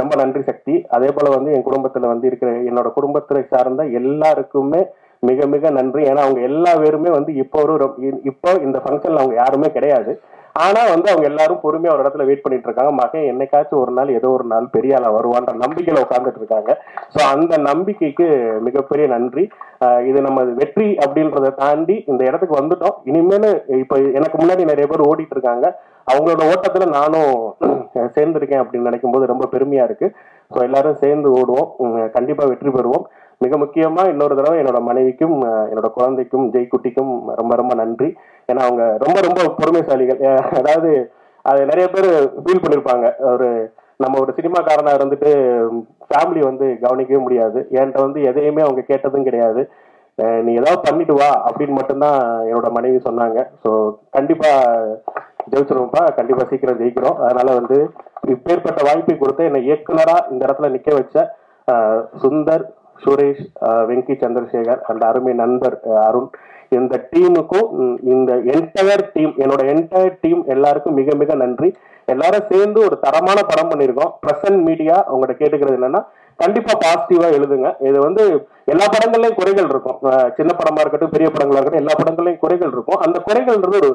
ரொம்ப நன்றி சக்தி. அதே போல வந்து என் குடும்பத்துல வந்து இருக்கிற என்னோட குடும்பத்துறை சார்ந்த எல்லாருக்குமே மிக மிக நன்றி. ஏன்னா அவங்க எல்லா பேருமே வந்து இப்போ ஒரு இப்போ இந்த ஃபங்க்ஷன்ல அவங்க யாருமே கிடையாது, ஆனா வந்து அவங்க எல்லாரும் பொறுமையா ஒரு இடத்துல வெயிட் பண்ணிட்டு இருக்காங்க. மகன் என்னைக்காச்சும் ஒரு நாள் ஏதோ ஒரு நாள் பெரிய ஆளா வருவான்ற நம்பிக்கையில உட்கார்ந்துட்டு இருக்காங்க. ஸோ அந்த நம்பிக்கைக்கு மிகப்பெரிய நன்றி. இது நம்ம வெற்றி அப்படின்றத தாண்டி இந்த இடத்துக்கு வந்துட்டோம். இனிமேல் இப்போ எனக்கு முன்னாடி நிறைய பேர் ஓடிட்டு இருக்காங்க, அவங்களோட ஓட்டத்துல நானும் சேர்ந்துருக்கேன் அப்படின்னு நினைக்கும் போது ரொம்ப பெருமையா இருக்கு. ஸோ எல்லாரும் சேர்ந்து ஓடுவோம், கண்டிப்பா வெற்றி பெறுவோம். மிக முக்கியமா இன்னொரு தடவை என்னோட மனைவிக்கும் என்னோட குழந்தைக்கும் ஜெய்குட்டிக்கும் ரொம்ப ரொம்ப நன்றி. ஏன்னா அவங்க ரொம்ப ரொம்ப பொறுமைசாலிகள். அதாவது அது நிறைய பேர் ஃபீல் பண்ணியிருப்பாங்க, ஒரு நம்ம ஒரு சினிமாக்காரனா இருந்துட்டு ஃபேமிலி வந்து கவனிக்கவே முடியாது. என்கிட்ட வந்து எதையுமே அவங்க கேட்டதும் கிடையாது, நீ ஏதாவது பண்ணிட்டு வா அப்படின்னு மட்டும்தான் என்னோட மனைவி சொன்னாங்க. ஸோ கண்டிப்பா ஜெயிச்சிருவோம்ப்பா, கண்டிப்பா சீக்கிரம் ஜெயிக்கிறோம். அதனால வந்து இப்பேற்பட்ட வாய்ப்பை கொடுத்து என்னை இயக்குனரா இந்த இடத்துல நிக்க வச்ச சுந்தர், சுரேஷ், வெங்கி, சந்திரசேகர் அண்ட் அருமை நண்பர் அருண், இந்த டீமுக்கும் இந்த என்டையர் டீம் என்னோட என்டையர் டீம் எல்லாருக்கும் மிக மிக நன்றி. எல்லாரும் சேர்ந்து ஒரு தரமான படம் பண்ணியிருக்கோம். பிரசன்ட் மீடியா உங்கள்கிட்ட கேட்டுக்கிறது என்னன்னா கண்டிப்பா பாசிட்டிவா எழுதுங்க. இது வந்து எல்லா படங்கள்லயும் குறைகள் இருக்கும், சின்ன படமா இருக்கட்டும் பெரிய படங்களா இருக்கட்டும் எல்லா படங்கள்லயும் குறைகள் இருக்கும். அந்த குறைகள்ன்றது ஒரு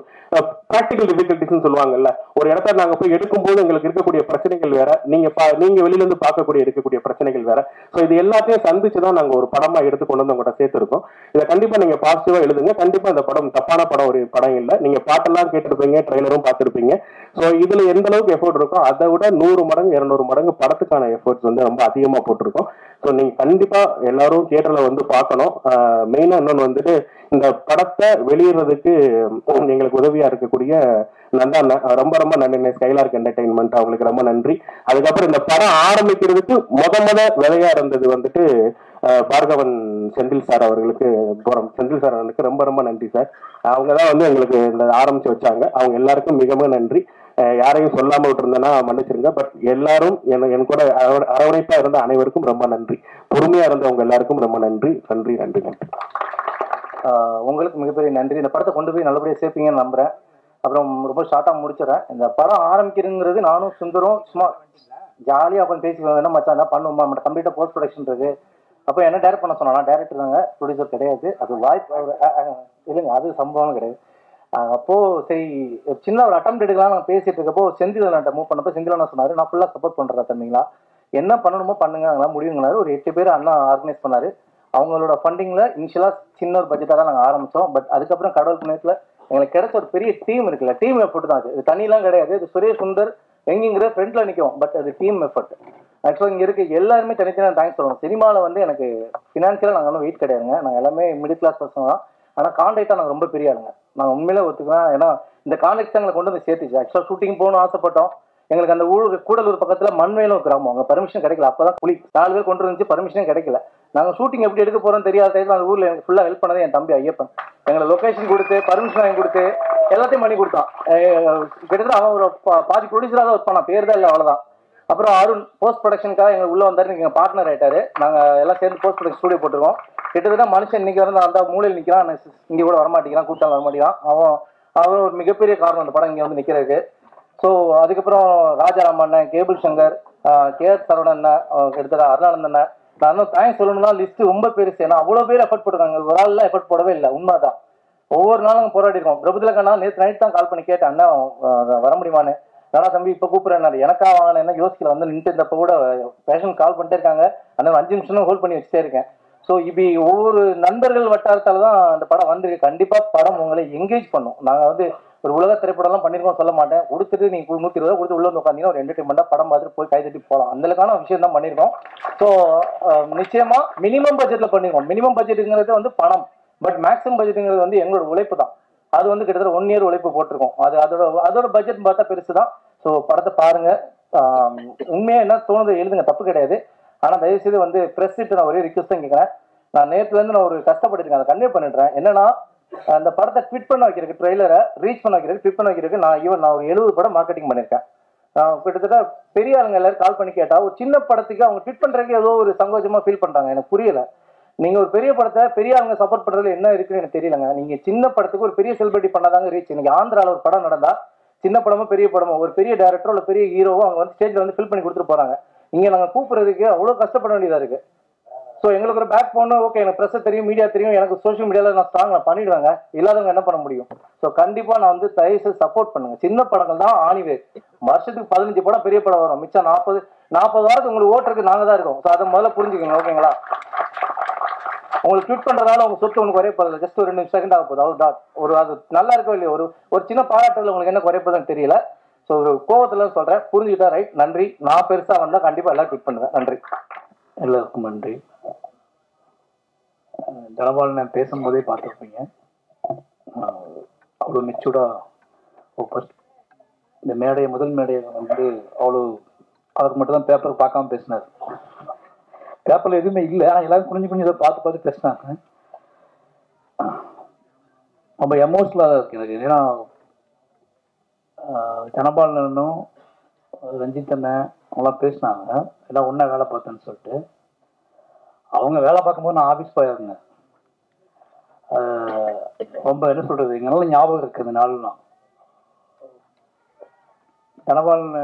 பிராக்டிகல் டிஃபிகல்டிஸ்ன்னு சொல்லுவாங்கல்ல, ஒரு இடத்த நாங்க போய் எடுக்கும்போது எங்களுக்கு இருக்கக்கூடிய பிரச்சனைகள் வேற, நீங்க நீங்க வெளியில இருந்து பார்க்கக்கூடிய இருக்கக்கூடிய பிரச்சனைகள் வேற. ஸோ இது எல்லாத்தையும் சந்திச்சுதான் நாங்க ஒரு படமா எடுத்து கொண்டு வந்து உங்கள்கிட்ட சேர்த்திருக்கோம். இதை கண்டிப்பா நீங்க பாசிட்டிவா எழுதுங்க. கண்டிப்பா இந்த படம் தப்பான படம் ஒரு படம் இல்லை. நீங்க பாட்டெல்லாம் கேட்டிருப்பீங்க, ட்ரெய்லரும் பார்த்திருப்பீங்க. ஸோ இதுல எந்த அளவுக்கு எஃபோர்ட் இருக்கோ அதை விட நூறு மடங்கு இருநூறு மடங்கு படத்துக்கான எஃபோர்ட்ஸ் வந்து ரொம்ப அதிகமா போட்டிருக்கோம். ஸோ நீங்க கண்டிப்பா எல்லாரும் தியேட்டர்ல வந்து பார்க்கணும். மெயினா இன்னொன்று வந்துட்டு இந்த படத்தை வெளியிடுறதுக்கு எங்களுக்கு உதவியா இருக்கக்கூடிய நந்தா ரொம்ப ரொம்ப நன்றி, ஸ்கைலார்க் என்டர்டைன்மெண்ட், அவங்களுக்கு ரொம்ப நன்றி. அதுக்கப்புறம் இந்த படம் ஆரம்பிக்கிறதுக்கு முத முத விலையா இருந்தது வந்துட்டு பார்கவன் செந்தில் சார் அவர்களுக்கு, போறோம் செந்தில் சார் அவர்களுக்கு ரொம்ப ரொம்ப நன்றி சார். அவங்கதான் வந்து எங்களுக்கு இந்த ஆரம்பிச்சு வச்சாங்க. அவங்க எல்லாருக்கும் மிகவும் நன்றி. யாரையும் சொல்லாம விட்டு இருந்தேன்னா மன்னிச்சிருங்க. பட் எல்லாரும் என் கூட அரவணைப்பா இருந்த அனைவருக்கும் ரொம்ப நன்றி, பொறுமையா இருந்தவங்க எல்லாருக்கும் ரொம்ப நன்றி நன்றி நன்றி நன்றி. உங்களுக்கு மிகப்பெரிய நன்றி. இந்த படத்தை கொண்டு போய் நல்லபடியாக சேர்ப்பீங்கன்னு நம்புறேன். அப்புறம் ரொம்ப ஷார்ட்டாக முடிச்சிடறேன். இந்த படம் ஆரம்பிக்கிறதுங்கிறது நானும் சுந்தரும் சும்மா ஜாலியாக அப்போ பேசிக்கோங்க, என்ன மச்சான் என்ன பண்ணுவோமா, நம்ம கம்ப்ளீட்டா போஸ்ட் ப்ரொடக்ஷன் இருக்கு. அப்போ என்ன டைரக்ட் பண்ண சொன்னா, டைரக்டர் தாங்க, ப்ரொடியூசர் கிடையாது. அது வாய்ப்பு இல்லைங்க, அது சம்பவம் கிடையாது. அப்போது சரி சின்ன ஒரு அட்டம் எடுக்கலாம் நான் பேசிட்டு இருக்கப்போ செந்திலன்ட்ட மூவ் பண்ணப்போ செந்திலன்னா சொன்னார், நான் ஃபுல்லாக சப்போர்ட் பண்ணுறேன் தம்பிங்களா, என்ன பண்ணணுமோ பண்ணுங்க முடியுங்கனாரு. ஒரு எட்டு பேர் அண்ணா ஆர்கனைஸ் பண்ணார். அவங்களோட ஃபண்டிங்கில் இனிஷியலாக சின்ன ஒரு பட்ஜெட்டாக தான் நாங்கள் ஆரம்பித்தோம். பட் அதுக்கப்புறம் கடவுள் புண்ணியத்தில் எங்களுக்கு கிடைச்ச ஒரு பெரிய டீம் இருக்குல்ல, டீம் எஃபர்ட் தான் அது, தனியெலாம் கிடையாது. இது சுரேஷ் சுந்தர் எங்கிங்கிற ஃப்ரெண்டில் நிற்கும், பட் அது டீம் எஃபர்ட். ஆக்சுவலாக இங்கே இருக்க எல்லாருமே தனித்தனியாக தேங்க்ஸ் சொல்லணும். சினிமாவில் வந்து எனக்கு ஃபினான்ஷியலாக நாங்கள் ஒன்றும் வெயிட் கிடையாதுங்க, நாங்கள் எல்லாமே மிடில் கிளாஸ் பர்சன் தான். ஆனால் கான்டாக்டாக நாங்கள் ரொம்ப பெரிய ஆளுங்க, நாங்கள் உண்மையில ஒத்துக்கிறேன். ஏன்னா இந்த கான்டாக்ட் எங்களை கொண்டு வந்து சேர்த்துச்சு. ஆக்சுவலாக ஷூட்டிங் போகணும்னு ஆசைப்பட்டோம். எங்களுக்கு அந்த ஊழல் கூடலூர் பக்கத்தில் மண்மையிலும் கிராமம், அங்கே பர்மிஷன் கிடைக்கல. அப்போ தான் புலி நாலு பேர் கொண்டு இருந்துச்சு, பர்மிஷனே கிடைக்கல. நாங்கள் ஷூட்டிங் எப்படி எடுக்க போகிறோம்னு தெரியாத டைத்தில் அந்த ஊரில் எனக்கு ஃபுல்லாக ஹெல்ப் பண்ணது என் தம்பி ஐயப்பன். எங்களை லொக்கேஷன் கொடுத்து பர்மிஷன் வாங்கி கொடுத்து எல்லாத்தையும் பண்ணி கொடுத்தான். கிட்டத்தட்ட அவன் ஒரு பாதி ப்ரொடியூசராக தான் ஒர்க் பண்ணான், பேர் தான் இல்லை அவ்வளோதான். அப்புறம் அருண் போஸ்ட் ப்ரொடக்ஷனுக்காக எங்களுக்கு உள்ளே வந்தார், எங்கள் பார்ட்னர் ஆகிட்டாரு. நாங்கள் எல்லாம் சேர்ந்து போஸ்ட் ப்ரொடக்ஷன் ஸ்டூடியோ போட்டுருக்கோம். கிட்டத்தட்ட மனுஷன் இன்னைக்கு வந்து அந்த மூலையில் நிற்கிறான், இங்கே கூட வரமாட்டேங்கிறான், கூட்டம் வரமாட்டேங்கிறான். அவன் அவன் ஒரு மிகப்பெரிய காரணம் அந்த படம் இங்கே வந்து நிற்கிறதுக்கு. ஸோ அதுக்கப்புறம் ராஜாராம அண்ணன், கேபிள் சங்கர், கேஆர் சரவணன் அண்ணன், கிட்டத்தட்ட அருணானந்த அண்ணன். நான் இன்னும் தேங்க்ஸ் சொல்லணும்னா லிஸ்ட்டு ரொம்ப பெருசு. ஏன்னா அவ்வளோ பேர் எஃபர்ட் போட்டுருக்காங்க, ஒரு ஆள்லாம் எஃபர்ட் போடவே இல்லை. உண்மை தான், ஒவ்வொரு நாளும் போராடிருக்கோம். பிரபுதில் கண்ணா நேற்று நைட் தான் கால் பண்ணி கேட்டேன், அண்ணன் வர முடியுமான்னு. நானா தம்பி இப்போ கூப்பிட்றேன்னாரு, எனக்கா வாங்கின என்ன யோசிக்கல வந்து நின்று இருந்தப்போ கூட பேஷன் கால் பண்ணிட்டே இருக்காங்க. அண்ணன் அஞ்சு நிமிஷம் ஹோல்ட் பண்ணி வச்சுட்டே இருக்கேன். ஸோ இப்படி ஒவ்வொரு நண்பர்கள் வட்டாரத்தால் தான் அந்த படம் வந்திருக்கு. கண்டிப்பாக படம் உங்களை என்கேஜ் பண்ணும். நாங்கள் வந்து ஒரு உலக திரைப்படம்லாம் பண்ணியிருக்கோம் சொல்ல மாட்டேன், கொடுத்துட்டு நீங்கள் நூற்றி இருபது ரூபா கொடுத்து உள்ளே வந்து உட்காந்தீங்கன்னா ஒரு என்டர்டைன்மெண்ட்டாக படம் பார்த்துட்டு போய் கைதட்டி போகலாம். அந்தக்கான விஷயம் தான் பண்ணியிருக்கோம். ஸோ நிச்சயமாக மினிமம் பட்ஜெட்டில் பண்ணியிருக்கோம். மினிமம் பட்ஜெட்டுங்கிறது வந்து பணம், பட் மேக்ஸிமம் பட்ஜெட்டுங்கிறது வந்து எங்களோட உழைப்பு தான். அது வந்து கிட்டத்தட்ட ஒன் இயர் உழைப்பு போட்டிருக்கோம். அது அதோட அதோட பட்ஜெட் பார்த்தா பெருசு தான். ஸோ படத்தை பாருங்க, உண்மையாக என்ன தோணுது எழுதுங்க, தப்பு கிடையாது. ஆனால் தயவுசெய்து வந்து ப்ரெஸ் கிட்ட நான் ஒரே ரிக்வஸ்ட் தான் கேட்குறேன். நான் நேற்றுலேருந்து நான் ஒரு கஷ்டப்பட்டுருக்கேன், அதை கன்வே பண்ணிடுறேன். என்னன்னா அந்த படத்தை ட்விட் பண்ண வைக்கிறதுக்கு, ட்ரெய்லரை ரீச் பண்ண வைக்கிறதுக்கு, ட்விட் பண்ண வைக்கிறதுக்கு நான் ஈவன் நான் ஒரு எழுபது படம் மார்க்கெட்டிங் பண்ணியிருக்கேன். நான் கிட்டத்தட்ட பெரிய ஆளுங்க எல்லாரும் கால் பண்ணி கேட்டால் ஒரு சின்ன படத்துக்கு அவங்க ட்விட் பண்ணுறதுக்கு ஏதோ ஒரு சங்கோஜமாக ஃபீல் பண்ணுறாங்க. எனக்கு புரியலை. நீங்கள் ஒரு பெரிய படத்தை பெரிய ஆளுங்க சப்போர்ட் பண்ணுறதுல என்ன இருக்குன்னு எனக்கு தெரியலங்க. நீங்கள் சின்ன படத்துக்கு ஒரு பெரிய செலிபிரிட்டி பண்ணாதாங்க ரீச். இன்னைக்கு ஆந்திராவில் ஒரு படம் நடந்தால் சின்ன படமோ பெரிய படமோ ஒரு பெரிய டேரக்டரோ இல்லை பெரிய ஹீரோவோ அவங்க வந்து ஸ்டேஜில் வந்து ஃபில் பண்ணி கொடுத்துட்டு போகிறாங்க. இங்கே நாங்கள் கூப்பிட்றதுக்கு அவ்வளோ கஷ்டப்பட வேண்டியதாக இருக்குது. ஸோ எங்களுக்கு ஒரு பேக் போன்னு ஓகே, எனக்கு ப்ரெஸ் தெரியும், மீடியா தெரியும், எனக்கு சோஷியல் மீடியாவில் நான் ஸ்ட்ராங் நான் பண்ணிடுவாங்க, இல்லாதவங்க என்ன பண்ண முடியும். ஸோ கண்டிப்பாக நான் வந்து தயவு சப்போர்ட் பண்ணுங்க. சின்ன படங்கள் தான் ஆணிவே. வருஷத்துக்கு பதினஞ்சு படம் பெரிய படம் வரும், மிச்சம் நாற்பது நாற்பது வாரத்துக்கு உங்களுக்கு ஓட்டுறதுக்கு நாங்கள் தான் இருக்கோம். ஸோ அதை முதல்ல புரிஞ்சுக்கோங்க, ஓகேங்களா? உங்களுக்கு ட்வீட் பண்ணுறதால உங்கள் சொத்து ஒன்று குறைப்பதில்லை, ஜஸ்ட் ஒரு ரெண்டு செகண்ட் ஆக போகுது, அவ்வளோ தான். ஒரு அது நல்லா இருக்கோ இல்லையோ, ஒரு ஒரு சின்ன பாராட்டில் உங்களுக்கு என்ன குறைப்பதுன்னு தெரியல. ஸோ ஒரு கோவத்தில் சொல்கிறேன், புரிஞ்சுக்கிட்டா ரைட். நன்றி. நான் பெருசாக வந்தால் கண்டிப்பாக எல்லாம் ட்வீட் பண்ணுவேன். நன்றி, எல்லாருக்கும் நன்றி. தனபாலன் பேசும்போதே பார்த்துருப்பீங்க, அவ்வளோ மெச்சூர்டாக இந்த மேடையை முதல் மேடையை வந்து அவ்வளோ அவருக்கு மட்டும்தான் பேப்பர் பார்க்காம பேசினார். பேப்பரில் எதுவுமே இல்லை, ஆனால் எல்லாரும் குனிஞ்சு குனிஞ்சு இதை பார்த்து பார்த்து பேசினாங்க. ரொம்ப எமோஷ்னலாக இருக்கு எனக்கு. ஏன்னா தனபாலனும் ரஞ்சித் அண்ணன் அவங்களாம் பேசினாங்க, எல்லாம் ஒன்றா வேலை பார்த்தேன்னு சொல்லிட்டு. அவங்க வேலை பார்க்கும்போது நான் ஆஃபீஸ் போயிருந்தேன். ரொம்ப என்ன சொல்கிறது, எங்களால் ஞாபகம் இருக்குது அந்த நாள்லாம். தனபாலின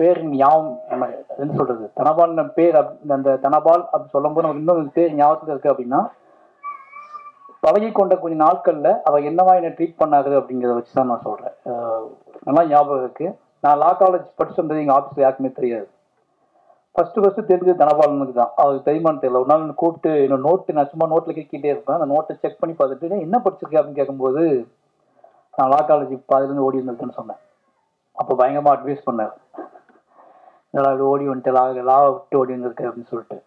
பேர் ஞாபகம், நம்ம என்ன சொல்கிறது, தனபாலின பேர் அப் அந்த தனபால் அப்படி சொல்லும்போது நமக்கு இன்னும் பேர் ஞாபகத்தில் இருக்குது. அப்படின்னா பழகி கொண்ட கொஞ்சம் நாட்களில் அவள் என்னவா என்னை ட்ரீட் பண்ணாது அப்படிங்கிறத வச்சு தான் நான் சொல்கிறேன். நல்லா ஞாபகம் இருக்குது. நான் லா காலேஜ் படிச்சுட்டு வந்தது எங்கள் ஆஃபீஸில் யாருக்குமே தெரியாது. ஃபஸ்ட்டு ஃபஸ்ட்டு தெரிஞ்சது தனபாலனுக்கு தான். அவருக்கு தெரியுமான்னு தெரியல. ஒரு நாள் நான் கூப்பிட்டு என்னோட நோட்டு, நான் சும்மா நோட்டில் கேட்கிட்டே இருப்பேன். அந்த நோட்டை செக் பண்ணி பார்த்துட்டு என்ன படிச்சிருக்கேன் அப்படின்னு கேட்கும்போது நான் லா காலேஜ் பாதிலேருந்து ஓடி வந்துருக்கேன்னு சொன்னேன். அப்போ பயங்கரமாக அட்வைஸ் பண்ணார், நல்லா அப்படி ஓடி வந்துட்டு லா லா விட்டு ஓடி வந்துருக்கேன் அப்படின்னு சொல்லிட்டு.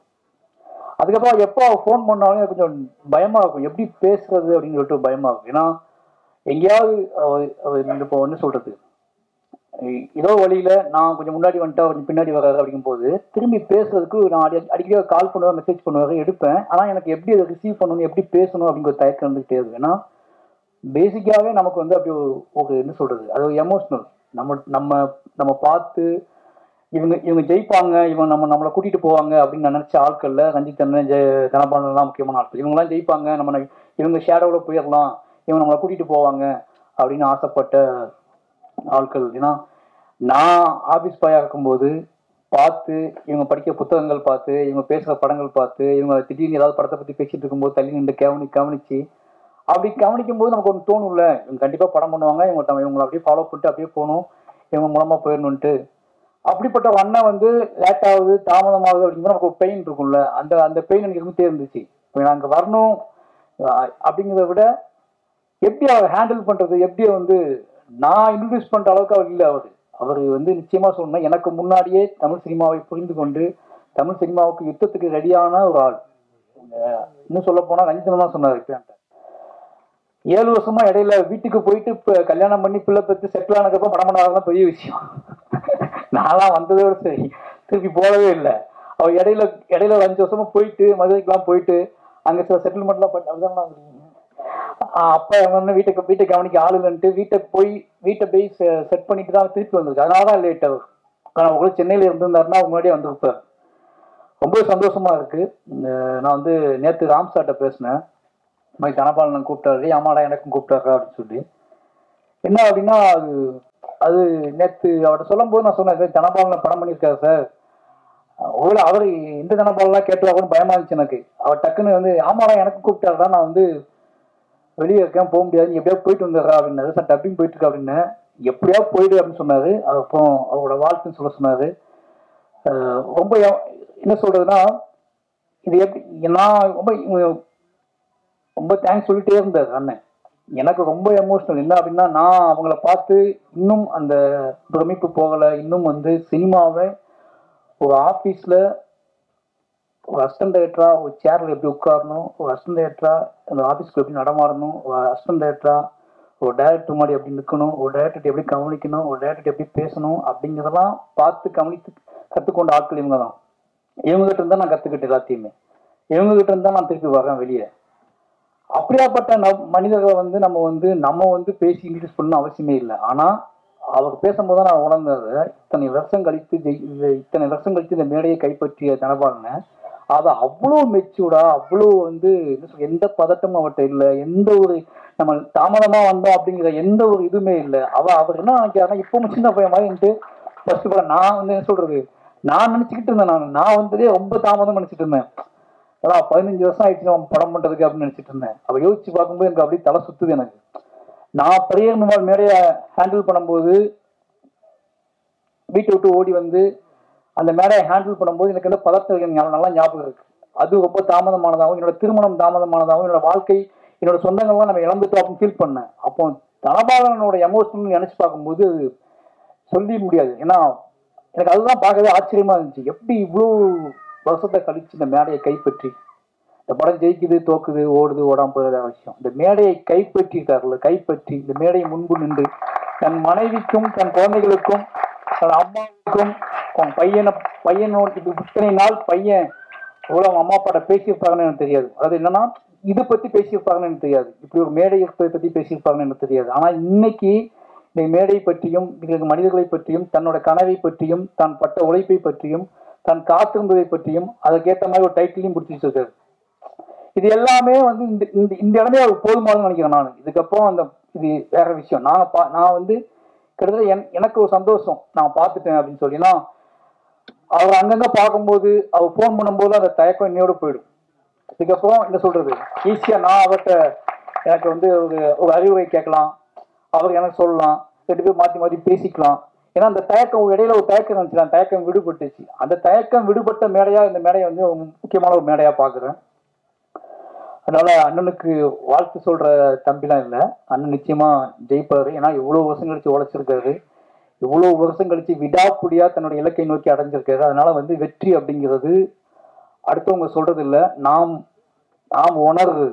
அதுக்கப்புறம் எப்போ ஃபோன் பண்ணாலும் கொஞ்சம் பயமாக இருக்கும், எப்படி பேசுறது அப்படின்னு சொல்லிட்டு பயமாக இருக்கும். ஏன்னா எங்கேயாவது இப்போ ஒன்று சொல்கிறது, ஏதோ வழியில் நான் கொஞ்சம் முன்னாடி வந்துட்டா கொஞ்சம் பின்னாடி வராது அப்படிங்கும்போது திரும்பி பேசுறதுக்கு நான் அடி அடிக்கடி கால் பண்ணுவேன், மெசேஜ் பண்ணுவேன், எடுப்பேன். ஆனால் எனக்கு எப்படி அதை ரிசீவ் பண்ணணும், எப்படி பேசணும் அப்படிங்கிற தயக்கம் இருந்துகிட்டே இருக்கு. ஏன்னா பேசிக்காகவே நமக்கு வந்து அப்படி ஒரு என்ன சொல்கிறது, அது எமோஷ்னல். நம்ம நம்ம நம்ம பார்த்து இவங்க இவங்க ஜெயிப்பாங்க, இவங்க நம்ம நம்மளை கூட்டிகிட்டு போவாங்க அப்படின்னு நான் நினச்ச ஆட்களில் ரஞ்சித் அண்ணன், ஜெய தனபாலன்லாம் முக்கியமான ஆட்கள். இவங்களாம் ஜெயிப்பாங்க, நம்ம இவங்க ஷேடோவில் போயிடலாம், இவங்க நம்மளை கூட்டிகிட்டு போவாங்க அப்படின்னு ஆசைப்பட்ட ஆட்கள். ஏன்னா நான் ஆஃபீஸ் பாயாக இருக்கும்போது பார்த்து இவங்க படிக்கிற புத்தகங்கள் பார்த்து, இவங்க பேசுகிற படங்கள் பார்த்து, இவங்க திடீர்னு ஏதாவது படத்தை பற்றி பேசிகிட்டு இருக்கும்போது தள்ளி நின்று கவனி கவனிச்சு அப்படி கவனிக்கும் போது நமக்கு ஒன்று தோணும்ல, இவங்க கண்டிப்பாக படம் பண்ணுவாங்க, இவங்க இவங்களை அப்படியே ஃபாலோ பண்ணிட்டு அப்படியே போகணும், இவங்க மூலமாக போயிடணுன்ட்டு. அப்படிப்பட்ட வண்ணம் வந்து லேட் ஆகுது, தாமதமாகுது அப்படிங்கும்போது நமக்கு ஒரு பெயின் இருக்கும்ல, அந்த அந்த பெயின் எனக்கு இருந்துகிட்டே இருந்துச்சு. இப்போ நாங்கள் வரணும் அப்படிங்கிறத விட எப்படி அவர் ஹேண்டில் பண்ணுறது, எப்படி வந்து நான் இன்ட்ரடியூஸ் பண்ணுற அளவுக்கு அவர் இல்லை. அவர் அவர் வந்து நிச்சயமாக சொன்னால் எனக்கு முன்னாடியே தமிழ் சினிமாவை புரிந்து கொண்டு தமிழ் சினிமாவுக்கு யுத்தத்துக்கு ரெடியான ஒரு ஆள். இன்னும் சொல்ல போனால் ரஞ்சிதன் தான் சொன்னார். இப்போ ஏழு வருஷமா இடையில வீட்டுக்கு போயிட்டு இப்போ கல்யாணம் பண்ணி பிள்ளை பெற்று செட்டில் ஆனதுக்கப்புறம் படம் பண்ணாதான் பெரிய விஷயம். நான்லாம் வந்ததோட சரி, திருப்பி போகவே இல்லை. அவர் இடையில இடையில ஒரு அஞ்சு வருஷமா போயிட்டு மதுரைக்கெல்லாம் போயிட்டு அங்கே சில செட்டில்மெண்ட்லாம் பண்ணி அப்படிதான் அப்பா வந்து வீட்டை வீட்டை கவனிக்க ஆளுங்கன்ட்டு வீட்டை போய் வீட்டை போய் செட் பண்ணிட்டு தான் திருப்பி வந்திருக்கு. அதனால தான் லேட் ஆகும். ஆனால் உங்களுக்கு சென்னையில் இருந்திருந்தாருன்னா அவங்க முன்னாடியே வந்திருப்பார். ரொம்ப சந்தோஷமாக இருக்குது. நான் வந்து நேற்று ராம்சார்ட்ட பேசினேன், இந்த மாதிரி தனபாலன் கூப்பிட்டாரு, ஆமாடா எனக்கும் கூப்பிட்டாக்கா அப்படின்னு சொல்லி. என்ன அப்படின்னா அது அது நேற்று அவர்கிட்ட சொல்லும் போது நான் சொன்னேன், தனபாலனை படம் பண்ணியிருக்காரு சார். ஒவ்வொரு அவர் எந்த தனபாலெலாம் கேட்டா கூட பயமாக இருந்துச்சு எனக்கு. அவர் டக்குன்னு வந்து ஆமாடா எனக்கும் கூப்பிட்டாரு தான், நான் வந்து வெளியே இருக்கேன் போக முடியாது, நீ எப்படியா போயிட்டு வந்துடுறா அப்படின்னாரு. சார் டப்பிங் போயிட்டு இருக்கா அப்படின்னா எப்படியா போயிடு அப்படின்னு சொன்னார். அப்புறம் அவரோட வாழ்த்துன்னு சொல்ல சொன்னார். ரொம்ப என்ன சொல்கிறதுனா இது எப்படி நான் ரொம்ப ரொம்ப தேங்க்ஸ் சொல்லிகிட்டே இருந்தார் அண்ணன். எனக்கு ரொம்ப எமோஷ்னல். என்ன அப்படின்னா நான் அவங்கள பார்த்து இன்னும் அந்த பிரமிப்பு போகலை, இன்னும் வந்து சினிமாவை ஒரு ஆஃபீஸில் ஒரு அஸ்டன் டேரக்டராக ஒரு சேரில் எப்படி உட்காரணும், ஒரு அஸ்டன் டேரக்டராக அந்த ஆஃபீஸ்க்கு எப்படி நடமாறணும், ஒரு அஸ்டன் டேரக்டராக ஒரு டேரக்டர் மாதிரி எப்படி நிற்கணும், ஒரு டேரக்டர் எப்படி கவனிக்கணும், ஒரு டேரக்டர் எப்படி பேசணும் அப்படிங்கிறதெல்லாம் பார்த்து கவனித்து கற்றுக்கொண்ட ஆட்கள் இவங்க தான். இவங்ககிட்ட இருந்தால் நான் கற்றுக்கிட்டேன் எல்லாத்தையுமே, இவங்ககிட்ட இருந்தால் நான் திருப்பி வரேன் வெளியே. அப்படியாப்பட்ட ந மனிதர்களை வந்து நம்ம வந்து நம்ம வந்து பேசி இன்ட்ரடியூஸ் பண்ணணும் அவசியமே இல்லை. ஆனால் அவர் பேசும்போது நான் உணர்ந்தது, இத்தனை வருஷம் கழித்து ஜெய் இத்தனை வருஷம் கழித்து இந்த மேடையை கைப்பற்றிய தனபாலனை அதை அவ்வளோ மெச்சூர்டா, அவ்வளோ வந்து எந்த பதட்டமும் அவர்கிட்ட இல்லை, எந்த ஒரு நம்ம தாமதமாக வந்தோம் அப்படிங்கிற எந்த ஒரு இதுவுமே இல்லை. அவள் அவர் என்ன நினைக்கிறாருன்னா, இப்போவும் சின்ன பையன் மாதிரிட்டு ஃபர்ஸ்ட் கூட நான் வந்து என்ன சொல்கிறது, நான் நினச்சிக்கிட்டு இருந்தேன், நான் நான் வந்ததே ரொம்ப தாமதம் நினச்சிட்டு இருந்தேன். ஏன்னா பதினஞ்சு வருஷம் ஆயிடுச்சு நம்ம படம் பண்ணுறதுக்கு அப்படின்னு நினச்சிட்டு இருந்தேன். அவள் யோசிச்சு பார்க்கும்போது எனக்கு அப்படியே தலை சுற்றுது. எனக்கு நான் பெரிய மாதிரி மேடையை ஹேண்டில் பண்ணும்போது வீட்டை விட்டு ஓடி வந்து அந்த மேடையை ஹேண்டில் பண்ணும்போது எனக்கு எந்த பதற்றம் நல்லா ஞாபகம் இருக்குது. அது ரொம்ப தாமதமானதாகவும் என்னோட திருமணம் தாமதமானதாகவும் என்னோட வாழ்க்கை என்னோட சொந்தங்கள்லாம் நம்ம இழந்துட்டோம் அப்படின்னு ஃபீல் பண்ணேன். அப்போ தனபாலனோட எமோஷனல் நினச்சி பார்க்கும்போது சொல்லி முடியாது. ஏன்னா எனக்கு அதுதான் பார்க்கவே ஆச்சரியமாக இருந்துச்சு, எப்படி இவ்வளோ வருஷத்தை கழித்து இந்த மேடையை கைப்பற்றி, இந்த படம் ஜெயிக்குது தோக்குது ஓடுது ஓடாமல் போகிறது அவசியம், இந்த மேடையை கைப்பற்றிட்டார்ல, கைப்பற்றி இந்த மேடையை முன்பு நின்று தன் மனைவிக்கும் தன் குழந்தைகளுக்கும் தன் அம்மாவுக்கும் அவன் பையனை பையனோட இத்தனை நாள் பையன் எவ்வளோ அவங்க அம்மா அப்பாட்ட பேசியிருப்பாங்கன்னு எனக்கு தெரியாது. அதாவது என்னன்னா, இதை பற்றி பேசியிருப்பாங்கன்னு எனக்கு தெரியாது, இப்படி ஒரு மேடை இருப்பதை பற்றி பேசியிருப்பாங்கன்னு எனக்கு தெரியாது. ஆனால் இன்னைக்கு இந்த மேடையை பற்றியும் எங்களுக்கு மனிதர்களை பற்றியும் தன்னோட கனவை பற்றியும் தான் பட்ட உழைப்பை பற்றியும் தான் காத்திருந்ததை பற்றியும் அதற்கேற்ற மாதிரி ஒரு டைட்டிலையும் பிடிச்சி வச்சிருக்காரு. இது எல்லாமே வந்து இந்த இந்த இந்த இடமே அவருக்கு போதுமானு நினைக்கிறேன் நான். இதுக்கப்புறம் அந்த இது வேற விஷயம். நான் பா நான் வந்து கிட்டத்தட்ட என் எனக்கு ஒரு சந்தோஷம் நான் பார்த்துட்டேன் அப்படின்னு சொல்லினா, அவர் அங்கங்கே பார்க்கும்போது அவர் ஃபோன் பண்ணும்போது அந்த தயக்கம் என்னையோடு போயிடும். இதுக்கப்புறம் என்ன சொல்கிறது, ஈஸியாக நான் அவர்கிட்ட எனக்கு வந்து ஒரு அறிவுரை கேட்கலாம், அவர் எனக்கு சொல்லலாம், ரெண்டு பேர் மாற்றி மாற்றி பேசிக்கலாம். ஏன்னா அந்த தயக்கம் இடையில ஒரு தயக்கம் இருந்துச்சு, அந்த தயக்கம் விடுபட்டுச்சு. அந்த தயக்கம் விடுபட்ட மேடையாக இந்த மேடையை வந்து முக்கியமான ஒரு மேடையாக பார்க்குறேன். அதனால அண்ணனுக்கு வாழ்த்து சொல்ற தம்பிலாம் இல்லை, அண்ணன் நிச்சயமா ஜெயிப்பாரு. ஏன்னா இவ்வளவு வருஷம் கழிச்சு உழைச்சிருக்காரு, இவ்வளவு வருஷம் கழிச்சு விடாப்புடியா தன்னுடைய இலக்கை நோக்கி அடைஞ்சிருக்காரு. அதனால வந்து வெற்றி அப்படிங்கிறது அடுத்தவங்க சொல்றது இல்லை, நாம் நாம் உணர்றது.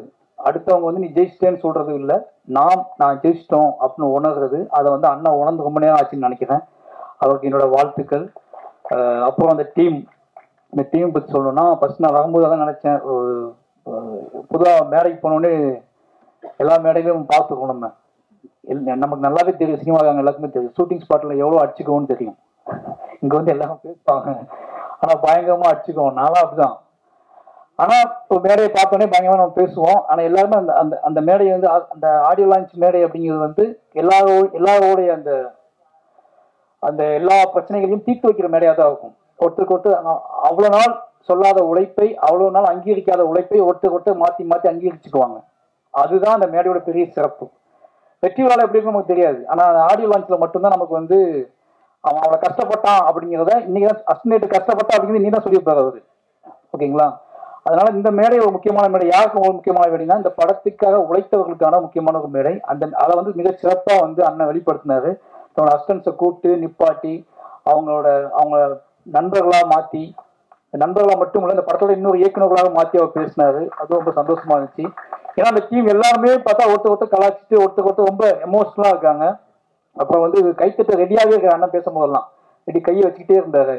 அடுத்தவங்க வந்து நீ ஜெயிச்சிட்டேன்னு சொல்றது இல்லை, நாம் நான் ஜெயிச்சிட்டோம் அப்படின்னு உணர்றது. அதை வந்து அண்ணன் உணர்ந்து ரொம்ப நேரம் ஆச்சுன்னு நினைக்கிறேன். அவருக்கு என்னோட வாழ்த்துக்கள். அப்புறம் அந்த டீம் இந்த டீம் பற்றி சொல்லணும்னா, ஃபர்ஸ்ட் நான் வரும்போது தான் நினைச்சேன், புதுவாக மேடைக்கு போனோடனே எல்லா மேடையிலும் பார்த்துக்கணும். நம்ம நமக்கு நல்லாவே தெரியும், சினிமாக்காங்க எல்லாருக்குமே தெரியும் ஷூட்டிங் ஸ்பாட்டில் எவ்வளோ அடிச்சுக்கோன்னு தெரியும். இங்கே வந்து எல்லாமே பேசுவாங்க, ஆனால் பயங்கரமாக அடிச்சுக்குவோம். நானும் அப்படிதான். ஆனால் இப்போ மேடையை பார்த்தோன்னே பயங்கரமாக நம்ம பேசுவோம். ஆனால் எல்லாருமே அந்த அந்த அந்த மேடையை வந்து அந்த ஆடியோ லான்ச் மேடை அப்படிங்கிறது வந்து எல்லாரோ எல்லாரோடைய அந்த அந்த எல்லா பிரச்சனைகளையும் தீர்த்து வைக்கிற மேடையாக தான் இருக்கும். ஒருத்தருக்கு ஒருத்தர் அவ்வளோ நாள் சொல்லாத உழைப்பை, அவ்வளோ நாள் அங்கீகரிக்காத உழைப்பை ஒருத்தர் ஒருத்தர் மாற்றி மாற்றி அங்கீகரிச்சுக்குவாங்க. அதுதான் அந்த மேடையோட பெரிய சிறப்பு. வெற்றி விழா எப்படி இருக்குன்னு நமக்கு தெரியாது, ஆனால் அந்த ஆடியோ லான்ச்சில் மட்டும்தான் நமக்கு வந்து அவன் அவளை கஷ்டப்பட்டான் அப்படிங்கிறத இன்னைக்கு தான் அஸ்னேட்டு கஷ்டப்பட்டான் அப்படிங்கிறது நீ தான் சொல்லியிருப்பாரு அவர். ஓகேங்களா? அதனால இந்த மேடை ஒரு முக்கியமான மேடை. யாருக்கும் ஒரு முக்கியமான மேடைனா இந்த படத்துக்காக உழைத்தவர்களுக்கான முக்கியமான ஒரு மேடை. அந்த அதை வந்து மிக சிறப்பாக வந்து அண்ணன் வெளிப்படுத்தினாரு. தன்னோட அஸ்டன்ஸை கூப்பிட்டு நிப்பாட்டி அவங்களோட அவங்க நண்பர்களாக மாற்றி, நண்பர்களாக மட்டும் இல்லை, இந்த படத்தோட இன்னொரு இயக்குநர்களாக மாற்றி அவர் பேசினாரு. அதுவும் ரொம்ப சந்தோஷமா இருந்துச்சு. ஏன்னா அந்த டீம் எல்லாருமே பார்த்தா ஒருத்தர் ஒருத்தர் கலாச்சிட்டு ஒருத்தர் ஒருத்தர் ரொம்ப எமோஷனலாக இருக்காங்க. அப்புறம் வந்து கைத்தட்ட ரெடியாகவே இருக்கிற அண்ணன் பேசும்போதெல்லாம் இப்படி கையை வச்சுக்கிட்டே இருந்தாரு.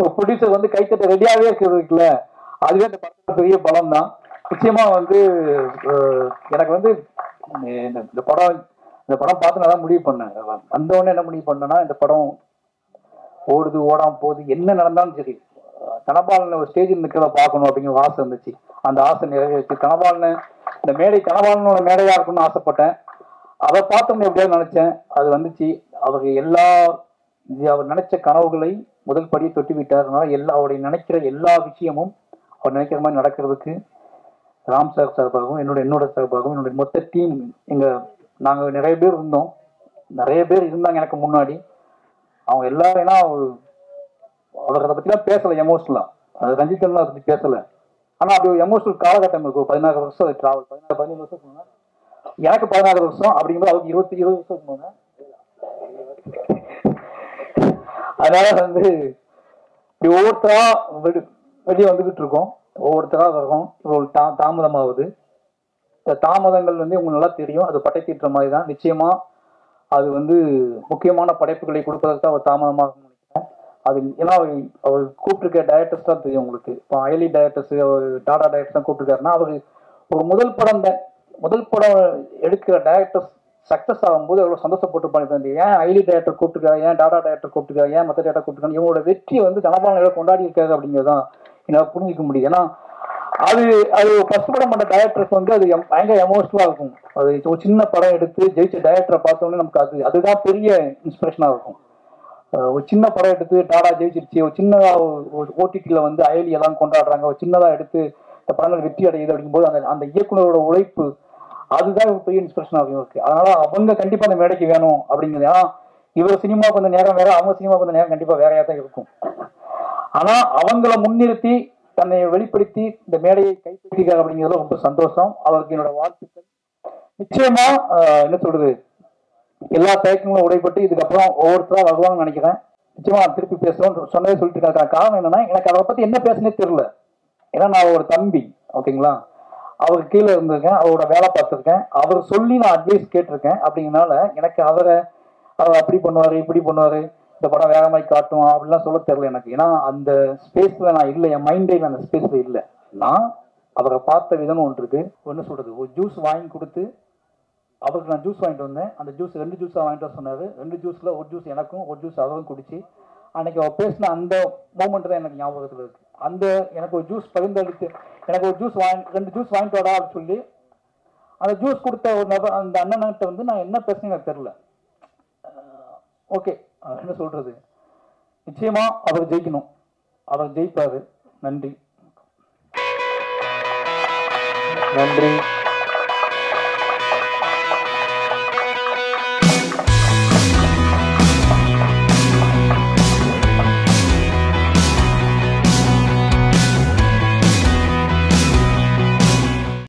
ஒரு ப்ரொடியூசர் வந்து கைத்தட்ட ரெடியாகவே இருக்கிறதுக்குல அதுவே அந்த படத்தோட பெரிய பலம் தான். நிச்சயமா வந்து எனக்கு வந்து இந்த படம் இந்த படம் பார்த்து நான் தான் முடிவு பண்ணேன். வந்தவொடனே என்ன முடிவு பண்ணேன்னா, இந்த படம் ஓடுது ஓடாமல் போகுது என்ன நடந்தாலும் சரி, தனபாலனை ஒரு ஸ்டேஜில் நிற்கிறத பார்க்கணும் அப்படிங்கிற ஆசை இருந்துச்சு. அந்த ஆசை நிறைவேறிச்சு. தனபாலனை இந்த மேடை தனபாலனோட மேடையாக இருக்குன்னு ஆசைப்பட்டேன். அதை பார்த்தோம்னு எப்படியாவது நினச்சேன், அது வந்துச்சு. அவருக்கு எல்லா அவர் நினைச்ச கனவுகளை முதல் படியை தொட்டி விட்டார்னால எல்லா அவருடைய நினைக்கிற எல்லா விஷயமும் அவர் நினைக்கிற மாதிரி நடக்கிறதுக்கு ராம் சார் சார்பாகவும் என்னோட என்னோட சார்பாகவும் என்னுடைய மொத்த டீம், எங்கள் நாங்கள் நிறைய பேர் இருந்தோம், நிறைய பேர் இருந்தாங்க எனக்கு முன்னாடி. அவங்க எல்லாரைனா அவருக்கு அதை பற்றிலாம் பேசலை எமோஷனலாக, அது ரஞ்சித்தன்லாம் அதை பற்றி பேசலை. ஆனால் அப்படி ஒரு எமோஷனல் காலகட்டம் இருக்கும். பதினாறு வருஷம் ட்ராவல், பதினாறு பதினேழு வருஷம் சொன்னாங்க, எனக்கு பதினாறு வருஷம் அப்படிங்கும்போது அவருக்கு இருபத்தி இருபது வருஷம் சொன்னாங்க. அதனால வந்து இப்படி ஒவ்வொருத்தராக வெளி வெளியே வந்துக்கிட்டு இருக்கோம், ஒவ்வொருத்தராக இருக்கும். இவ்வளோ தா தாமதமாகுது. தாமதங்கள் வந்து உங்களுக்கு நல்லா தெரியும். அது படை தீட்டுற மாதிரி தான். நிச்சயமா அது வந்து முக்கியமான படைப்புகளை கொடுப்பதற்கு அவர் தாமதமாக நினைக்கிறேன். அது ஏன்னா அவர் கூப்பிட்டுருக்க டைரக்டர்ஸ் தான் தெரியும் உங்களுக்கு. இப்போ அயலி டைரக்டர்ஸ் அவர் டாடா டைரக்டர்ஸ் தான் கூப்பிட்டுருக்காருன்னா அவர் ஒரு முதல் படம் தான் முதல் படம் எடுக்கிற டைரக்டர்ஸ் சக்ஸஸ் ஆகும்போது எவ்வளோ சந்தோஷப்பட்டு பண்ணிட்டு ஏன் ஐடி டேரக்டர் கூப்பிட்டுக்காரு, ஏன் டாடா டேரக்டர் கூப்பிட்டுக்காரு, ஏன் மற்ற டேரக்டர் கூப்பிட்டுக்காங்க, இவங்களோட வெற்றி வந்து தனபாலன் எவ்வளோ கொண்டாடி இருக்காரு அப்படிங்கிறதான் என்னால் புரிஞ்சிக்க முடியும். ஏன்னா அது அது ஃபர்ஸ்ட் படம் பண்ண டேரக்டருக்கு வந்து அது பயங்கர எமோஷனலாக இருக்கும். அது ஒரு சின்ன படம் எடுத்து ஜெயிச்ச டேரக்டரை பார்த்தோன்னே நமக்கு அது அதுதான் பெரிய இன்ஸ்பிரேஷனாக இருக்கும். ஒரு சின்ன படம் எடுத்து டாடா ஜெயிச்சிருச்சு, ஒரு சின்னதாக ஒரு ஓடிடியில் வந்து ஐடி எல்லாம் கொண்டாடுறாங்க, ஒரு சின்னதாக எடுத்து இந்த படங்கள் வெற்றி அடையுது அப்படிங்கும்போது அந்த அந்த இயக்குனரோட உழைப்பு அதுதான் பெரிய இன்ஸ்பிரேஷன் ஆகும் இருக்கு. அதனால அவங்க கண்டிப்பா அந்த மேடைக்கு வேணும் அப்படிங்கிறது. ஏன்னா இவர் சினிமா கொஞ்சம் நேரம் வேற, அவங்க சினிமா கொஞ்சம் நேரம் கண்டிப்பா வேறையா தான் இருக்கும். ஆனா அவங்களை முன்னிறுத்தி தன்னை வெளிப்படுத்தி இந்த மேடையை கைப்பற்றிக்கார் அப்படிங்கிறதுல ரொம்ப சந்தோஷம். அவருக்கு என்னோட வாழ்த்துக்கள். நிச்சயமா என்ன சொல்றது, எல்லா தயக்கங்களும் உடைப்பட்டு இதுக்கப்புறம் ஒவ்வொருத்தரா வருவாங்கன்னு நினைக்கிறேன். நிச்சயமா திருப்பி பேசுறோம் சொன்னதே சொல்லிட்டு இருக்காங்க. காரணம் என்னன்னா எனக்கு அதை பத்தி என்ன பேசுனே தெரியல. ஏன்னா நான் ஒரு தம்பி, ஓகேங்களா, அவருக்கு கீழே இருந்திருக்கேன், அவரோட வேலை பார்த்துருக்கேன், அவர் சொல்லி நான் அட்வைஸ் கேட்டிருக்கேன். அப்படிங்கிறனால எனக்கு அவரை அவர் அப்படி பண்ணுவார், இப்படி பண்ணுவார், இந்த படம் வேற மாதிரி காட்டும் அப்படிலாம் சொல்ல தெரியல எனக்கு. ஏன்னா அந்த ஸ்பேஸில் நான் இல்லை, என் மைண்டே அந்த ஸ்பேஸில் இல்லை. நான் அவரை பார்த்த விதம் ஒன்று இருக்கு. என்ன சொல்கிறது, ஒரு ஜூஸ் வாங்கி கொடுத்து அவருக்கு நான் ஜூஸ் வாங்கிட்டு வந்தேன். அந்த ஜூஸ் ரெண்டு ஜூஸாக வாங்கிட்டு வர சொன்னார். ரெண்டு ஜூஸில் ஒரு ஜூஸ் எனக்கும் ஒரு ஜூஸ் அவரும் குடிச்சு அன்னைக்கு அவர் பேசின அந்த மூமெண்ட் தான் எனக்கு ஞாபகத்தில் இருக்கு. அந்த எனக்கு ஒரு ஜூஸ் பகிர்ந்தளித்து எனக்கு ஒரு ஜூஸ் வாங்கி ரெண்டு ஜூஸ் வாங்கிட்டு வாடா அப்படின்னு சொல்லி அந்த ஜூஸ் கொடுத்த ஒரு நபர் அந்த அண்ணன்கிட்ட வந்து நான் என்ன பேசுனேன்னு எனக்கு தெரில. ஓகே, என்ன சொல்கிறது, நிச்சயமாக அவர் ஜெயிக்கணும், அவர் ஜெயிப்பார். நன்றி நன்றி.